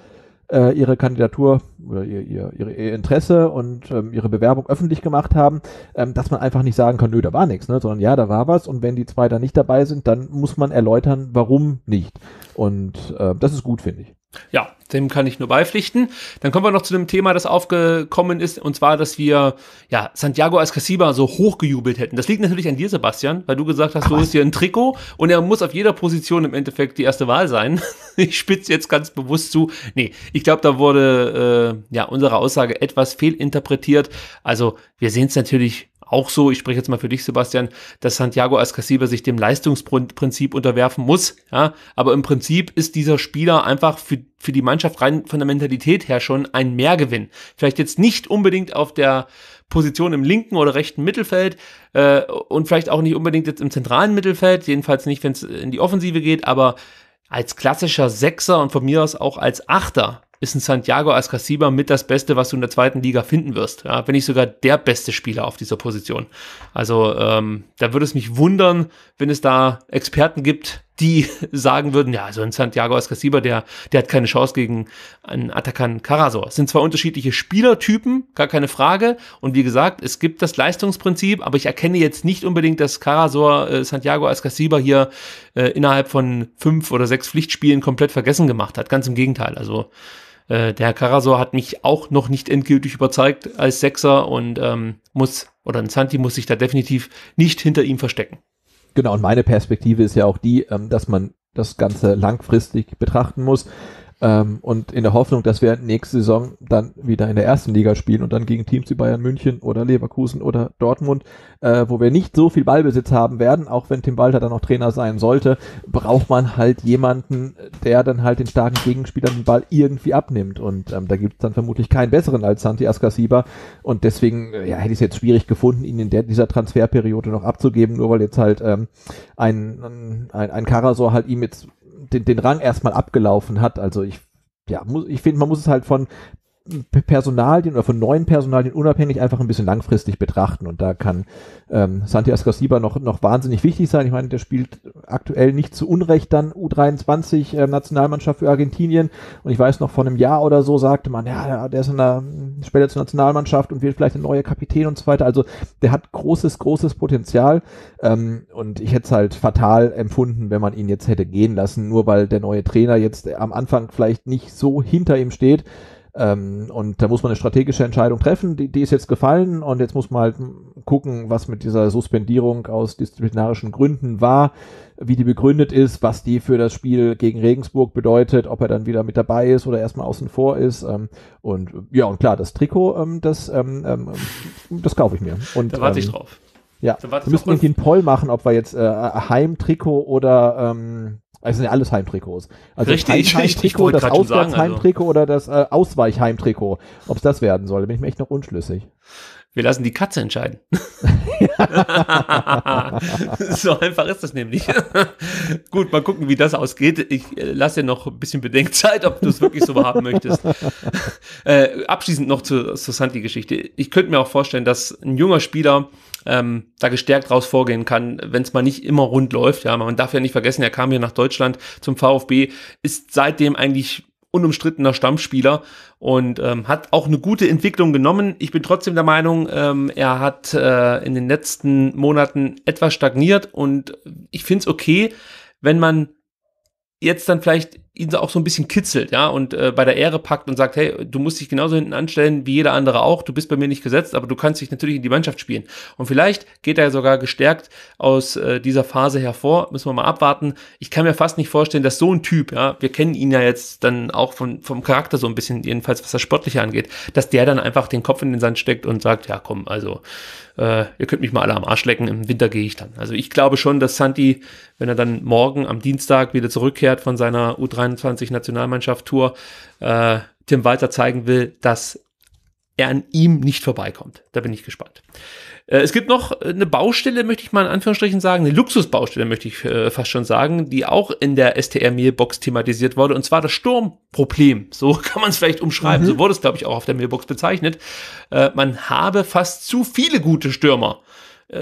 ihre Kandidatur oder ihr, ihr, ihr, ihr Interesse und ähm, ihre Bewerbung öffentlich gemacht haben, ähm, dass man einfach nicht sagen kann, nö, da war nichts, ne? Sondern ja, da war was, und wenn die zwei da nicht dabei sind, dann muss man erläutern, warum nicht. Und äh, das ist gut, finde ich. Ja, dem kann ich nur beipflichten. Dann kommen wir noch zu dem Thema, das aufgekommen ist, und zwar, dass wir ja Santiago Ascacibar so hochgejubelt hätten. Das liegt natürlich an dir, Sebastian, weil du gesagt hast, Ach, du hast hier ein Trikot und er muss auf jeder Position im Endeffekt die erste Wahl sein. Ich spitze jetzt ganz bewusst zu. Nee, ich glaube, da wurde äh, ja unsere Aussage etwas fehlinterpretiert. Also wir sehen es natürlich auch so, ich spreche jetzt mal für dich, Sebastian, dass Santiago Ascacibar sich dem Leistungsprinzip unterwerfen muss, ja, aber im Prinzip ist dieser Spieler einfach für, für die Mannschaft rein von der Mentalität her schon ein Mehrgewinn. Vielleicht jetzt nicht unbedingt auf der Position im linken oder rechten Mittelfeld äh, und vielleicht auch nicht unbedingt jetzt im zentralen Mittelfeld, jedenfalls nicht, wenn es in die Offensive geht, aber als klassischer Sechser und von mir aus auch als Achter ist ein Santiago Ascacibar mit das Beste, was du in der zweiten Liga finden wirst. Ja, wenn nicht sogar der beste Spieler auf dieser Position. Also ähm, da würde es mich wundern, wenn es da Experten gibt, die sagen würden, ja, so ein Santiago Ascacibar, der, der hat keine Chance gegen einen Atakan Karazor. Es sind zwar unterschiedliche Spielertypen, gar keine Frage. Und wie gesagt, es gibt das Leistungsprinzip, aber ich erkenne jetzt nicht unbedingt, dass Karazor äh, Santiago Ascacibar hier äh, innerhalb von fünf oder sechs Pflichtspielen komplett vergessen gemacht hat. Ganz im Gegenteil. Also der Herr Karazor hat mich auch noch nicht endgültig überzeugt als Sechser und ähm, muss, oder ein Santi muss sich da definitiv nicht hinter ihm verstecken. Genau, und meine Perspektive ist ja auch die, ähm, dass man das Ganze langfristig betrachten muss ähm, und in der Hoffnung, dass wir nächste Saison dann wieder in der ersten Liga spielen und dann gegen Teams wie Bayern München oder Leverkusen oder Dortmund, äh, wo wir nicht so viel Ballbesitz haben werden, auch wenn Tim Walter dann auch Trainer sein sollte, braucht man halt jemanden, der dann halt den starken Gegenspielern den Ball irgendwie abnimmt, und ähm, da gibt es dann vermutlich keinen besseren als Santi Ascacibar, und deswegen ja, hätte ich es jetzt schwierig gefunden, ihn in der, dieser Transferperiode noch abzugeben, nur weil jetzt halt ähm, ein, ein, ein Karazor halt ihm jetzt den, den Rang erstmal abgelaufen hat. Also ich, ja, muss, ich finde, man muss es halt von Personalien oder von neuen Personalien unabhängig einfach ein bisschen langfristig betrachten, und da kann ähm, Santi Ascacibar noch, noch wahnsinnig wichtig sein. Ich meine, der spielt aktuell nicht zu Unrecht dann U dreiundzwanzig äh, Nationalmannschaft für Argentinien, und ich weiß noch, vor einem Jahr oder so sagte man, ja, der ist in der, später zur Nationalmannschaft und wird vielleicht ein neuer Kapitän und so weiter. Also der hat großes, großes Potenzial, ähm, und ich hätte es halt fatal empfunden, wenn man ihn jetzt hätte gehen lassen, nur weil der neue Trainer jetzt am Anfang vielleicht nicht so hinter ihm steht. Ähm, und da muss man eine strategische Entscheidung treffen, die, die ist jetzt gefallen, und jetzt muss man halt gucken, was mit dieser Suspendierung aus disziplinarischen Gründen war, wie die begründet ist, was die für das Spiel gegen Regensburg bedeutet, ob er dann wieder mit dabei ist oder erstmal außen vor ist. Ähm, und ja, und klar, das Trikot, ähm, das, ähm, ähm, das kaufe ich mir. Und, da warte ähm, ich drauf. Ja, wir müssen irgendwie einen Poll machen, ob wir jetzt äh, Heimtrikot oder... Ähm, Es sind ja alles Heimtrikots. Also richtig, Heim richtig. Heimtrikot, das Auswärtsheimtrikot, also oder das äh, Ausweichheimtrikot. Ob es das werden soll, bin ich mir echt noch unschlüssig. Wir lassen die Katze entscheiden. So einfach ist das nämlich. Gut, mal gucken, wie das ausgeht. Ich lasse dir noch ein bisschen Bedenkzeit, ob du es wirklich so haben möchtest. Äh, abschließend noch zur, zur Santi-Geschichte. Ich könnte mir auch vorstellen, dass ein junger Spieler ähm, da gestärkt raus vorgehen kann, wenn es mal nicht immer rund läuft. Ja, man darf ja nicht vergessen, er kam hier nach Deutschland zum VfB, ist seitdem eigentlich unumstrittener Stammspieler und ähm, hat auch eine gute Entwicklung genommen. Ich bin trotzdem der Meinung, ähm, er hat äh, in den letzten Monaten etwas stagniert und ich finde es okay, wenn man jetzt dann vielleicht ihn auch so ein bisschen kitzelt, ja, und äh, bei der Ehre packt und sagt, hey, du musst dich genauso hinten anstellen wie jeder andere auch, du bist bei mir nicht gesetzt, aber du kannst dich natürlich in die Mannschaft spielen. Und vielleicht geht er sogar gestärkt aus äh, dieser Phase hervor, müssen wir mal abwarten. Ich kann mir fast nicht vorstellen, dass so ein Typ, ja, wir kennen ihn ja jetzt dann auch von, vom Charakter so ein bisschen, jedenfalls was das Sportliche angeht, dass der dann einfach den Kopf in den Sand steckt und sagt, ja komm, also äh, ihr könnt mich mal alle am Arsch lecken, im Winter gehe ich dann. Also ich glaube schon, dass Santi, wenn er dann morgen am Dienstag wieder zurückkehrt von seiner U dreiundzwanzig Nationalmannschaft-Tour, äh, Tim Walter zeigen will, dass er an ihm nicht vorbeikommt. Da bin ich gespannt. Äh, es gibt noch eine Baustelle, möchte ich mal in Anführungsstrichen sagen, eine Luxusbaustelle, möchte ich äh, fast schon sagen, die auch in der S T R-Mailbox thematisiert wurde, und zwar das Sturmproblem. So kann man es vielleicht umschreiben. Mhm. So wurde es, glaube ich, auch auf der Mailbox bezeichnet. Äh, man habe fast zu viele gute Stürmer.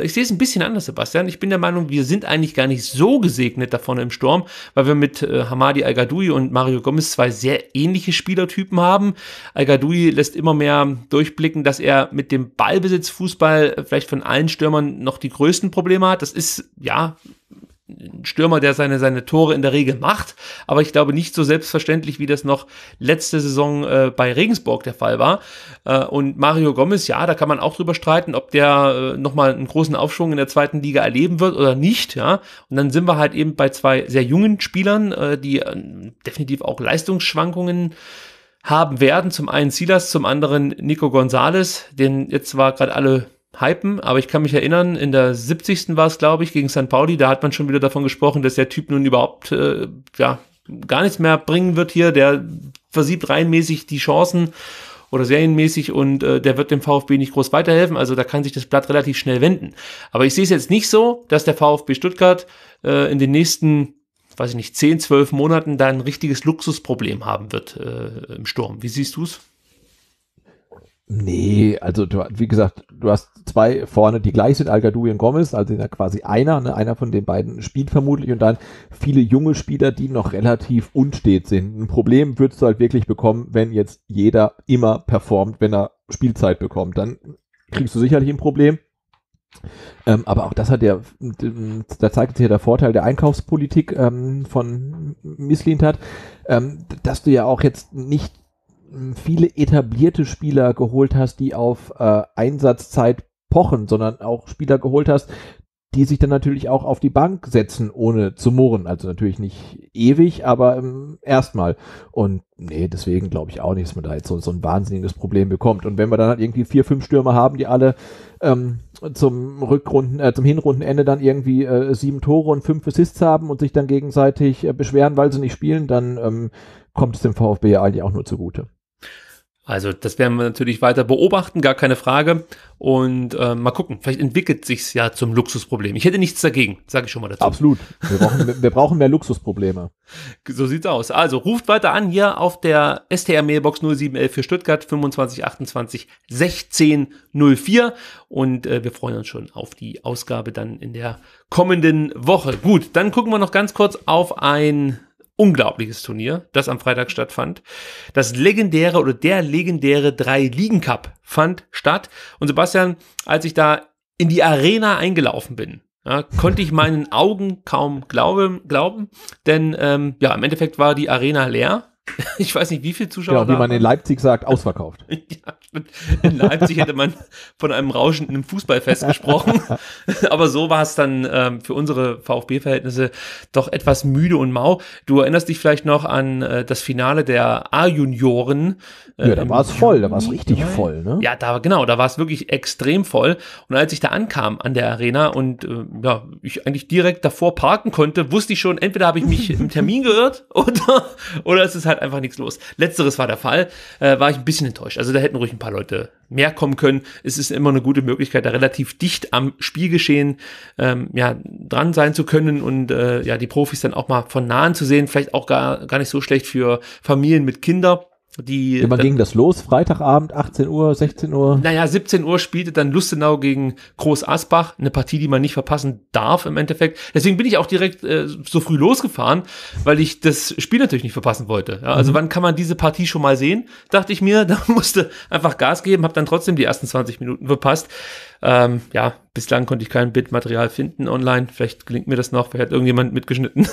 Ich sehe es ein bisschen anders, Sebastian. Ich bin der Meinung, wir sind eigentlich gar nicht so gesegnet da vorne im Sturm, weil wir mit äh, Hamadi Al Ghaddioui und Mario Gomez zwei sehr ähnliche Spielertypen haben. Al Ghaddioui lässt immer mehr durchblicken, dass er mit dem Ballbesitzfußball vielleicht von allen Stürmern noch die größten Probleme hat. Das ist, ja, ein Stürmer, der seine, seine Tore in der Regel macht, aber ich glaube nicht so selbstverständlich, wie das noch letzte Saison äh, bei Regensburg der Fall war. Äh, und Mario Gomez, ja, da kann man auch drüber streiten, ob der äh, nochmal einen großen Aufschwung in der zweiten Liga erleben wird oder nicht, ja. Und dann sind wir halt eben bei zwei sehr jungen Spielern, äh, die äh, definitiv auch Leistungsschwankungen haben werden. Zum einen Silas, zum anderen Nico González, den jetzt zwar gerade alle hypen, aber ich kann mich erinnern, in der siebzigsten war es, glaube ich, gegen Sankt Pauli, da hat man schon wieder davon gesprochen, dass der Typ nun überhaupt äh, ja gar nichts mehr bringen wird hier, der versiebt reihenmäßig die Chancen oder serienmäßig und äh, der wird dem VfB nicht groß weiterhelfen, also da kann sich das Blatt relativ schnell wenden. Aber ich sehe es jetzt nicht so, dass der VfB Stuttgart äh, in den nächsten, weiß ich nicht, zehn, zwölf Monaten da ein richtiges Luxusproblem haben wird äh, im Sturm. Wie siehst du es? Nee, also du, wie gesagt, du hast zwei vorne, die gleich sind, Al Ghaddioui und Gomez, also ja quasi einer, ne, einer von den beiden spielt vermutlich und dann viele junge Spieler, die noch relativ unstet sind. Ein Problem würdest du halt wirklich bekommen, wenn jetzt jeder immer performt, wenn er Spielzeit bekommt, dann kriegst du sicherlich ein Problem. Ähm, aber auch das hat der, da zeigt sich ja der Vorteil der Einkaufspolitik ähm, von Mislintat, ähm, dass du ja auch jetzt nicht viele etablierte Spieler geholt hast, die auf äh, Einsatzzeit pochen, sondern auch Spieler geholt hast, die sich dann natürlich auch auf die Bank setzen, ohne zu murren. Also natürlich nicht ewig, aber ähm, erstmal. Und nee, deswegen glaube ich auch nicht, dass man da jetzt so, so ein wahnsinniges Problem bekommt. Und wenn wir dann halt irgendwie vier, fünf Stürmer haben, die alle ähm, zum Rückrunden, äh, zum Hinrundenende dann irgendwie äh, sieben Tore und fünf Assists haben und sich dann gegenseitig äh, beschweren, weil sie nicht spielen, dann ähm, kommt es dem VfB ja eigentlich auch nur zugute. Also das werden wir natürlich weiter beobachten, gar keine Frage. Und äh, mal gucken, vielleicht entwickelt sich's ja zum Luxusproblem. Ich hätte nichts dagegen, sage ich schon mal dazu. Absolut. Wir brauchen, wir brauchen mehr Luxusprobleme. So sieht's aus. Also ruft weiter an hier auf der S T R-Mailbox null sieben elf für Stuttgart fünfundzwanzig achtundzwanzig sechzehn null vier. Und äh, wir freuen uns schon auf die Ausgabe dann in der kommenden Woche. Gut, dann gucken wir noch ganz kurz auf ein unglaubliches Turnier, das am Freitag stattfand. Das legendäre oder der legendäre Drei-Ligen-Cup fand statt. Und Sebastian, als ich da in die Arena eingelaufen bin, ja, konnte ich meinen Augen kaum glaube, glauben, denn ähm, ja, im Endeffekt war die Arena leer. Ich weiß nicht, wie viele Zuschauer ja, wie man waren. In Leipzig sagt, ausverkauft. Ja, in Leipzig hätte man von einem rauschenden Fußballfest gesprochen. Aber so war es dann ähm, für unsere VfB-Verhältnisse doch etwas müde und mau. Du erinnerst dich vielleicht noch an äh, das Finale der A-Junioren. Äh, ja, da war es voll, da war es richtig voll. Ne? Ja, da genau, da war es wirklich extrem voll. Und als ich da ankam an der Arena und äh, ja, ich eigentlich direkt davor parken konnte, wusste ich schon, entweder habe ich mich im Termin geirrt oder, oder es ist halt einfach nichts los. Letzteres war der Fall, äh, war ich ein bisschen enttäuscht. Also da hätten ruhig ein paar Leute mehr kommen können. Es ist immer eine gute Möglichkeit, da relativ dicht am Spielgeschehen ähm, ja, dran sein zu können und äh, ja die Profis dann auch mal von nahen zu sehen. Vielleicht auch gar, gar nicht so schlecht für Familien mit Kindern. Die, Immer ging das los, Freitagabend, achtzehn Uhr, sechzehn Uhr? Naja, siebzehn Uhr spielte dann Lustenau gegen Groß Asbach, eine Partie, die man nicht verpassen darf im Endeffekt. Deswegen bin ich auch direkt äh, so früh losgefahren, weil ich das Spiel natürlich nicht verpassen wollte. Ja, also mhm. wann kann man diese Partie schon mal sehen, dachte ich mir. Da musste einfach Gas geben, habe dann trotzdem die ersten zwanzig Minuten verpasst. Ähm, ja, bislang konnte ich kein Bildmaterial finden online. Vielleicht gelingt mir das noch, vielleicht hat irgendjemand mitgeschnitten.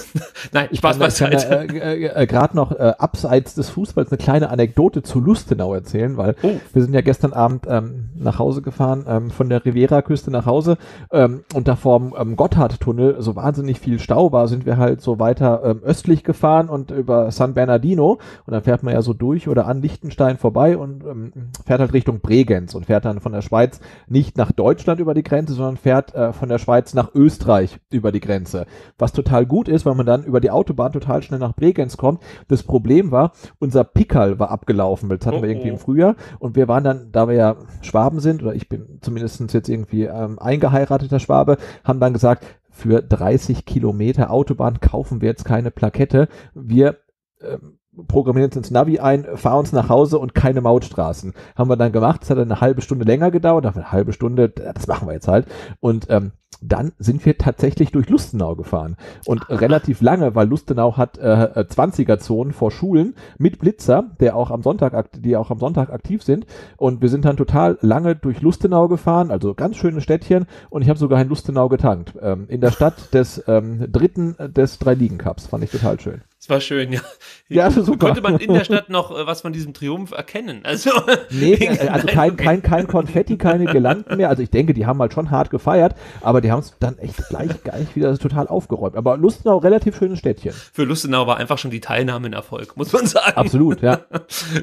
Nein, Spaß beiseite. Ich kann äh, äh, gerade noch äh, abseits des Fußballs eine kleine Anekdote zu Lustenau erzählen, weil oh. wir sind ja gestern Abend ähm, nach Hause gefahren, ähm, von der Rivieraküste nach Hause, ähm, und da vorm ähm, Gotthardtunnel so wahnsinnig viel Stau war, sind wir halt so weiter ähm, östlich gefahren und über San Bernardino, und dann fährt man ja so durch oder an Liechtenstein vorbei und ähm, fährt halt Richtung Bregenz und fährt dann von der Schweiz nicht nach Deutschland über die Grenze, sondern fährt äh, von der Schweiz nach Österreich über die Grenze, was total gut ist, weil man dann über die Autobahn total schnell nach Bregenz kommt. Das Problem war, unser Pickerl war abgelaufen, weil das hatten oh, wir irgendwie im Frühjahr, und wir waren dann, da wir ja Schwaben sind, oder ich bin zumindest jetzt irgendwie ähm, eingeheirateter Schwabe, haben dann gesagt, für dreißig Kilometer Autobahn kaufen wir jetzt keine Plakette, wir ähm, programmieren uns ins Navi ein, fahr uns nach Hause und keine Mautstraßen. Haben wir dann gemacht, es hat eine halbe Stunde länger gedauert, eine halbe Stunde, das machen wir jetzt halt, und ähm, dann sind wir tatsächlich durch Lustenau gefahren und Ach. relativ lange, weil Lustenau hat äh, zwanziger-Zonen vor Schulen mit Blitzer, der auch am Sonntag, die auch am Sonntag aktiv sind, und wir sind dann total lange durch Lustenau gefahren, also ganz schönes Städtchen, und ich habe sogar in Lustenau getankt, ähm, in der Stadt des ähm, dritten des Drei-Ligen-Cups, fand ich total schön. Das war schön, ja. Ja, super. Konnte man in der Stadt noch äh, was von diesem Triumph erkennen? Also, nee, also kein, kein, kein Konfetti, keine Girlanden mehr, also ich denke, die haben halt schon hart gefeiert, aber die haben es dann echt gleich, gleich wieder total aufgeräumt. Aber Lustenau, relativ schönes Städtchen. Für Lustenau war einfach schon die Teilnahme ein Erfolg, muss man sagen. Absolut, ja.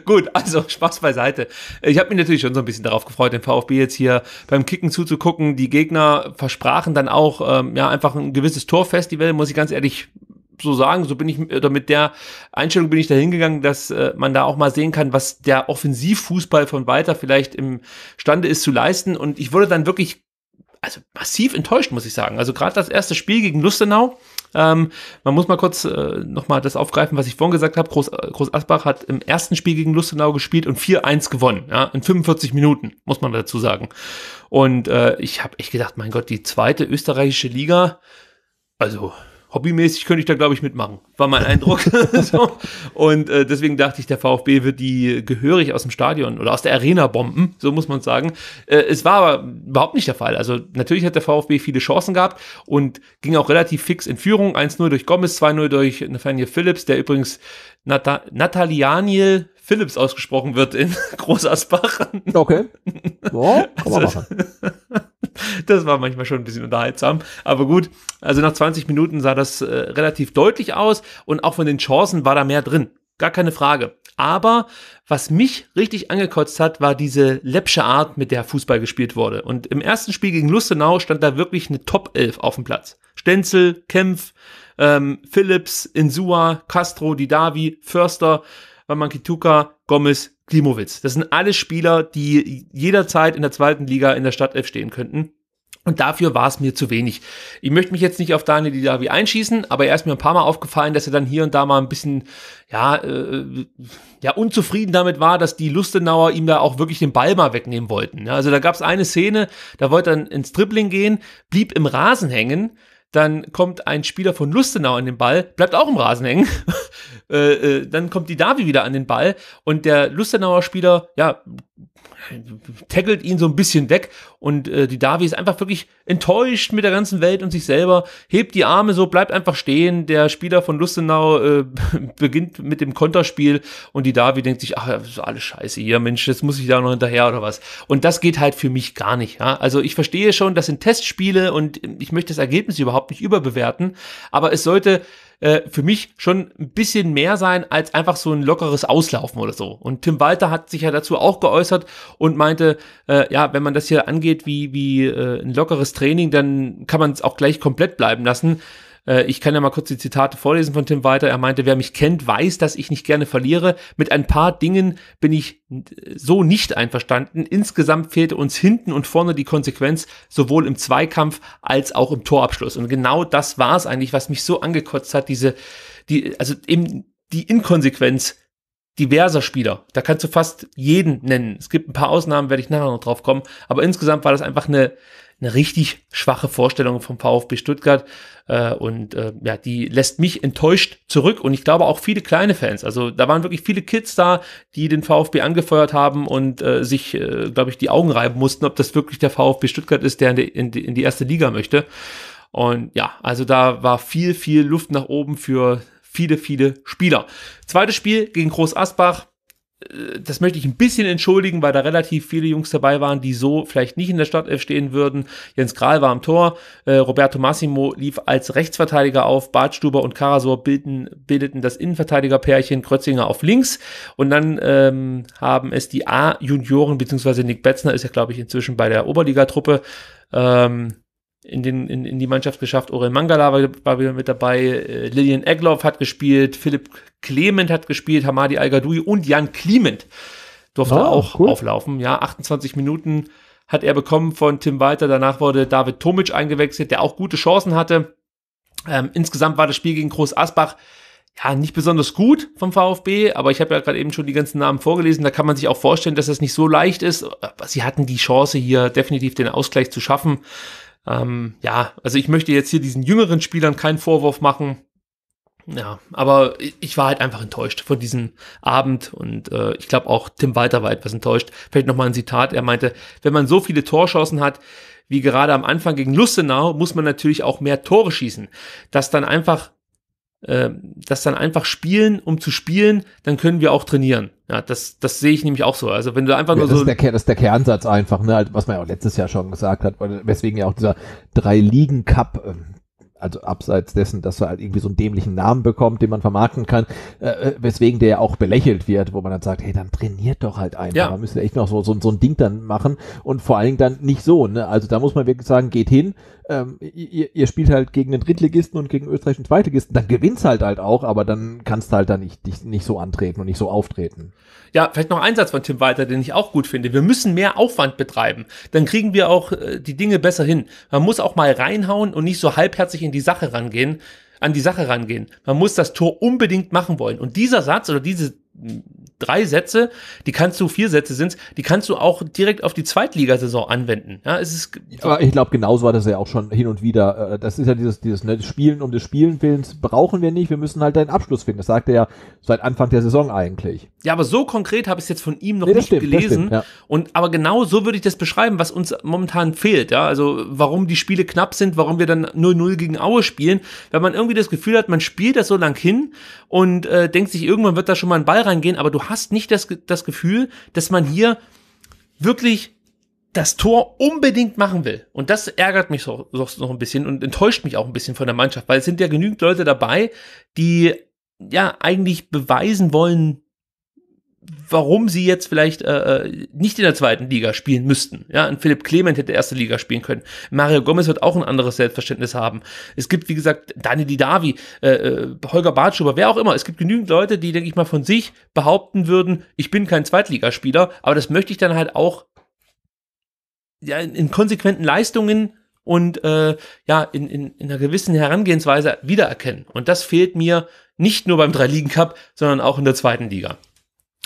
Gut, also Spaß beiseite. Ich habe mich natürlich schon so ein bisschen darauf gefreut, den VfB jetzt hier beim Kicken zuzugucken. Die Gegner versprachen dann auch ähm, ja einfach ein gewisses Torfestival, muss ich ganz ehrlich so sagen, so bin ich, oder mit der Einstellung bin ich da hingegangen, dass äh, man da auch mal sehen kann, was der Offensivfußball von Walter vielleicht imstande ist zu leisten, und ich wurde dann wirklich also massiv enttäuscht, muss ich sagen. Also gerade das erste Spiel gegen Lustenau, ähm, man muss mal kurz äh, nochmal das aufgreifen, was ich vorhin gesagt habe, Groß, Groß Asbach hat im ersten Spiel gegen Lustenau gespielt und vier eins gewonnen, ja, in fünfundvierzig Minuten, muss man dazu sagen. Und äh, ich habe echt gedacht, mein Gott, die zweite österreichische Liga, also hobbymäßig könnte ich da, glaube ich, mitmachen. War mein Eindruck. so. Und äh, deswegen dachte ich, der VfB wird die gehörig aus dem Stadion oder aus der Arena bomben, so muss man sagen. Äh, es war aber überhaupt nicht der Fall. Also natürlich hat der VfB viele Chancen gehabt und ging auch relativ fix in Führung. eins null durch Gomez, zwei null durch Nathaniel Phillips, der übrigens Nata- Nathaniel Phillips ausgesprochen wird in Groß Asbach. Okay. Ja, kann man machen. Das war manchmal schon ein bisschen unterhaltsam, aber gut, also nach zwanzig Minuten sah das äh, relativ deutlich aus, und auch von den Chancen war da mehr drin, gar keine Frage. Aber was mich richtig angekotzt hat, war diese läppsche Art, mit der Fußball gespielt wurde, und im ersten Spiel gegen Lustenau stand da wirklich eine Top elf auf dem Platz. Stenzel, Kempf, ähm, Phillips, Insua, Castro, Didavi, Förster, Wamangituka, Gomez, Klimowitz. Das sind alle Spieler, die jederzeit in der zweiten Liga in der Startelf stehen könnten. Und dafür war es mir zu wenig. Ich möchte mich jetzt nicht auf Daniel Didavi einschießen, aber er ist mir ein paar Mal aufgefallen, dass er dann hier und da mal ein bisschen, ja, äh, ja, unzufrieden damit war, dass die Lustenauer ihm da auch wirklich den Ball mal wegnehmen wollten. Ja, also da gab es eine Szene, da wollte er ins Dribbling gehen, blieb im Rasen hängen. Dann kommt ein Spieler von Lustenau an den Ball, bleibt auch im Rasen hängen. äh, äh, dann kommt Didavi wieder an den Ball und der Lustenauer Spieler, ja, tackelt ihn so ein bisschen weg, und äh, Didavi ist einfach wirklich enttäuscht mit der ganzen Welt und sich selber, hebt die Arme so, bleibt einfach stehen. Der Spieler von Lustenau äh, beginnt mit dem Konterspiel und Didavi denkt sich, ach, das ist alles scheiße hier, Mensch, jetzt muss ich da noch hinterher oder was. Und das geht halt für mich gar nicht. Ja? Also ich verstehe schon, das sind Testspiele und ich möchte das Ergebnis überhaupt nicht überbewerten, aber es sollte äh, für mich schon ein bisschen mehr sein als einfach so ein lockeres Auslaufen oder so. Und Tim Walter hat sich ja dazu auch geäußert und meinte, äh, ja, wenn man das hier angeht wie, wie äh, ein lockeres Training, dann kann man es auch gleich komplett bleiben lassen. Ich kann ja mal kurz die Zitate vorlesen von Tim Walter. Er meinte, wer mich kennt, weiß, dass ich nicht gerne verliere. Mit ein paar Dingen bin ich so nicht einverstanden. Insgesamt fehlte uns hinten und vorne die Konsequenz, sowohl im Zweikampf als auch im Torabschluss. Und genau das war es eigentlich, was mich so angekotzt hat, diese, die, also eben die Inkonsequenz diverser Spieler. Da kannst du fast jeden nennen. Es gibt ein paar Ausnahmen, werde ich nachher noch drauf kommen. Aber insgesamt war das einfach eine, eine richtig schwache Vorstellung vom VfB Stuttgart. Äh, und äh, ja, die lässt mich enttäuscht zurück. Und ich glaube auch viele kleine Fans. Also da waren wirklich viele Kids da, die den VfB angefeuert haben und äh, sich, äh, glaube ich, die Augen reiben mussten, ob das wirklich der VfB Stuttgart ist, der in die, in die, in die erste Liga möchte. Und ja, also da war viel, viel Luft nach oben für viele, viele Spieler. Zweites Spiel gegen Groß Asbach. Das möchte ich ein bisschen entschuldigen, weil da relativ viele Jungs dabei waren, die so vielleicht nicht in der Startelf stehen würden. Jens Grahl war am Tor, äh, Roberto Massimo lief als Rechtsverteidiger auf, Badstuber und Karazor bilden, bildeten das Innenverteidigerpärchen, Krötzinger auf links. Und dann ähm, haben es die A-Junioren, beziehungsweise Nick Betzner ist ja, glaube ich, inzwischen bei der Oberligatruppe, ähm, In, den, in, in die Mannschaft geschafft. Orel Mangala war, war wieder mit dabei, äh, Lilian Egloff hat gespielt, Philipp Klement hat gespielt, Hamadi Al Ghaddioui und Jan Kliment durfte oh, auch cool. auflaufen. Ja, achtundzwanzig Minuten hat er bekommen von Tim Walter, danach wurde David Tomic eingewechselt, der auch gute Chancen hatte. Ähm, insgesamt war das Spiel gegen Groß Asbach ja nicht besonders gut vom VfB, aber ich habe ja gerade eben schon die ganzen Namen vorgelesen, da kann man sich auch vorstellen, dass das nicht so leicht ist. Aber sie hatten die Chance, hier definitiv den Ausgleich zu schaffen. Ähm, ja, also ich möchte jetzt hier diesen jüngeren Spielern keinen Vorwurf machen, ja, aber ich war halt einfach enttäuscht von diesem Abend und äh, ich glaube auch Tim Walter war etwas enttäuscht. Vielleicht nochmal ein Zitat, er meinte, wenn man so viele Torchancen hat, wie gerade am Anfang gegen Lustenau, muss man natürlich auch mehr Tore schießen, das dann einfach, äh, das dann einfach spielen, um zu spielen, dann können wir auch trainieren. Ja, das, das sehe ich nämlich auch so. Also wenn du einfach nur ja, das so. Ist der Ker, das ist der Kernansatz einfach, ne, was man ja auch letztes Jahr schon gesagt hat, weswegen ja auch dieser Drei-Ligen-Cup, also abseits dessen, dass er halt irgendwie so einen dämlichen Namen bekommt, den man vermarkten kann, äh, weswegen der ja auch belächelt wird, wo man dann sagt, hey, dann trainiert doch halt einfach. Ja. Man müsste echt noch so, so, so ein Ding dann machen und vor allen Dingen dann nicht so, ne? Also da muss man wirklich sagen, geht hin, ähm, ihr, ihr spielt halt gegen den Drittligisten und gegen österreichischen Zweitligisten, dann gewinnst halt halt auch, aber dann kannst du halt da nicht, nicht, nicht so antreten und nicht so auftreten. Ja, vielleicht noch ein Satz von Tim Walter, den ich auch gut finde. Wir müssen mehr Aufwand betreiben. Dann kriegen wir auch äh, die Dinge besser hin. Man muss auch mal reinhauen und nicht so halbherzig in die Sache rangehen, an die Sache rangehen. Man muss das Tor unbedingt machen wollen. Und dieser Satz oder diese drei Sätze, die kannst du, vier Sätze sind's, die kannst du auch direkt auf die Zweitligasaison anwenden. Ja, es ist so. Aber ich glaube, genauso war das ja auch schon hin und wieder. Das ist ja dieses, dieses ne, Spielen um des Spielen Willens brauchen wir nicht, wir müssen halt einen Abschluss finden. Das sagt er ja seit Anfang der Saison eigentlich. Ja, aber so konkret habe ich es jetzt von ihm noch nee, nicht stimmt, gelesen. Stimmt, ja. Und aber genau so würde ich das beschreiben, was uns momentan fehlt. Ja, also warum die Spiele knapp sind, warum wir dann null null gegen Aue spielen, wenn man irgendwie das Gefühl hat, man spielt das so lang hin und äh, denkt sich, irgendwann wird da schon mal ein Ball reingehen, aber du hast nicht das, das Gefühl, dass man hier wirklich das Tor unbedingt machen will. Und das ärgert mich so, so noch ein bisschen und enttäuscht mich auch ein bisschen von der Mannschaft, weil es sind ja genügend Leute dabei, die ja eigentlich beweisen wollen, warum sie jetzt vielleicht äh, nicht in der zweiten Liga spielen müssten. Ja, ein Philipp Klement hätte erste Liga spielen können. Mario Gomez wird auch ein anderes Selbstverständnis haben. Es gibt, wie gesagt, Daniel Didavi, äh, Holger Badstuber, wer auch immer. Es gibt genügend Leute, die, denke ich mal, von sich behaupten würden, ich bin kein Zweitligaspieler, aber das möchte ich dann halt auch ja, in, in konsequenten Leistungen und äh, ja, in, in, in einer gewissen Herangehensweise wiedererkennen. Und das fehlt mir nicht nur beim Drei-Ligen-Cup, sondern auch in der zweiten Liga.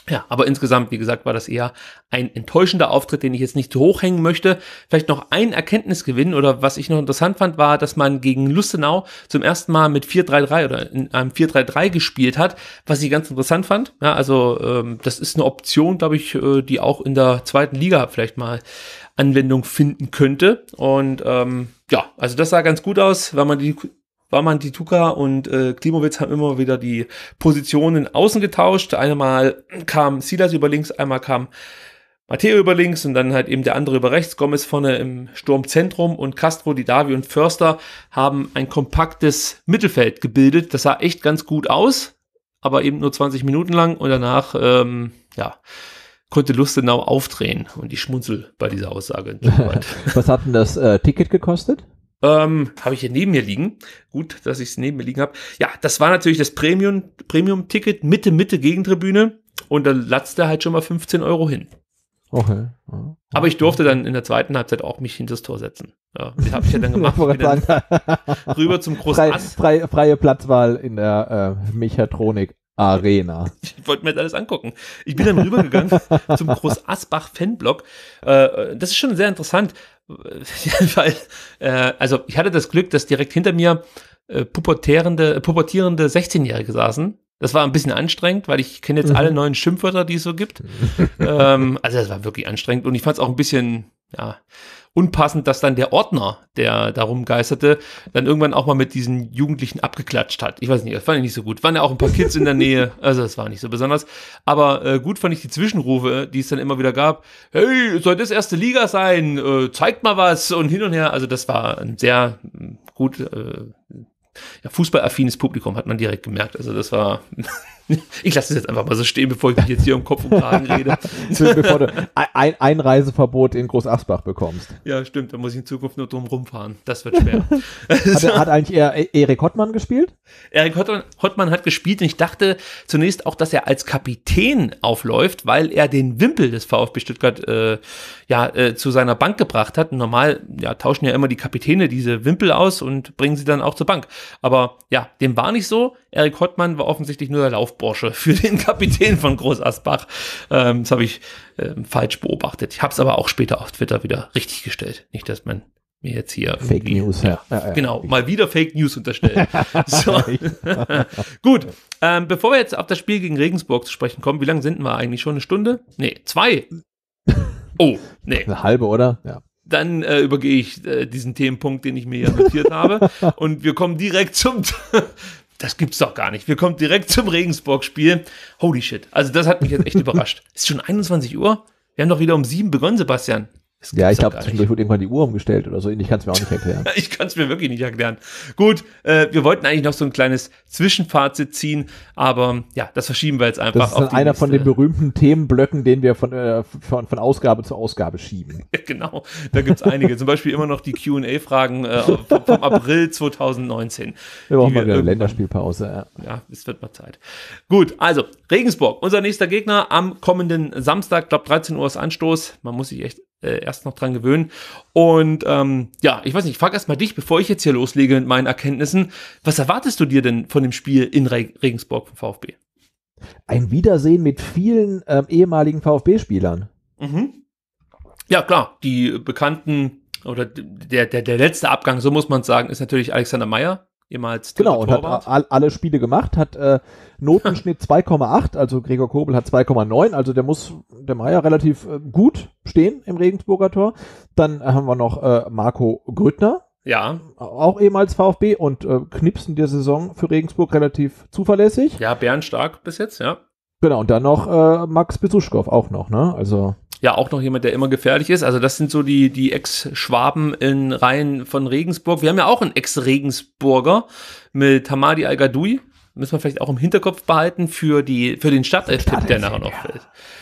Ja, aber insgesamt, wie gesagt, war das eher ein enttäuschender Auftritt, den ich jetzt nicht zu hoch hängen möchte. Vielleicht noch ein Erkenntnisgewinn oder was ich noch interessant fand, war, dass man gegen Lustenau zum ersten Mal mit vier drei drei oder in einem vier drei drei gespielt hat, was ich ganz interessant fand. Ja, also ähm, das ist eine Option, glaube ich, äh, die auch in der zweiten Liga vielleicht mal Anwendung finden könnte. Und ähm, ja, also das sah ganz gut aus, weil man die... Wamangituka und äh, Klimowitz haben immer wieder die Positionen außen getauscht. Einmal kam Silas über links, einmal kam Matteo über links und dann halt eben der andere über rechts. Gomez vorne im Sturmzentrum und Castro, Didavi und Förster haben ein kompaktes Mittelfeld gebildet. Das sah echt ganz gut aus, aber eben nur zwanzig Minuten lang und danach, ähm, ja... konnte Lustenau aufdrehen und ich schmunzel bei dieser Aussage. Was hat denn das äh, Ticket gekostet? Ähm, habe ich hier neben mir liegen. Gut, dass ich es neben mir liegen habe. Ja, das war natürlich das Premium, Premium-Ticket, Mitte, Mitte, Gegentribüne und da latzt er halt schon mal fünfzehn Euro hin. Okay. Ja. Aber ich durfte dann in der zweiten Halbzeit auch mich hinter das Tor setzen. Ja, das habe ich ja dann gemacht. Dann rüber zum Großen Ass. Frei, freie Platzwahl in der äh, Mechatronik. Arena. Ich wollte mir das alles angucken. Ich bin dann rübergegangen zum Groß-Asbach-Fanblock. Äh, das ist schon sehr interessant, weil äh, also ich hatte das Glück, dass direkt hinter mir äh, pubertierende, äh, pubertierende sechzehnjährige saßen. Das war ein bisschen anstrengend, weil ich kenne jetzt alle neuen Schimpfwörter, die es so gibt. ähm, also das war wirklich anstrengend und ich fand es auch ein bisschen ja, unpassend, dass dann der Ordner, der da rumgeisterte, dann irgendwann auch mal mit diesen Jugendlichen abgeklatscht hat. Ich weiß nicht, das fand ich nicht so gut. Waren ja auch ein paar Kids in der Nähe, also das war nicht so besonders. Aber äh, gut fand ich die Zwischenrufe, die es dann immer wieder gab. Hey, soll das erste Liga sein? Äh, zeigt mal was und hin und her. Also das war ein sehr gut... Äh, Ja, fußballaffines Publikum hat man direkt gemerkt. Also das war, ich lasse es jetzt einfach mal so stehen, bevor ich mich jetzt hier im Kopf und Kragen rede. Bevor du ein Einreiseverbot in Großasbach bekommst. Ja, stimmt, da muss ich in Zukunft nur drum rumfahren. Das wird schwer. hat, hat eigentlich er, Erik Hottmann gespielt? Erik Hottmann, Hottmann hat gespielt und ich dachte zunächst auch, dass er als Kapitän aufläuft, weil er den Wimpel des VfB Stuttgart äh, ja, äh, zu seiner Bank gebracht hat. Und normal ja, tauschen ja immer die Kapitäne diese Wimpel aus und bringen sie dann auch zur Bank. Aber ja, dem war nicht so. Erik Hottmann war offensichtlich nur der Laufbursche für den Kapitän von Großasbach. Ähm, das habe ich äh, falsch beobachtet. Ich habe es aber auch später auf Twitter wieder richtig gestellt. Nicht, dass man mir jetzt hier Fake News, ja. Ja, ja, genau, ja. Mal wieder Fake News unterstellt. So. Gut, ähm, bevor wir jetzt auf das Spiel gegen Regensburg zu sprechen kommen, wie lange sind wir eigentlich schon? Eine Stunde? Nee, zwei. Oh, nee. Eine halbe, oder? Ja. Dann äh, übergehe ich äh, diesen Themenpunkt, den ich mir hier notiert habe. Und wir kommen direkt zum... Das gibt's doch gar nicht. Wir kommen direkt zum Regensburg-Spiel. Holy shit. Also das hat mich jetzt echt überrascht. Ist schon einundzwanzig Uhr? Wir haben doch wieder um sieben begonnen, Sebastian. Ja, ich glaube, zwischendurch wurde irgendwann die Uhr umgestellt oder so. Ich kann es mir auch nicht erklären. Ich kann es mir wirklich nicht erklären. Gut, äh, wir wollten eigentlich noch so ein kleines Zwischenfazit ziehen, aber ja, das verschieben wir jetzt einfach. Das ist auf die einer nächste. Von den berühmten Themenblöcken, den wir von, äh, von, von Ausgabe zu Ausgabe schieben. Genau, da gibt es einige. Zum Beispiel immer noch die Q und A-Fragen äh, vom, vom April zwanzig neunzehn. Wir brauchen mal wieder eine Länderspielpause. Ja. ja, es wird mal Zeit. Gut, also Regensburg, unser nächster Gegner am kommenden Samstag, glaube dreizehn Uhr ist Anstoß. Man muss sich echt Äh, erst noch dran gewöhnen. Und ähm, ja, ich weiß nicht, ich frage erstmal dich, bevor ich jetzt hier loslege mit meinen Erkenntnissen, was erwartest du dir denn von dem Spiel in Re Regensburg vom VfB? Ein Wiedersehen mit vielen ähm, ehemaligen VfB-Spielern. Mhm. Ja, klar, die Bekannten oder der, der, der letzte Abgang, so muss man sagen, ist natürlich Alexander Meyer, ehemals Genau, und Torwart. Hat alle Spiele gemacht, hat äh, Notenschnitt zwei Komma acht, also Gregor Kobel hat zwei Komma neun, also der muss der Meier relativ äh, gut stehen im Regensburger Tor. Dann haben wir noch äh, Marco Grüttner, ja, auch ehemals VfB und äh, Knipsen der Saison für Regensburg relativ zuverlässig. Ja, bärenstark bis jetzt, ja. Genau, und dann noch äh, Max Besuschkow auch noch, ne, also... Ja, auch noch jemand, der immer gefährlich ist. Also das sind so die, die Ex-Schwaben in Reihen von Regensburg. Wir haben ja auch einen Ex-Regensburger mit Hamadi Al Ghaddioui. Müssen wir vielleicht auch im Hinterkopf behalten für, die, für den Startelf-Tipp, der nachher noch fällt,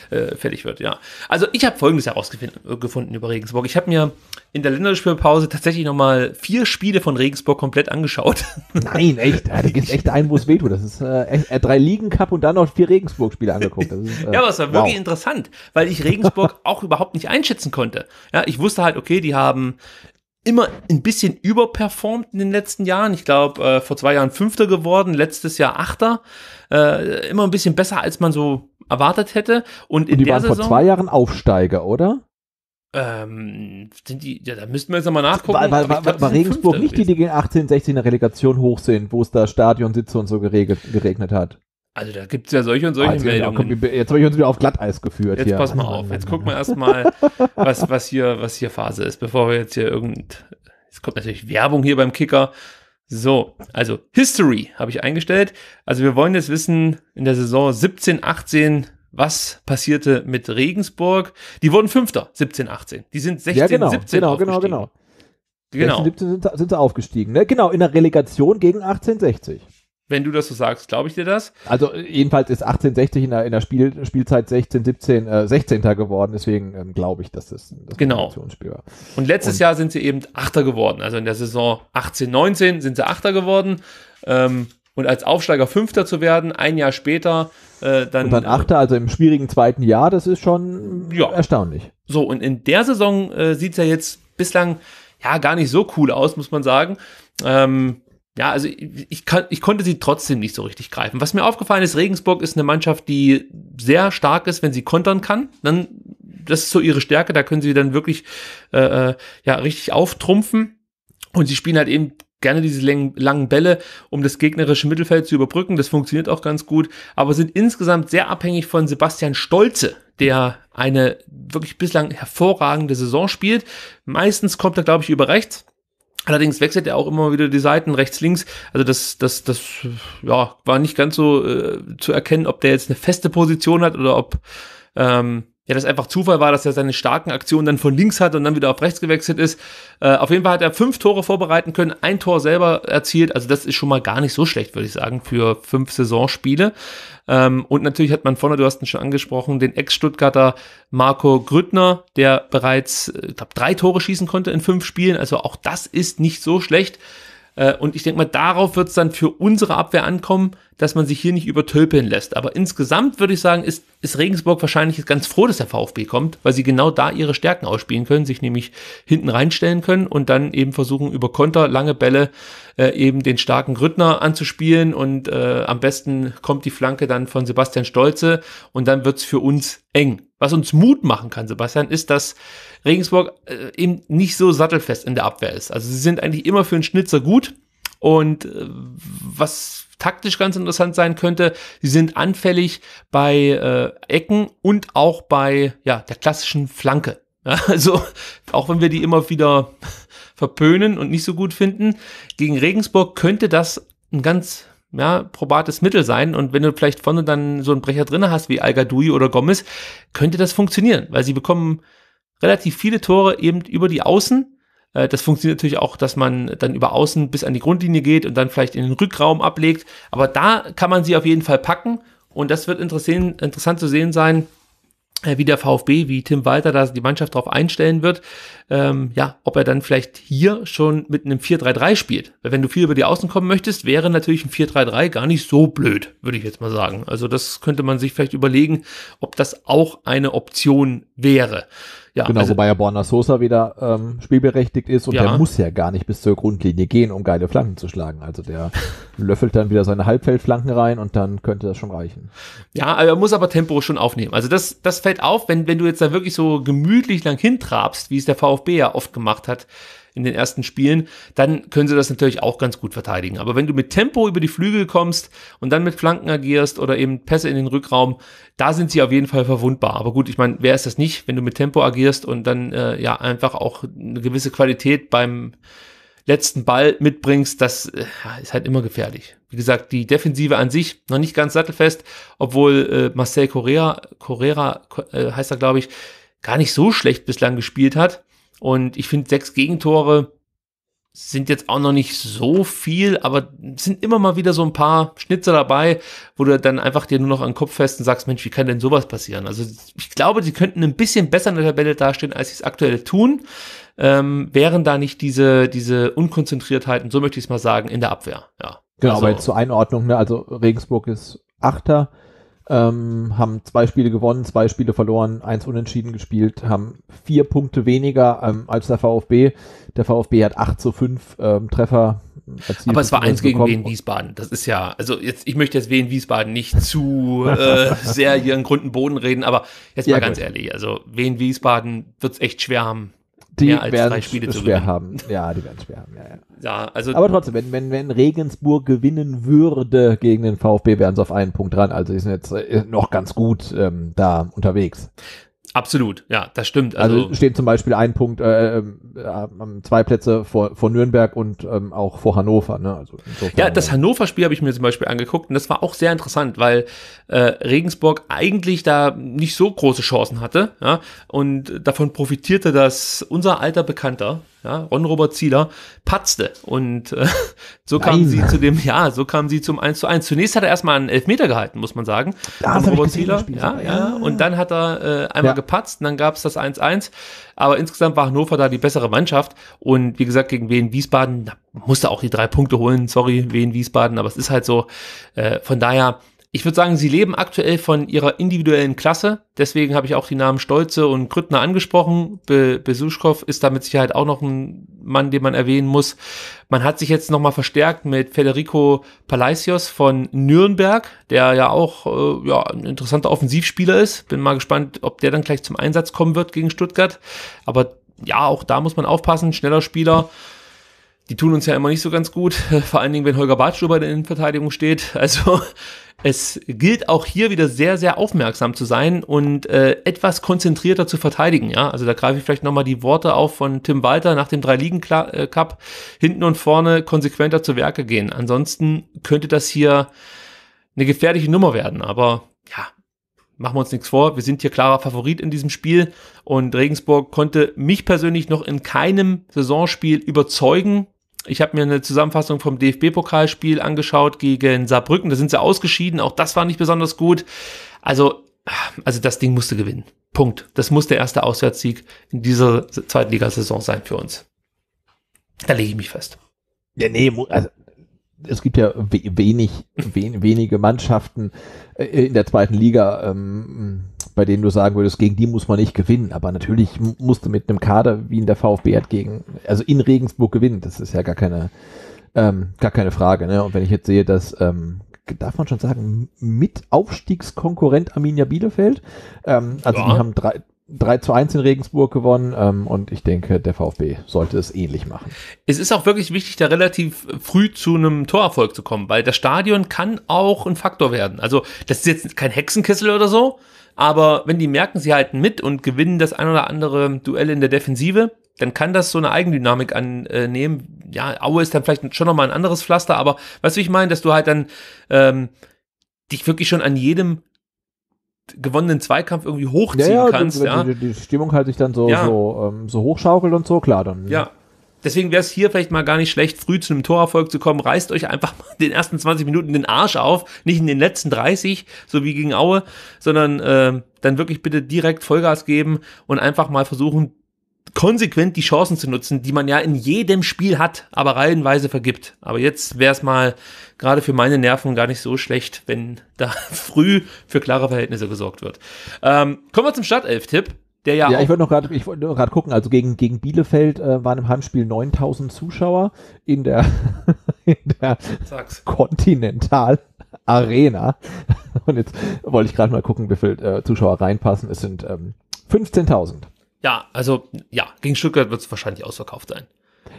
äh, fertig wird. Ja. Also ich habe Folgendes herausgefunden über Regensburg. Ich habe mir in der Länderspielpause tatsächlich nochmal vier Spiele von Regensburg komplett angeschaut. Nein, echt. Da gibt es echt einen, wo es wehtut. Das ist äh, drei Ligen-Cup und dann noch vier Regensburg-Spiele angeguckt. Das ist, äh, ja, aber es war wow. wirklich interessant, weil ich Regensburg auch überhaupt nicht einschätzen konnte. Ja, ich wusste halt, okay, die haben... immer ein bisschen überperformt in den letzten Jahren. Ich glaube, äh, vor zwei Jahren Fünfter geworden, letztes Jahr Achter. Äh, immer ein bisschen besser, als man so erwartet hätte. Und, in und die der waren Saison, vor zwei Jahren Aufsteiger, oder? Ähm, sind die, ja, da müssten wir jetzt nochmal nachgucken. Weil, weil, weil, glaub, weil Regensburg nicht die, die gegen achtzehn, sechzehn in der Relegation hoch sind, wo es da Stadionsitze und so geregelt, geregnet hat. Also da gibt es ja solche und solche also, Meldungen. Komm, jetzt habe ich uns wieder auf Glatteis geführt. Jetzt hier. Pass mal auf, jetzt gucken wir erstmal, was, was, hier, was hier Phase ist, bevor wir jetzt hier irgend... Jetzt kommt natürlich Werbung hier beim Kicker. So, also History habe ich eingestellt. Also wir wollen jetzt wissen, in der Saison siebzehn, achtzehn, was passierte mit Regensburg? Die wurden Fünfter, siebzehn, achtzehn. Die sind sechzehn, ja, genau, siebzehn genau, aufgestiegen. Genau, genau, genau. siebzehn sind sie aufgestiegen, ne? Genau, in der Relegation gegen achtzehn sechzig. Wenn du das so sagst, glaube ich dir das. Also jedenfalls ist achtzehn sechzig in der, in der Spiel, Spielzeit sechzehn, siebzehn, äh, sechzehnter geworden. Deswegen ähm, glaube ich, dass das, das genau. Spiel war. Und letztes Und, Jahr sind sie eben Achter geworden. Also in der Saison achtzehn neunzehn sind sie Achter geworden. Ähm, und als Aufsteiger Fünfter zu werden, ein Jahr später... Äh, dann, und dann Achter, also im schwierigen zweiten Jahr, das ist schon ja. erstaunlich. So, und in der Saison äh, sieht es ja jetzt bislang ja gar nicht so cool aus, muss man sagen. Ähm... ja, also ich, ich, kann, ich konnte sie trotzdem nicht so richtig greifen. Was mir aufgefallen ist, Regensburg ist eine Mannschaft, die sehr stark ist, wenn sie kontern kann. Dann, das ist so ihre Stärke, da können sie dann wirklich äh, ja richtig auftrumpfen. Und sie spielen halt eben gerne diese langen Bälle, um das gegnerische Mittelfeld zu überbrücken. Das funktioniert auch ganz gut, aber sind insgesamt sehr abhängig von Sebastian Stolze, der eine wirklich bislang hervorragende Saison spielt. Meistens kommt er, glaube ich, über rechts. Allerdings wechselt er auch immer wieder die Seiten rechts, links. Also das, das, das ja, war nicht ganz so äh, zu erkennen, ob der jetzt eine feste Position hat oder ob ähm, ja, das einfach Zufall war, dass er seine starken Aktionen dann von links hat und dann wieder auf rechts gewechselt ist. Äh, auf jeden Fall hat er fünf Tore vorbereiten können, ein Tor selber erzielt. Also das ist schon mal gar nicht so schlecht, würde ich sagen, für fünf Saisonspiele. Ähm, und natürlich hat man vorne, du hast ihn schon angesprochen, den Ex-Stuttgarter Marco Grüttner, der bereits, ich glaube, drei Tore schießen konnte in fünf Spielen. Also auch das ist nicht so schlecht. Äh, und ich denke mal, darauf wird es dann für unsere Abwehr ankommen, dass man sich hier nicht übertölpeln lässt. Aber insgesamt würde ich sagen, ist, ist Regensburg wahrscheinlich ganz froh, dass der VfB kommt, weil sie genau da ihre Stärken ausspielen können, sich nämlich hinten reinstellen können und dann eben versuchen, über Konter, lange Bälle äh, eben den starken Grüttner anzuspielen und äh, am besten kommt die Flanke dann von Sebastian Stolze und dann wird's für uns eng. Was uns Mut machen kann, Sebastian, ist, dass Regensburg äh, eben nicht so sattelfest in der Abwehr ist. Also sie sind eigentlich immer für einen Schnitzer gut und äh, was taktisch ganz interessant sein könnte, sie sind anfällig bei äh, Ecken und auch bei ja der klassischen Flanke. Ja, also auch wenn wir die immer wieder verpönen und nicht so gut finden, gegen Regensburg könnte das ein ganz ja, probates Mittel sein und wenn du vielleicht vorne dann so einen Brecher drin hast wie Al Ghaddioui oder Gomez, könnte das funktionieren, weil sie bekommen relativ viele Tore eben über die Außen. Das funktioniert natürlich auch, dass man dann über außen bis an die Grundlinie geht und dann vielleicht in den Rückraum ablegt. Aber da kann man sie auf jeden Fall packen. Und das wird interessant zu sehen sein, wie der VfB, wie Tim Walter da die Mannschaft drauf einstellen wird. Ähm, ja, ob er dann vielleicht hier schon mit einem vier drei drei spielt. Weil wenn du viel über die Außen kommen möchtest, wäre natürlich ein vier drei drei gar nicht so blöd, würde ich jetzt mal sagen. Also das könnte man sich vielleicht überlegen, ob das auch eine Option wäre. Ja, genau, also, wobei ja Borna Sosa wieder ähm, spielberechtigt ist und ja, der muss ja gar nicht bis zur Grundlinie gehen, um geile Flanken zu schlagen. Also der löffelt dann wieder seine Halbfeldflanken rein und dann könnte das schon reichen. Ja, er muss aber Tempo schon aufnehmen. Also das, das fällt auf, wenn, wenn du jetzt da wirklich so gemütlich lang hintrabst, wie es der VfB ja oft gemacht hat in den ersten Spielen, dann können sie das natürlich auch ganz gut verteidigen. Aber wenn du mit Tempo über die Flügel kommst und dann mit Flanken agierst oder eben Pässe in den Rückraum, da sind sie auf jeden Fall verwundbar. Aber gut, ich meine, wer ist das nicht, wenn du mit Tempo agierst und dann äh, ja einfach auch eine gewisse Qualität beim letzten Ball mitbringst, das äh, ist halt immer gefährlich. Wie gesagt, die Defensive an sich noch nicht ganz sattelfest, obwohl äh, Marcel Correa, Correa äh, heißt er, glaube ich, gar nicht so schlecht bislang gespielt hat. Und ich finde, sechs Gegentore sind jetzt auch noch nicht so viel, aber sind immer mal wieder so ein paar Schnitzer dabei, wo du dann einfach dir nur noch an den Kopf fest und sagst, Mensch, wie kann denn sowas passieren? Also ich glaube, die könnten ein bisschen besser in der Tabelle dastehen, als sie es aktuell tun, ähm, wären da nicht diese, diese Unkonzentriertheiten, so möchte ich es mal sagen, in der Abwehr. Ja. Genau, also, aber jetzt zur Einordnung, ne? Also Regensburg ist Achter, Ähm, haben zwei Spiele gewonnen, zwei Spiele verloren, eins unentschieden gespielt, haben vier Punkte weniger ähm, als der VfB. Der VfB hat acht zu fünf ähm, Treffer erzielt. Aber es war eins gegen Wien Wiesbaden. Das ist ja, also jetzt, ich möchte jetzt Wien Wiesbaden nicht zu äh, sehr hier in Grund und Boden reden, aber jetzt mal ja, ganz gut. Ehrlich, also Wien Wiesbaden wird es echt schwer haben. Die mehr als drei Spiele zu schwer gewinnen. haben. Ja, die werden es schwer haben. Ja, ja. Ja, also aber trotzdem, wenn, wenn, wenn Regensburg gewinnen würde gegen den VfB, wären sie auf einen Punkt dran. Also die sind jetzt noch ganz gut ähm, da unterwegs. Absolut, ja, das stimmt. Also, also stehen zum Beispiel ein Punkt, äh, äh, zwei Plätze vor, vor Nürnberg und ähm, auch vor Hannover. Ne? Also ja, das Hannover-Spiel habe ich mir zum Beispiel angeguckt und das war auch sehr interessant, weil äh, Regensburg eigentlich da nicht so große Chancen hatte, ja? Und davon profitierte, dass unser alter Bekannter, ja, Ron-Robert Zieler, patzte und äh, so kamen Nein. sie zu dem, ja, so kamen sie zum eins zu eins. Zunächst hat er erstmal einen Elfmeter gehalten, muss man sagen. Ja, Ron-Robert Zieler, ja, ja, ja, und dann hat er äh, einmal ja. gepatzt. Patzt, und dann gab es das eins eins, aber insgesamt war Hannover da die bessere Mannschaft und wie gesagt, gegen Wien Wiesbaden musste auch die drei Punkte holen, sorry Wien Wiesbaden, aber es ist halt so, äh, von daher, Ich würde sagen, sie leben aktuell von ihrer individuellen Klasse. Deswegen habe ich auch die Namen Stolze und Grüttner angesprochen. Be Besuschkow ist da mit Sicherheit auch noch ein Mann, den man erwähnen muss. Man hat sich jetzt nochmal verstärkt mit Federico Palacios von Nürnberg, der ja auch äh, ja, ein interessanter Offensivspieler ist. Bin mal gespannt, ob der dann gleich zum Einsatz kommen wird gegen Stuttgart. Aber ja, auch da muss man aufpassen. Schneller Spieler. Die tun uns ja immer nicht so ganz gut, vor allen Dingen, wenn Holger Badstuber in der Innenverteidigung steht. Also es gilt auch hier wieder sehr, sehr aufmerksam zu sein und äh, etwas konzentrierter zu verteidigen. Ja, also da greife ich vielleicht nochmal die Worte auf von Tim Walter nach dem Drei-Ligen-Cup. Hinten und vorne konsequenter zu Werke gehen. Ansonsten könnte das hier eine gefährliche Nummer werden. Aber ja, machen wir uns nichts vor. Wir sind hier klarer Favorit in diesem Spiel. Und Regensburg konnte mich persönlich noch in keinem Saisonspiel überzeugen. Ich habe mir eine Zusammenfassung vom D F B-Pokalspiel angeschaut gegen Saarbrücken. Da sind sie ausgeschieden. Auch das war nicht besonders gut. Also, also das Ding musste gewinnen. Punkt. Das muss der erste Auswärtssieg in dieser Zweitligasaison sein für uns. Da lege ich mich fest. Ja, nee, also es gibt ja wenig, wen, wenige Mannschaften in der zweiten Liga, ähm, bei denen du sagen würdest, gegen die muss man nicht gewinnen. Aber natürlich musst du mit einem Kader, wie in der VfB hat, gegen, also in Regensburg gewinnen. Das ist ja gar keine, ähm, gar keine Frage. Ne? Und wenn ich jetzt sehe, dass, ähm, darf man schon sagen, mit Aufstiegskonkurrent Arminia Bielefeld, ähm, also ja, die haben drei, drei zu eins in Regensburg gewonnen, ähm, und ich denke, der VfB sollte es ähnlich machen. Es ist auch wirklich wichtig, da relativ früh zu einem Torerfolg zu kommen, weil das Stadion kann auch ein Faktor werden. Also das ist jetzt kein Hexenkessel oder so, aber wenn die merken, sie halten mit und gewinnen das ein oder andere Duell in der Defensive, dann kann das so eine Eigendynamik annehmen. Ja, Aue ist dann vielleicht schon nochmal ein anderes Pflaster, aber weißt du, wie ich meine, dass du halt dann ähm, dich wirklich schon an jedem gewonnenen Zweikampf irgendwie hochziehen ja, ja, kannst. Die, ja, die, die Stimmung halt sich dann so, ja. so, ähm, so hochschaukelt und so, klar dann. Ja, deswegen wäre es hier vielleicht mal gar nicht schlecht, früh zu einem Torerfolg zu kommen. Reißt euch einfach mal den ersten zwanzig Minuten den Arsch auf, nicht in den letzten dreißig, so wie gegen Aue, sondern äh, dann wirklich bitte direkt Vollgas geben und einfach mal versuchen, konsequent die Chancen zu nutzen, die man ja in jedem Spiel hat, aber reihenweise vergibt. Aber jetzt wäre es mal gerade für meine Nerven gar nicht so schlecht, wenn da früh für klare Verhältnisse gesorgt wird. Ähm, kommen wir zum Startelf-Tipp. Der ja, ja ich wollte noch gerade ich wollte gerade gucken, also gegen gegen Bielefeld äh, waren im Heimspiel neuntausend Zuschauer in der in der Continental Arena. Und jetzt wollte ich gerade mal gucken, wie viel äh, Zuschauer reinpassen. Es sind ähm, fünfzehntausend. Ja, also ja, gegen Stuttgart wird es wahrscheinlich ausverkauft sein.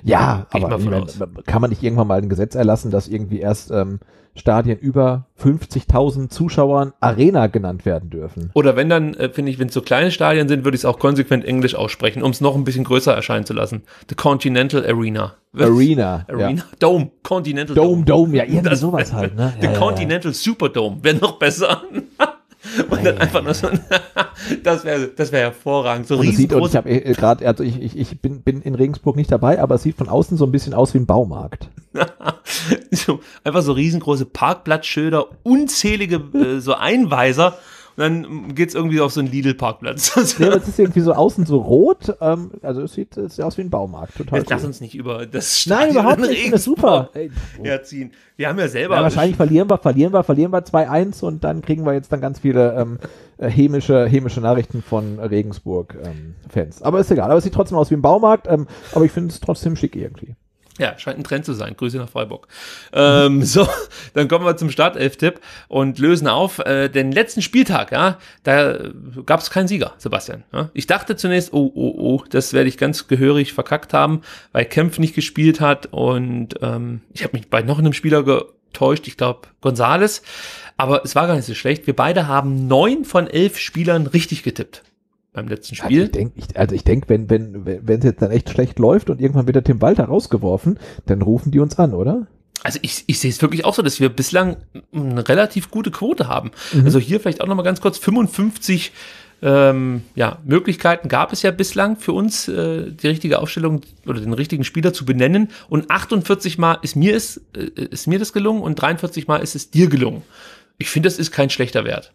Ja, Geh aber ich mal ich mein, kann man nicht irgendwann mal ein Gesetz erlassen, dass irgendwie erst ähm, Stadien über fünfzigtausend Zuschauern Arena genannt werden dürfen? Oder wenn dann, äh, finde ich, wenn es so kleine Stadien sind, würde ich es auch konsequent Englisch aussprechen, um es noch ein bisschen größer erscheinen zu lassen. The Continental Arena. Was? Arena. Arena. Ja. Dome. Continental Dome. Dome, Dome. Ja, irgendwie das, sowas halt. Ne? The ja, Continental ja, ja. Superdome. Wäre noch besser. Und dann einfach nur so, das wäre das wäre hervorragend, so riesengroß. Ich habe gerade, also ich, ich, ich bin, bin in Regensburg nicht dabei, aber es sieht von außen so ein bisschen aus wie ein Baumarkt. So, einfach so riesengroße Parkplatzschilder, unzählige äh, so Einweiser. Dann geht's irgendwie auf so einen Lidl-Parkplatz. Ja, aber es ist irgendwie so außen so rot. Ähm, also es sieht, es sieht aus wie ein Baumarkt. Total Jetzt cool. Lass uns nicht über das Stadion. Nein, überhaupt nicht. Das ist super. Hey. Herziehen. Wir haben ja selber... Ja, wahrscheinlich verlieren wir, verlieren wir, verlieren wir zwei eins und dann kriegen wir jetzt dann ganz viele ähm, hämische, hämische Nachrichten von Regensburg-Fans. Ähm, aber ist egal. Aber es sieht trotzdem aus wie ein Baumarkt. Ähm, aber ich finde es trotzdem schick irgendwie. Ja, scheint ein Trend zu sein. Grüße nach Freiburg. Ähm, so, dann kommen wir zum Startelf-Tipp und lösen auf. Äh, den letzten Spieltag, ja, da äh, gab es keinen Sieger, Sebastian. Ja? Ich dachte zunächst, oh, oh, oh, das werde ich ganz gehörig verkackt haben, weil Kempf nicht gespielt hat und ähm, ich habe mich bei noch einem Spieler getäuscht, ich glaube González. Aber es war gar nicht so schlecht. Wir beide haben neun von elf Spielern richtig getippt. Beim letzten Spiel. Also ich denke, ich, also ich denk, wenn wenn wenn es jetzt dann echt schlecht läuft und irgendwann wird der Tim Walter rausgeworfen, dann rufen die uns an, oder? Also ich, ich sehe es wirklich auch so, dass wir bislang eine relativ gute Quote haben. Mhm. Also hier vielleicht auch nochmal ganz kurz, fünfundfünfzig ähm, ja, Möglichkeiten gab es ja bislang für uns, äh, die richtige Aufstellung oder den richtigen Spieler zu benennen. Und achtundvierzig Mal ist mir, ist, äh, ist mir das gelungen und dreiundvierzig Mal ist es dir gelungen. Ich finde, das ist kein schlechter Wert.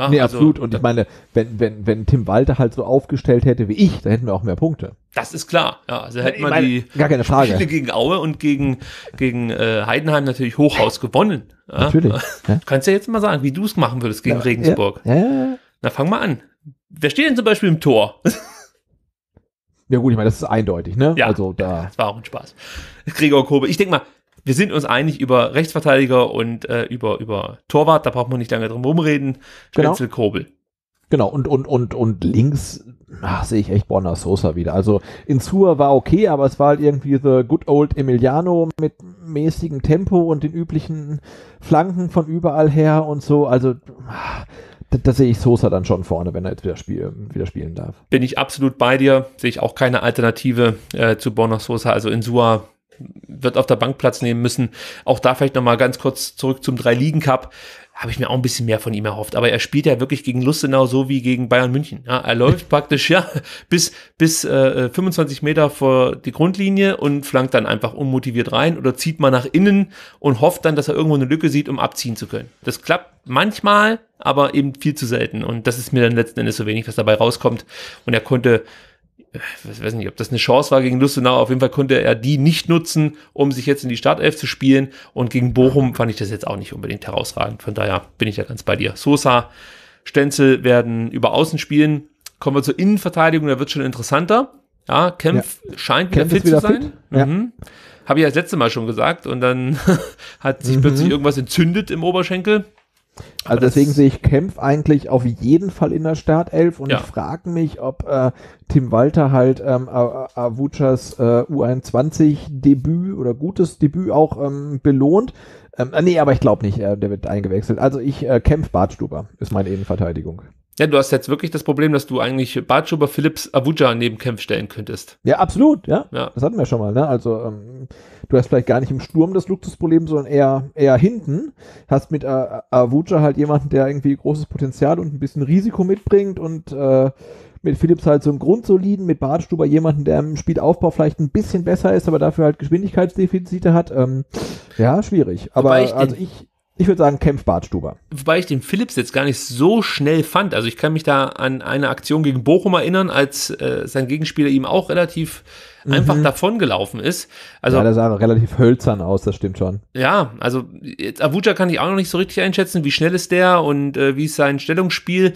Ach, nee, absolut. Also, und ich meine, wenn, wenn, wenn Tim Walter halt so aufgestellt hätte wie ich, dann hätten wir auch mehr Punkte. Das ist klar. Ja, also hätten wir die gar keine Frage. Spiele gegen Aue und gegen, gegen äh, Heidenheim natürlich Hochhaus gewonnen. Ja? Natürlich. Ja. Du kannst ja jetzt mal sagen, wie du es machen würdest gegen ja, Regensburg. Ja, ja, ja. Na, fang mal an. Wer steht denn zum Beispiel im Tor? Ja gut, ich meine, das ist eindeutig, ne? Ja, also, da das war auch ein Spaß. Gregor Kobel. Ich denke mal, wir sind uns einig über Rechtsverteidiger und äh, über, über Torwart, da braucht man nicht lange drum rumreden. Spenzel, Kobel. Genau, und, und, und, und links ach, sehe ich echt Borna Sosa wieder. Also Insua war okay, aber es war halt irgendwie the good old Emiliano mit mäßigem Tempo und den üblichen Flanken von überall her und so. Also ach, da, da sehe ich Sosa dann schon vorne, wenn er jetzt wieder, spiel, wieder spielen darf. Bin ich absolut bei dir, sehe ich auch keine Alternative äh, zu Borna Sosa. Also Insua wird auf der Bank Platz nehmen müssen. Auch da vielleicht nochmal ganz kurz zurück zum Drei-Ligen-Cup. Habe ich mir auch ein bisschen mehr von ihm erhofft. Aber er spielt ja wirklich gegen Lustenau so wie gegen Bayern München. Ja, er läuft praktisch ja bis, bis äh, fünfundzwanzig Meter vor die Grundlinie und flankt dann einfach unmotiviert rein oder zieht mal nach innen und hofft dann, dass er irgendwo eine Lücke sieht, um abziehen zu können. Das klappt manchmal, aber eben viel zu selten. Und das ist mir dann letzten Endes so wenig, was dabei rauskommt. Und er konnte... ich weiß nicht, ob das eine Chance war gegen Lustenau, auf jeden Fall konnte er die nicht nutzen, um sich jetzt in die Startelf zu spielen, und gegen Bochum fand ich das jetzt auch nicht unbedingt herausragend, von daher bin ich ja ganz bei dir. Sosa, Stenzel werden über Außen spielen. Kommen wir zur Innenverteidigung, da wird schon interessanter. Ja, Kempf ja. scheint wieder Kempf fit wieder zu sein. Fit? Mhm. Ja. Habe ich ja das letzte Mal schon gesagt und dann hat sich mhm. plötzlich irgendwas entzündet im Oberschenkel. Also deswegen sehe ich Kempf eigentlich auf jeden Fall in der Startelf und ja. ich frage mich, ob äh, Tim Walter halt ähm, Avuchas äh, U einundzwanzig-Debüt oder gutes Debüt auch ähm, belohnt. Ähm, nee, aber ich glaube nicht, äh, der wird eingewechselt. Also ich, äh, Kempf, Badstuber ist meine Innenverteidigung. Ja, du hast jetzt wirklich das Problem, dass du eigentlich Badstuber, Phillips, Avucha neben Kempf stellen könntest. Ja, absolut, ja. ja. Das hatten wir schon mal, ne? Also, ähm, du hast vielleicht gar nicht im Sturm das Luxusproblem, sondern eher, eher hinten. Hast mit äh, Avucha halt jemanden, der irgendwie großes Potenzial und ein bisschen Risiko mitbringt, und äh, mit Phillips halt so einen grundsoliden, mit Badstuber jemanden, der im Spielaufbau vielleicht ein bisschen besser ist, aber dafür halt Geschwindigkeitsdefizite hat. Ähm, ja, schwierig. Aber Wobei ich also ich... Ich würde sagen, Kempf, Badstuber. Wobei ich den Phillips jetzt gar nicht so schnell fand. Also ich kann mich da an eine Aktion gegen Bochum erinnern, als äh, sein Gegenspieler ihm auch relativ mhm. einfach davongelaufen ist. Also, ja, der sah relativ hölzern aus, das stimmt schon. Ja, also Avucha kann ich auch noch nicht so richtig einschätzen. Wie schnell ist der und äh, wie ist sein Stellungsspiel?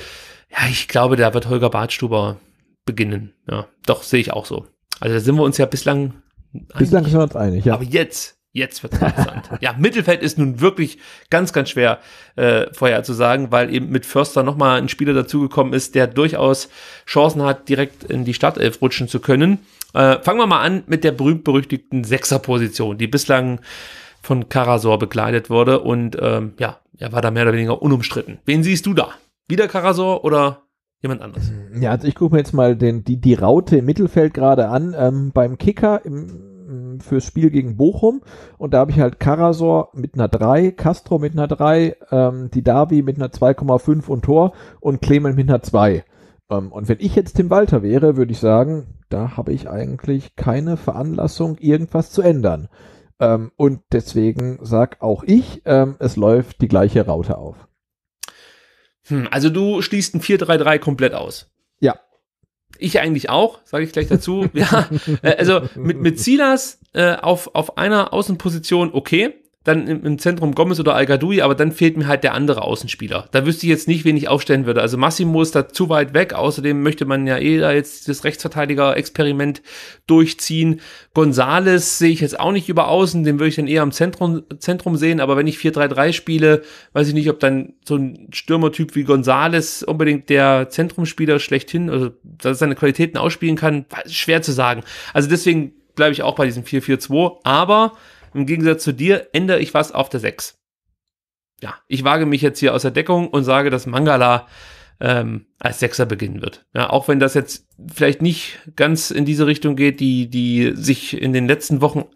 Ja, ich glaube, da wird Holger Badstuber beginnen. Ja, doch, sehe ich auch so. Also da sind wir uns ja bislang einig. Bislang sind wir uns einig, ja. Aber jetzt... Jetzt wird es interessant. Ja, Mittelfeld ist nun wirklich ganz, ganz schwer äh, vorher zu sagen, weil eben mit Förster nochmal ein Spieler dazugekommen ist, der durchaus Chancen hat, direkt in die Startelf rutschen zu können. Äh, fangen wir mal an mit der berühmt-berüchtigten Sechserposition, die bislang von Karazor bekleidet wurde. Und ähm, ja, er war da mehr oder weniger unumstritten. Wen siehst du da? Wieder Karazor oder jemand anderes? Ja, also ich gucke mir jetzt mal den, die, die Raute im Mittelfeld gerade an. Ähm, beim Kicker im fürs Spiel gegen Bochum, und da habe ich halt Karazor mit einer drei, Castro mit einer drei, ähm, Didavi mit einer zwei Komma fünf und Tor und Klement mit einer zwei. Ähm, und wenn ich jetzt Tim Walter wäre, würde ich sagen, da habe ich eigentlich keine Veranlassung, irgendwas zu ändern. Ähm, und deswegen sage auch ich, ähm, es läuft die gleiche Raute auf. Hm, also du schließt ein vier drei drei komplett aus. Ja. Ich eigentlich auch, sage ich gleich dazu. Ja, also mit, mit Silas äh, auf, auf einer Außenposition okay, dann im, im Zentrum Gomez oder Al Ghaddioui, aber dann fehlt mir halt der andere Außenspieler. Da wüsste ich jetzt nicht, wen ich aufstellen würde. Also Massimo ist da zu weit weg, außerdem möchte man ja eh da jetzt das Rechtsverteidiger-Experiment durchziehen. González sehe ich jetzt auch nicht über Außen, den würde ich dann eher im Zentrum, Zentrum sehen, aber wenn ich vier drei drei spiele, weiß ich nicht, ob dann so ein Stürmertyp wie González unbedingt der Zentrumspieler schlechthin, also dass er seine Qualitäten ausspielen kann, schwer zu sagen. Also deswegen bleibe ich auch bei diesem vier vier zwei, aber im Gegensatz zu dir ändere ich was auf der sechs. Ja, ich wage mich jetzt hier aus der Deckung und sage, dass Mangala ähm, als Sechser beginnen wird. Ja, auch wenn das jetzt vielleicht nicht ganz in diese Richtung geht, die, die sich in den letzten Wochen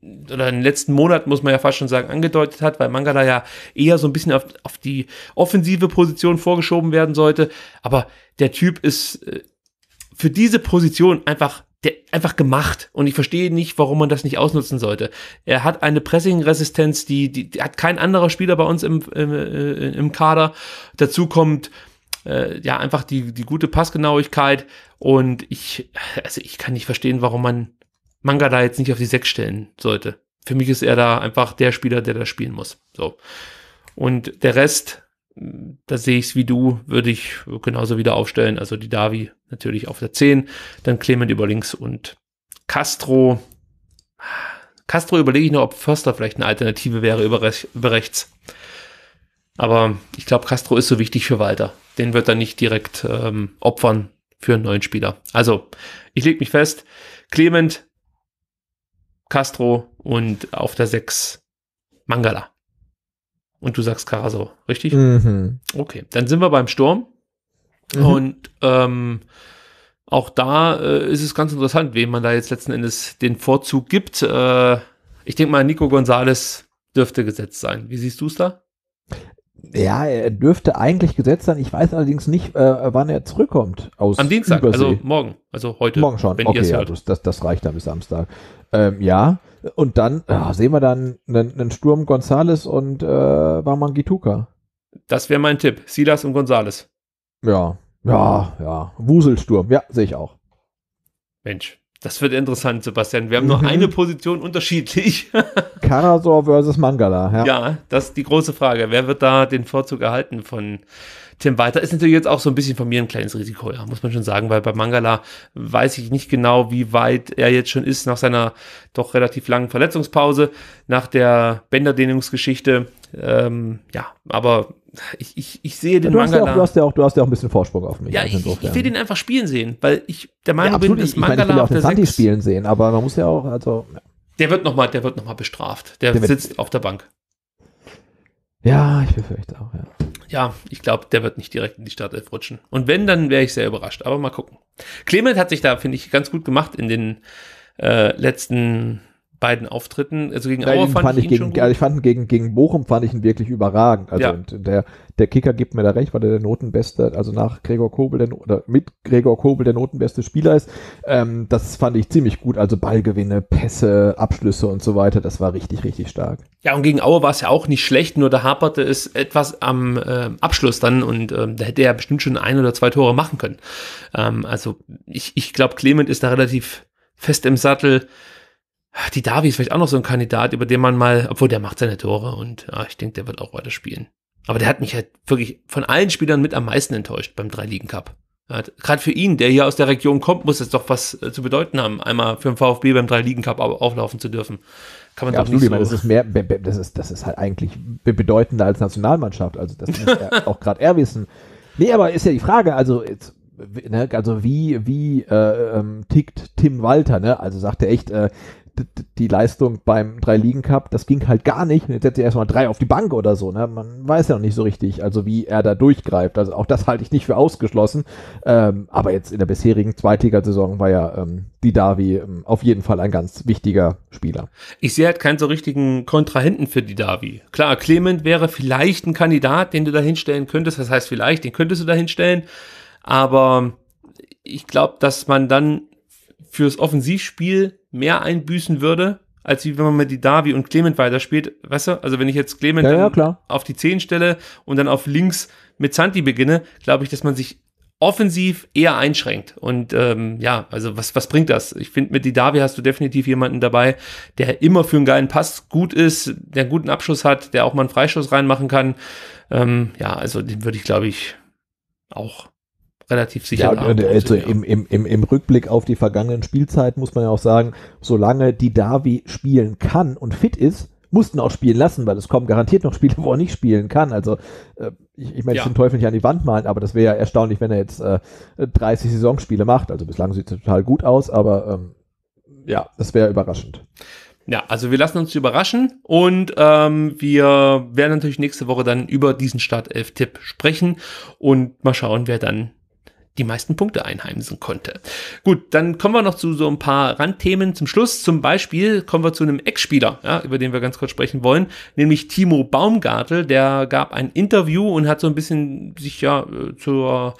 oder in den letzten Monaten, muss man ja fast schon sagen, angedeutet hat, weil Mangala ja eher so ein bisschen auf, auf die offensive Position vorgeschoben werden sollte. Aber der Typ ist äh, für diese Position einfach der einfach gemacht und ich verstehe nicht, warum man das nicht ausnutzen sollte. Er hat eine Pressing-Resistenz, die, die, die hat kein anderer Spieler bei uns im, im, im Kader. Dazu kommt äh, ja einfach die, die gute Passgenauigkeit und ich, also ich kann nicht verstehen, warum man Mangala jetzt nicht auf die sechs stellen sollte. Für mich ist er da einfach der Spieler, der da spielen muss. So. Und der Rest, da sehe ich es wie du, würde ich genauso wieder aufstellen. Also Didavi natürlich auf der zehn, dann Klement über links und Castro. Castro überlege ich nur, ob Förster vielleicht eine Alternative wäre über, rech über rechts. Aber ich glaube, Castro ist so wichtig für Walter. Den wird er nicht direkt ähm, opfern für einen neuen Spieler. Also, ich lege mich fest, Klement, Castro und auf der sechs Mangala. Und du sagst Karazor, richtig? Mhm. Okay, dann sind wir beim Sturm. Mhm. Und ähm, auch da äh, ist es ganz interessant, wem man da jetzt letzten Endes den Vorzug gibt. Äh, ich denke mal, Nico González dürfte gesetzt sein. Wie siehst du es da? Ja, er dürfte eigentlich gesetzt sein. Ich weiß allerdings nicht, äh, wann er zurückkommt. Aus Am Dienstag, Übersee. Also morgen. Also heute. Morgen schon, wenn okay, ihr es ja, hört. Das, das reicht dann bis Samstag. Ähm, ja, und dann ach, sehen wir dann einen, einen Sturm González und äh, Wamangituka. Das wäre mein Tipp. Silas und González. Ja, ja, ja. Wuselsturm. Ja, sehe ich auch. Mensch, das wird interessant, Sebastian. Wir haben nur mhm. eine Position unterschiedlich. Karazor versus Mangala. Ja. ja, das ist die große Frage. Wer wird da den Vorzug erhalten von Tim Walter? Ist natürlich jetzt auch so ein bisschen von mir ein kleines Risiko, ja, muss man schon sagen, weil bei Mangala weiß ich nicht genau, wie weit er jetzt schon ist nach seiner doch relativ langen Verletzungspause, nach der Bänderdehnungsgeschichte. Ähm, ja, aber ich, ich, ich sehe den du Mangala... Ja auch, du, hast ja auch, du hast ja auch ein bisschen Vorsprung auf mich. Ja, ich, ich will den einfach spielen sehen, weil ich der Meinung ja, bin, dass Mangala ich meine, ich will auf der Santi spielen sehen, aber man muss ja auch... also ja. Der wird nochmal noch mal bestraft. Der, der sitzt wird, auf der Bank. Ja, ich befürchte auch, ja. Ja, ich glaube, der wird nicht direkt in die Startelf rutschen. Und wenn, dann wäre ich sehr überrascht. Aber mal gucken. Klement hat sich da, finde ich, ganz gut gemacht in den äh, letzten... beiden Auftritten, also gegen Auer fand, fand ich, ich ihn gegen, schon gut. Also ich fand gegen, gegen Bochum fand ich ihn wirklich überragend. Also ja. und der, der Kicker gibt mir da recht, weil er der Notenbeste, also nach Gregor Kobel der, oder mit Gregor Kobel der Notenbeste Spieler ist. Ähm, das fand ich ziemlich gut. Also Ballgewinne, Pässe, Abschlüsse und so weiter. Das war richtig, richtig stark. Ja, und gegen Auer war es ja auch nicht schlecht, nur da haperte es etwas am äh, Abschluss dann und ähm, da hätte er bestimmt schon ein oder zwei Tore machen können. Ähm, also ich, ich glaube, Klement ist da relativ fest im Sattel. Didavi ist vielleicht auch noch so ein Kandidat, über den man mal, obwohl der macht seine Tore und ja, ich denke, der wird auch weiter spielen. Aber der hat mich halt wirklich von allen Spielern mit am meisten enttäuscht beim drei Ligen Cup. Ja, gerade für ihn, der hier aus der Region kommt, muss es doch was äh, zu bedeuten haben, einmal für den VfB beim drei Ligen Cup auflaufen zu dürfen. Kann man ja, doch nicht so. Das ist, mehr, das, ist, das ist halt eigentlich bedeutender als Nationalmannschaft, also das muss auch gerade er wissen. Nee, aber ist ja die Frage, also jetzt ne, also wie, wie äh, ähm, tickt Tim Walter, ne? Also sagt er echt, äh, die Leistung beim drei Ligen Cup, das ging halt gar nicht. Jetzt setzt er erstmal drei auf die Bank oder so. Ne? Man weiß ja noch nicht so richtig, also wie er da durchgreift. Also auch das halte ich nicht für ausgeschlossen. Ähm, aber jetzt in der bisherigen Zweitligasaison war ja ähm, Didavi ähm, auf jeden Fall ein ganz wichtiger Spieler. Ich sehe halt keinen so richtigen Kontrahenten für Didavi. Klar, Klement wäre vielleicht ein Kandidat, den du da hinstellen könntest. Das heißt vielleicht, den könntest du da hinstellen. Aber ich glaube, dass man dann fürs Offensivspiel mehr einbüßen würde, als wie wenn man mit Didavi und Klement weiterspielt, weißt du? Also wenn ich jetzt Klement ja, ja, auf die zehn stelle und dann auf links mit Santi beginne, glaube ich, dass man sich offensiv eher einschränkt. Und ähm, ja, also was, was bringt das? Ich finde, mit Didavi hast du definitiv jemanden dabei, der immer für einen geilen Pass gut ist, der einen guten Abschluss hat, der auch mal einen Freischuss reinmachen kann. Ähm, ja, also den würde ich, glaube ich, auch relativ sicher. Ja, also im, im, im, im Rückblick auf die vergangenen Spielzeit muss man ja auch sagen, solange Didavi spielen kann und fit ist, mussten auch spielen lassen, weil es kommen garantiert noch Spiele, wo er nicht spielen kann. Also äh, ich, ich meine, ja. ich den Teufel nicht an die Wand malen, aber das wäre ja erstaunlich, wenn er jetzt äh, dreißig Saisonspiele macht. Also bislang sieht es total gut aus, aber ähm, ja, das wäre überraschend. Ja, also wir lassen uns überraschen und ähm, wir werden natürlich nächste Woche dann über diesen Startelf-Tipp sprechen und mal schauen, wer dann die meisten Punkte einheimsen konnte. Gut, dann kommen wir noch zu so ein paar Randthemen zum Schluss. Zum Beispiel kommen wir zu einem Ex-Spieler, ja, über den wir ganz kurz sprechen wollen, nämlich Timo Baumgartl. Der gab ein Interview und hat so ein bisschen sich ja zur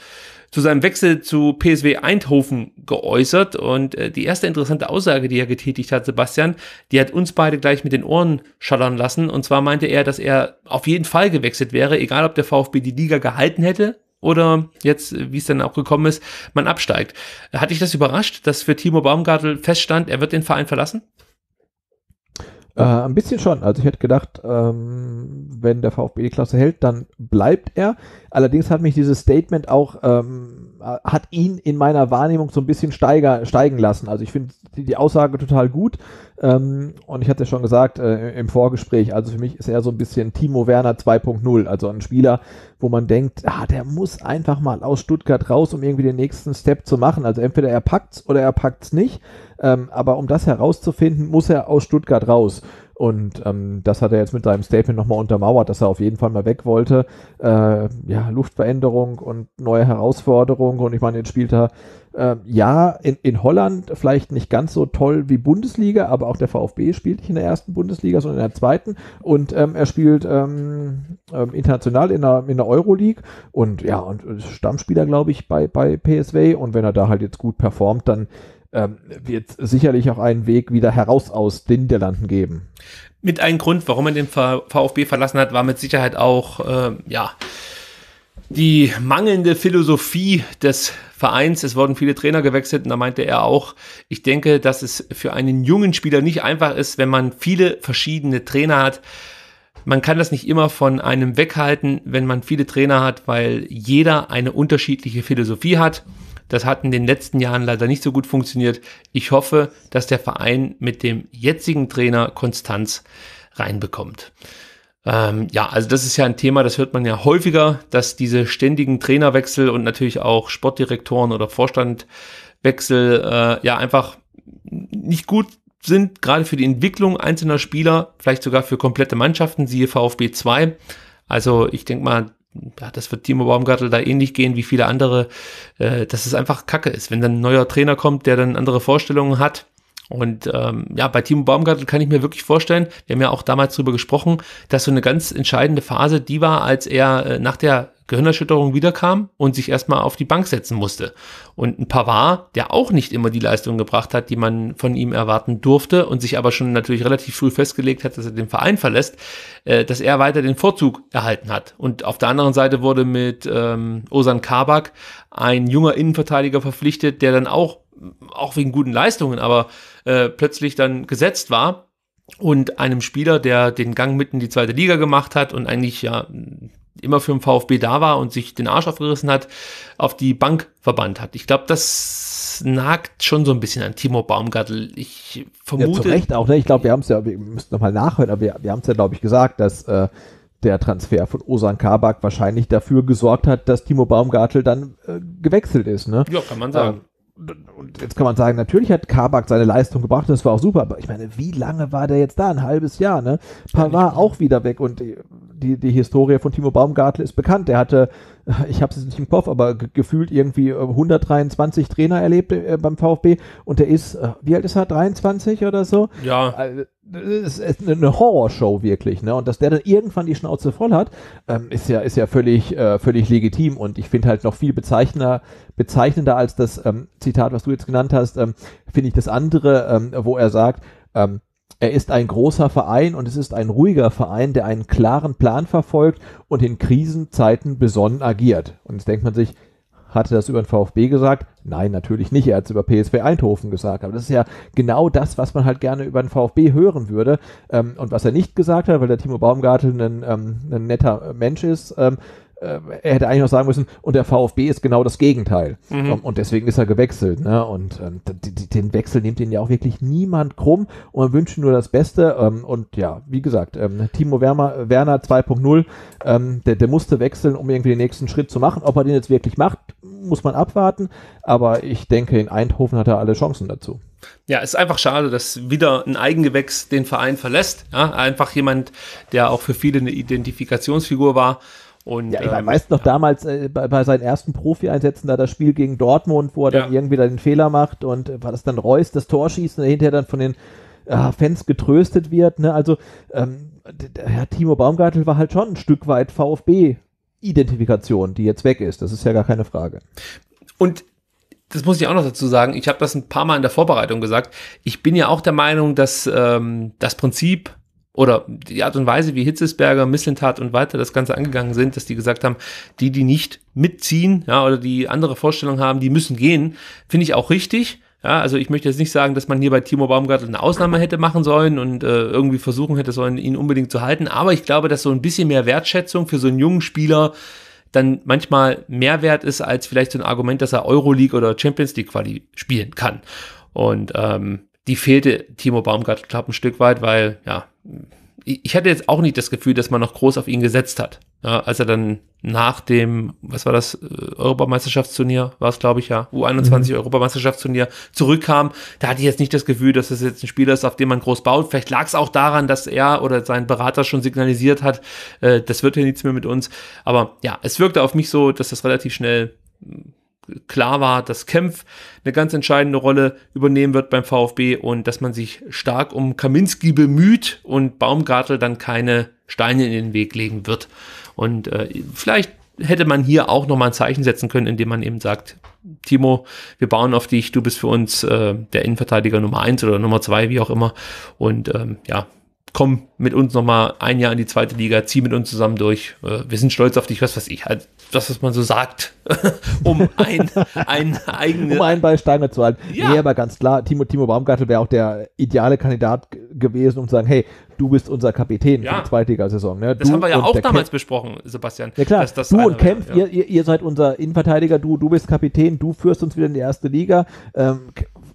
zu seinem Wechsel zu P S W Eindhoven geäußert und äh, die erste interessante Aussage, die er getätigt hat, Sebastian, die hat uns beide gleich mit den Ohren schallern lassen, und zwar meinte er, dass er auf jeden Fall gewechselt wäre, egal ob der VfB die Liga gehalten hätte oder jetzt, wie es dann auch gekommen ist, man absteigt. Hat dich das überrascht, dass für Timo Baumgartl feststand, er wird den Verein verlassen? Äh, ein bisschen schon. Also ich hätte gedacht, ähm, wenn der VfB die Klasse hält, dann bleibt er. Allerdings hat mich dieses Statement auch, ähm, hat ihn in meiner Wahrnehmung so ein bisschen steiger, steigen lassen. Also ich finde die, die Aussage total gut. Ähm, und ich hatte ja schon gesagt äh, im Vorgespräch, also für mich ist er so ein bisschen Timo Werner zwei punkt null. Also ein Spieler, wo man denkt, ah, der muss einfach mal aus Stuttgart raus, um irgendwie den nächsten Step zu machen. Also entweder er packt's oder er packt's nicht. Ähm, aber um das herauszufinden, muss er aus Stuttgart raus. Und ähm, das hat er jetzt mit seinem Statement nochmal untermauert, dass er auf jeden Fall mal weg wollte. Äh, ja, Luftveränderung und neue Herausforderungen. Und ich meine, jetzt spielt er äh, ja in, in Holland vielleicht nicht ganz so toll wie Bundesliga, aber auch der VfB spielt nicht in der ersten Bundesliga, sondern in der zweiten. Und ähm, er spielt ähm, ähm, international in der, in der Euroleague. Und ja, und ist Stammspieler, glaube ich, bei, bei P S V. Und wenn er da halt jetzt gut performt, dann Ähm, wird sicherlich auch einen Weg wieder heraus aus den Niederlanden geben. Mit einem Grund, warum man den VfB verlassen hat, war mit Sicherheit auch äh, ja, die mangelnde Philosophie des Vereins. Es wurden viele Trainer gewechselt und da meinte er auch, ich denke, dass es für einen jungen Spieler nicht einfach ist, wenn man viele verschiedene Trainer hat. Man kann das nicht immer von einem weghalten, wenn man viele Trainer hat, weil jeder eine unterschiedliche Philosophie hat. Das hat in den letzten Jahren leider nicht so gut funktioniert. Ich hoffe, dass der Verein mit dem jetzigen Trainer Konstanz reinbekommt. Ähm, ja, also das ist ja ein Thema, das hört man ja häufiger, dass diese ständigen Trainerwechsel und natürlich auch Sportdirektoren oder Vorstandwechsel äh, ja einfach nicht gut sind, gerade für die Entwicklung einzelner Spieler, vielleicht sogar für komplette Mannschaften, siehe VfB zwei. Also ich denke mal, ja, das wird Timo Baumgartl da ähnlich gehen wie viele andere, äh, dass es einfach Kacke ist, wenn dann ein neuer Trainer kommt, der dann andere Vorstellungen hat. Und ähm, ja, bei Timo Baumgartl kann ich mir wirklich vorstellen, wir haben ja auch damals drüber gesprochen, dass so eine ganz entscheidende Phase die war, als er äh, nach der Gehirnerschütterung wiederkam und sich erstmal auf die Bank setzen musste. Und ein Pavard, der auch nicht immer die Leistung gebracht hat, die man von ihm erwarten durfte und sich aber schon natürlich relativ früh festgelegt hat, dass er den Verein verlässt, äh, dass er weiter den Vorzug erhalten hat. Und auf der anderen Seite wurde mit ähm, Ozan Kabak ein junger Innenverteidiger verpflichtet, der dann auch auch wegen guten Leistungen, aber äh, plötzlich dann gesetzt war, und einem Spieler, der den Gang mitten in die zweite Liga gemacht hat und eigentlich ja immer für den VfB da war und sich den Arsch aufgerissen hat, auf die Bank verbannt hat. Ich glaube, das nagt schon so ein bisschen an Timo Baumgartl. Ich vermute... Ja, zu Recht auch, ne? Ich glaube, wir haben es ja, wir müssen nochmal nachhören, aber wir, wir haben es ja, glaube ich, gesagt, dass... Äh der Transfer von Ozan Kabak wahrscheinlich dafür gesorgt hat, dass Timo Baumgartl dann äh, gewechselt ist. Ne? Ja, kann man sagen. Äh, und jetzt kann man sagen, natürlich hat Kabak seine Leistung gebracht, das war auch super, aber ich meine, wie lange war der jetzt da? Ein halbes Jahr, ne? Pavard auch wieder weg, und die, die, die Historie von Timo Baumgartl ist bekannt. Der hatte, ich habe es jetzt nicht im Kopf, aber gefühlt irgendwie hundertdreiundzwanzig Trainer erlebt äh, beim VfB, und der ist, äh, wie alt ist er, dreiundzwanzig oder so? Ja. Äh, Das ist eine Horrorshow wirklich, ne? Und dass der dann irgendwann die Schnauze voll hat, ähm, ist ja, ist ja völlig, äh, völlig legitim. Und ich finde halt noch viel bezeichnender, bezeichnender als das ähm, Zitat, was du jetzt genannt hast, ähm, finde ich das andere, ähm, wo er sagt, ähm, er ist ein großer Verein und es ist ein ruhiger Verein, der einen klaren Plan verfolgt und in Krisenzeiten besonnen agiert. Und jetzt denkt man sich, hat er das über den VfB gesagt? Nein, natürlich nicht. Er hat es über P S V Eindhoven gesagt. Aber das ist ja genau das, was man halt gerne über den VfB hören würde. Ähm, und was er nicht gesagt hat, weil der Timo Baumgartl ein, ähm, ein netter Mensch ist, ähm, äh, er hätte eigentlich noch sagen müssen, und der VfB ist genau das Gegenteil. Mhm. Um, und deswegen ist er gewechselt. Ne? Und ähm, den Wechsel nimmt ihn ja auch wirklich niemand krumm. Und man wünscht ihm nur das Beste. Ähm, und ja, wie gesagt, ähm, Timo Werner, Werner zwei punkt null, ähm, der, der musste wechseln, um irgendwie den nächsten Schritt zu machen. Ob er den jetzt wirklich macht, muss man abwarten, aber ich denke, in Eindhoven hat er alle Chancen dazu. Ja, es ist einfach schade, dass wieder ein Eigengewächs den Verein verlässt. Ja, einfach jemand, der auch für viele eine Identifikationsfigur war. Und, ja, ich ähm, weiß noch ja. damals äh, bei, bei seinen ersten Profi-Einsätzen, da das Spiel gegen Dortmund, wo er ja. dann irgendwie da den Fehler macht und äh, war das dann Reus, das Tor schießt und hinterher dann von den äh, Fans getröstet wird. Ne? Also ähm, der Herr Timo Baumgartl war halt schon ein Stück weit VfB Identifikation, die jetzt weg ist. Das ist ja gar keine Frage. Und das muss ich auch noch dazu sagen, ich habe das ein paar Mal in der Vorbereitung gesagt, ich bin ja auch der Meinung, dass ähm, das Prinzip oder die Art und Weise, wie Hitzelsberger, Mislintat und weiter das Ganze angegangen sind, dass die gesagt haben, die, die nicht mitziehen, ja, oder die andere Vorstellungen haben, die müssen gehen, finde ich auch richtig. Ja, also ich möchte jetzt nicht sagen, dass man hier bei Timo Baumgartl eine Ausnahme hätte machen sollen und äh, irgendwie versuchen hätte sollen, ihn unbedingt zu halten, aber ich glaube, dass so ein bisschen mehr Wertschätzung für so einen jungen Spieler dann manchmal mehr wert ist, als vielleicht so ein Argument, dass er Euroleague oder Champions League Quali spielen kann. Und ähm, die fehlte Timo Baumgartl, glaube ich, ein Stück weit, weil, ja, ich hatte jetzt auch nicht das Gefühl, dass man noch groß auf ihn gesetzt hat, ja, als er dann nach dem, was war das, Europameisterschaftsturnier, war es, glaube ich, ja, U einundzwanzig mhm. Europameisterschaftsturnier zurückkam, da hatte ich jetzt nicht das Gefühl, dass das jetzt ein Spieler ist, auf den man groß baut. Vielleicht lag es auch daran, dass er oder sein Berater schon signalisiert hat, äh, das wird ja nichts mehr mit uns. Aber ja, es wirkte auf mich so, dass das relativ schnell klar war, dass Kempf eine ganz entscheidende Rolle übernehmen wird beim VfB und dass man sich stark um Kaminski bemüht und Baumgartl dann keine Steine in den Weg legen wird. Und äh, vielleicht hätte man hier auch nochmal ein Zeichen setzen können, indem man eben sagt, Timo, wir bauen auf dich, du bist für uns äh, der Innenverteidiger Nummer eins oder Nummer zwei, wie auch immer. Und ähm, ja, komm mit uns nochmal ein Jahr in die zweite Liga, zieh mit uns zusammen durch, wir sind stolz auf dich, was weiß ich, halt das, was man so sagt, um ein, ein eigene... Um einen bei Steiner zu halten. Ja. Nee, aber ganz klar, Timo, Timo Baumgartl wäre auch der ideale Kandidat gewesen, um zu sagen, hey, du bist unser Kapitän, ja, für die Zweitligasaison. Ne? Das haben wir ja auch damals Kempf besprochen, Sebastian. Ja klar, dass das du und Kempf, ja. ihr, ihr seid unser Innenverteidiger, du, du bist Kapitän, du führst uns wieder in die erste Liga. Ähm,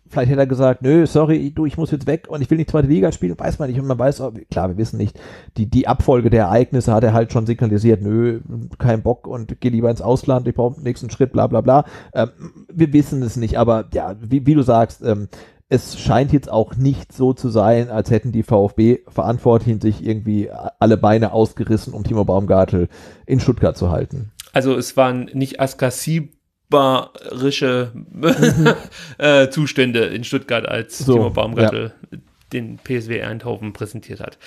Vielleicht hätte er gesagt, nö, sorry, du, ich muss jetzt weg und ich will nicht zweite Liga spielen, weiß man nicht. Und man weiß, klar, wir wissen nicht, die, die Abfolge der Ereignisse hat er halt schon signalisiert, nö, kein Bock und geh lieber ins Ausland, ich brauche den nächsten Schritt, bla bla bla. Ähm, wir wissen es nicht, aber ja, wie, wie du sagst, ähm, es scheint jetzt auch nicht so zu sein, als hätten die VfB-Verantwortlichen sich irgendwie alle Beine ausgerissen, um Timo Baumgartl in Stuttgart zu halten. Also es waren nicht Ascacibar bayerische äh, Zustände in Stuttgart, als so, Timo Baumgartl ja. den P S W Eindhoven präsentiert hat.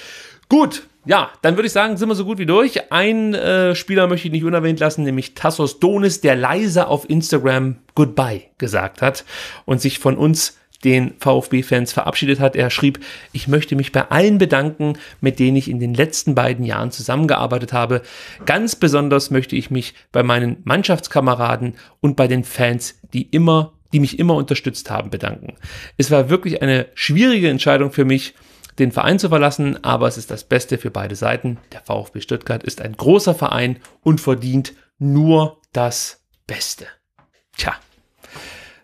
Gut, ja, dann würde ich sagen, sind wir so gut wie durch. Ein äh, Spieler möchte ich nicht unerwähnt lassen, nämlich Tassos Donis, der leise auf Instagram Goodbye gesagt hat und sich von uns, den VfB-Fans, verabschiedet hat. Er schrieb, ich möchte mich bei allen bedanken, mit denen ich in den letzten beiden Jahren zusammengearbeitet habe. Ganz besonders möchte ich mich bei meinen Mannschaftskameraden und bei den Fans, die immer, die mich immer unterstützt haben, bedanken. Es war wirklich eine schwierige Entscheidung für mich, den Verein zu verlassen, aber es ist das Beste für beide Seiten. Der VfB Stuttgart ist ein großer Verein und verdient nur das Beste. Tja.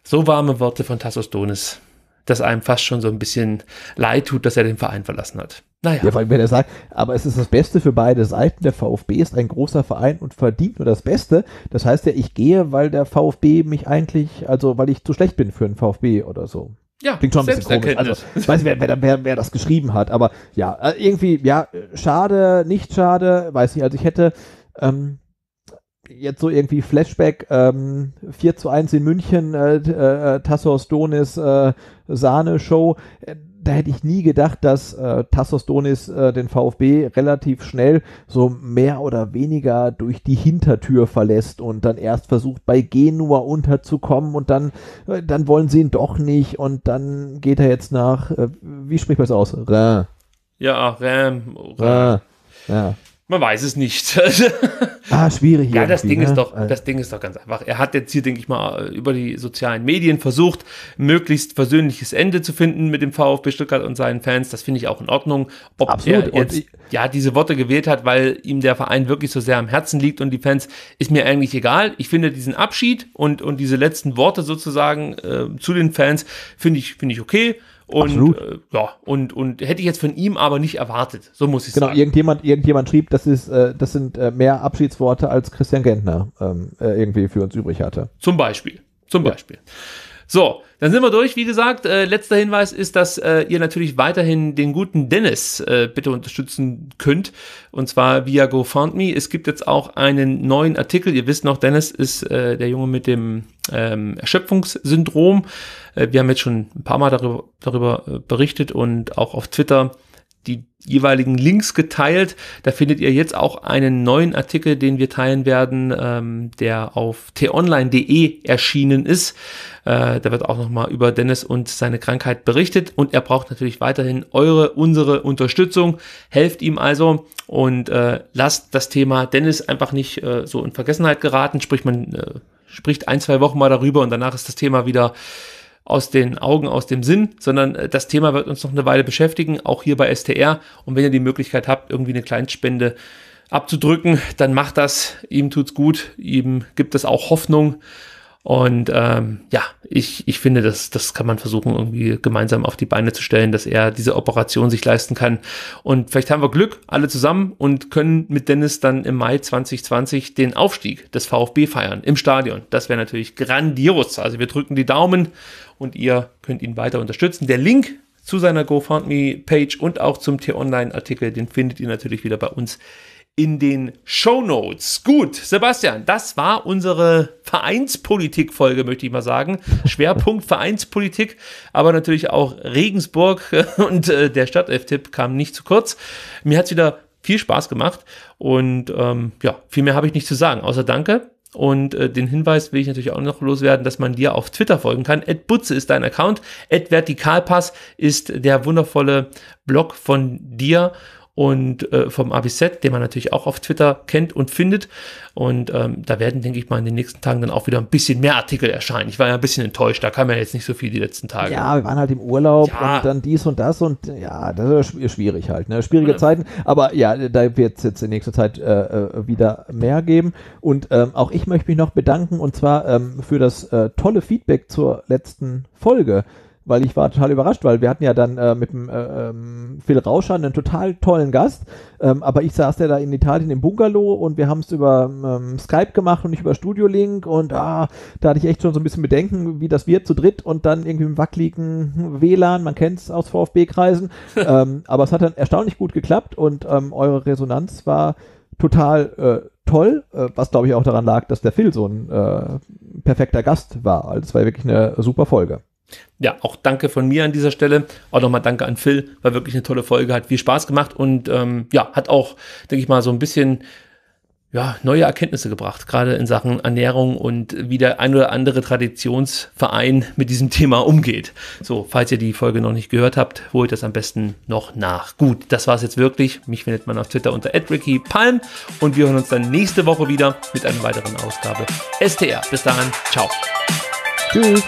So warme Worte von Tassos Donis, dass einem fast schon so ein bisschen leid tut, dass er den Verein verlassen hat. Naja. Ja, vor allem, wenn er sagt, aber es ist das Beste für beide Seiten, der VfB ist ein großer Verein und verdient nur das Beste. Das heißt ja, ich gehe, weil der VfB mich eigentlich, also weil ich zu schlecht bin für den VfB oder so. Ja, klingt schon ein bisschen komisch. Also, ich weiß nicht, wer, wer, wer, wer das geschrieben hat, aber ja, irgendwie, ja, schade, nicht schade, weiß nicht, also ich hätte... Ähm, jetzt so irgendwie Flashback, ähm, vier zu eins in München, äh, äh, Tassos Donis äh, Sahne-Show, äh, da hätte ich nie gedacht, dass äh, Tassos Donis äh, den VfB relativ schnell so mehr oder weniger durch die Hintertür verlässt und dann erst versucht, bei Genua unterzukommen und dann, äh, dann wollen sie ihn doch nicht und dann geht er jetzt nach, äh, wie spricht man es aus? Rhin. Ja, Rhin. Rhin. Ja. Man weiß es nicht. Ah, schwierig. Ja, das Ding, ne? ist doch, das Ding ist doch ganz einfach. Er hat jetzt hier, denke ich mal, über die sozialen Medien versucht, möglichst versöhnliches Ende zu finden mit dem VfB Stuttgart und seinen Fans. Das finde ich auch in Ordnung. Ob Absolut. er jetzt ja, diese Worte gewählt hat, weil ihm der Verein wirklich so sehr am Herzen liegt und die Fans, ist mir eigentlich egal. Ich finde diesen Abschied und, und diese letzten Worte sozusagen äh, zu den Fans, finde ich, finde ich okay. Und, äh, ja, und, und hätte ich jetzt von ihm aber nicht erwartet, so muss ich genau, sagen. Genau, irgendjemand, irgendjemand schrieb, das, ist, äh, das sind äh, mehr Abschiedsworte, als Christian Gentner ähm, äh, irgendwie für uns übrig hatte. Zum Beispiel, zum Beispiel. Ja. So, dann sind wir durch. Wie gesagt, äh, letzter Hinweis ist, dass äh, ihr natürlich weiterhin den guten Dennis äh, bitte unterstützen könnt, und zwar via GoFundMe. Es gibt jetzt auch einen neuen Artikel. Ihr wisst noch, Dennis ist äh, der Junge mit dem ähm, Erschöpfungssyndrom. Äh, wir haben jetzt schon ein paar Mal darüber, darüber äh, berichtet und auch auf Twitter die jeweiligen Links geteilt. Da findet ihr jetzt auch einen neuen Artikel, den wir teilen werden, ähm, der auf t online punkt de erschienen ist. Äh, da wird auch nochmal über Dennis und seine Krankheit berichtet, und er braucht natürlich weiterhin eure, unsere Unterstützung. Helft ihm also und äh, lasst das Thema Dennis einfach nicht äh, so in Vergessenheit geraten. Sprich, man äh, spricht ein, zwei Wochen mal darüber und danach ist das Thema wieder aus den Augen, aus dem Sinn, sondern das Thema wird uns noch eine Weile beschäftigen, auch hier bei S T R. Und wenn ihr die Möglichkeit habt, irgendwie eine Kleinspende abzudrücken, dann macht das. Ihm tut's gut, ihm gibt es auch Hoffnung. Und ähm, ja, ich, ich finde, das, das kann man versuchen, irgendwie gemeinsam auf die Beine zu stellen, dass er diese Operation sich leisten kann. Und vielleicht haben wir Glück, alle zusammen, und können mit Dennis dann im Mai zwanzig zwanzig den Aufstieg des VfB feiern im Stadion. Das wäre natürlich grandios. Also wir drücken die Daumen und ihr könnt ihn weiter unterstützen. Der Link zu seiner GoFundMe-Page und auch zum T-Online-Artikel, den findet ihr natürlich wieder bei uns in den Shownotes. Gut, Sebastian, das war unsere Vereinspolitik-Folge, möchte ich mal sagen. Schwerpunkt Vereinspolitik, aber natürlich auch Regensburg und äh, der Stadt-F-Tipp kam nicht zu kurz. Mir hat es wieder viel Spaß gemacht und ähm, ja, viel mehr habe ich nicht zu sagen, außer danke. Und äh, den Hinweis will ich natürlich auch noch loswerden, dass man dir auf Twitter folgen kann. at butze ist dein Account, at vertikalpass ist der wundervolle Blog von dir und äh, vom A B Z, den man natürlich auch auf Twitter kennt und findet. Und ähm, da werden, denke ich mal, in den nächsten Tagen dann auch wieder ein bisschen mehr Artikel erscheinen. Ich war ja ein bisschen enttäuscht, da kam ja jetzt nicht so viel die letzten Tage. Ja, wir waren halt im Urlaub, ja, und dann dies und das und ja, das ist schwierig halt, ne? Schwierige ja. Zeiten, aber ja, da wird es jetzt in nächster Zeit äh, wieder mehr geben. Und ähm, auch ich möchte mich noch bedanken, und zwar ähm, für das äh, tolle Feedback zur letzten Folge, weil ich war total überrascht, weil wir hatten ja dann äh, mit dem äh, ähm, Phil Rauscher einen total tollen Gast, ähm, aber ich saß ja da in Italien im Bungalow und wir haben es über ähm, Skype gemacht und nicht über Studiolink, und ah, da hatte ich echt schon so ein bisschen Bedenken, wie das wird zu dritt und dann irgendwie im wackeligen W L A N, man kennt es aus VfB-Kreisen, ähm, aber es hat dann erstaunlich gut geklappt und ähm, eure Resonanz war total äh, toll, äh, was glaube ich auch daran lag, dass der Phil so ein äh, perfekter Gast war, also es war wirklich eine super Folge. Ja, auch danke von mir an dieser Stelle. Auch nochmal danke an Phil, war wirklich eine tolle Folge, hat viel Spaß gemacht und ähm, ja, hat auch, denke ich mal, so ein bisschen ja, neue Erkenntnisse gebracht, gerade in Sachen Ernährung und wie der ein oder andere Traditionsverein mit diesem Thema umgeht. So, falls ihr die Folge noch nicht gehört habt, holt das am besten noch nach. Gut, das war's jetzt wirklich. Mich findet man auf Twitter unter at ricky palm und wir hören uns dann nächste Woche wieder mit einer weiteren Ausgabe S T R. Bis dahin, ciao. Tschüss.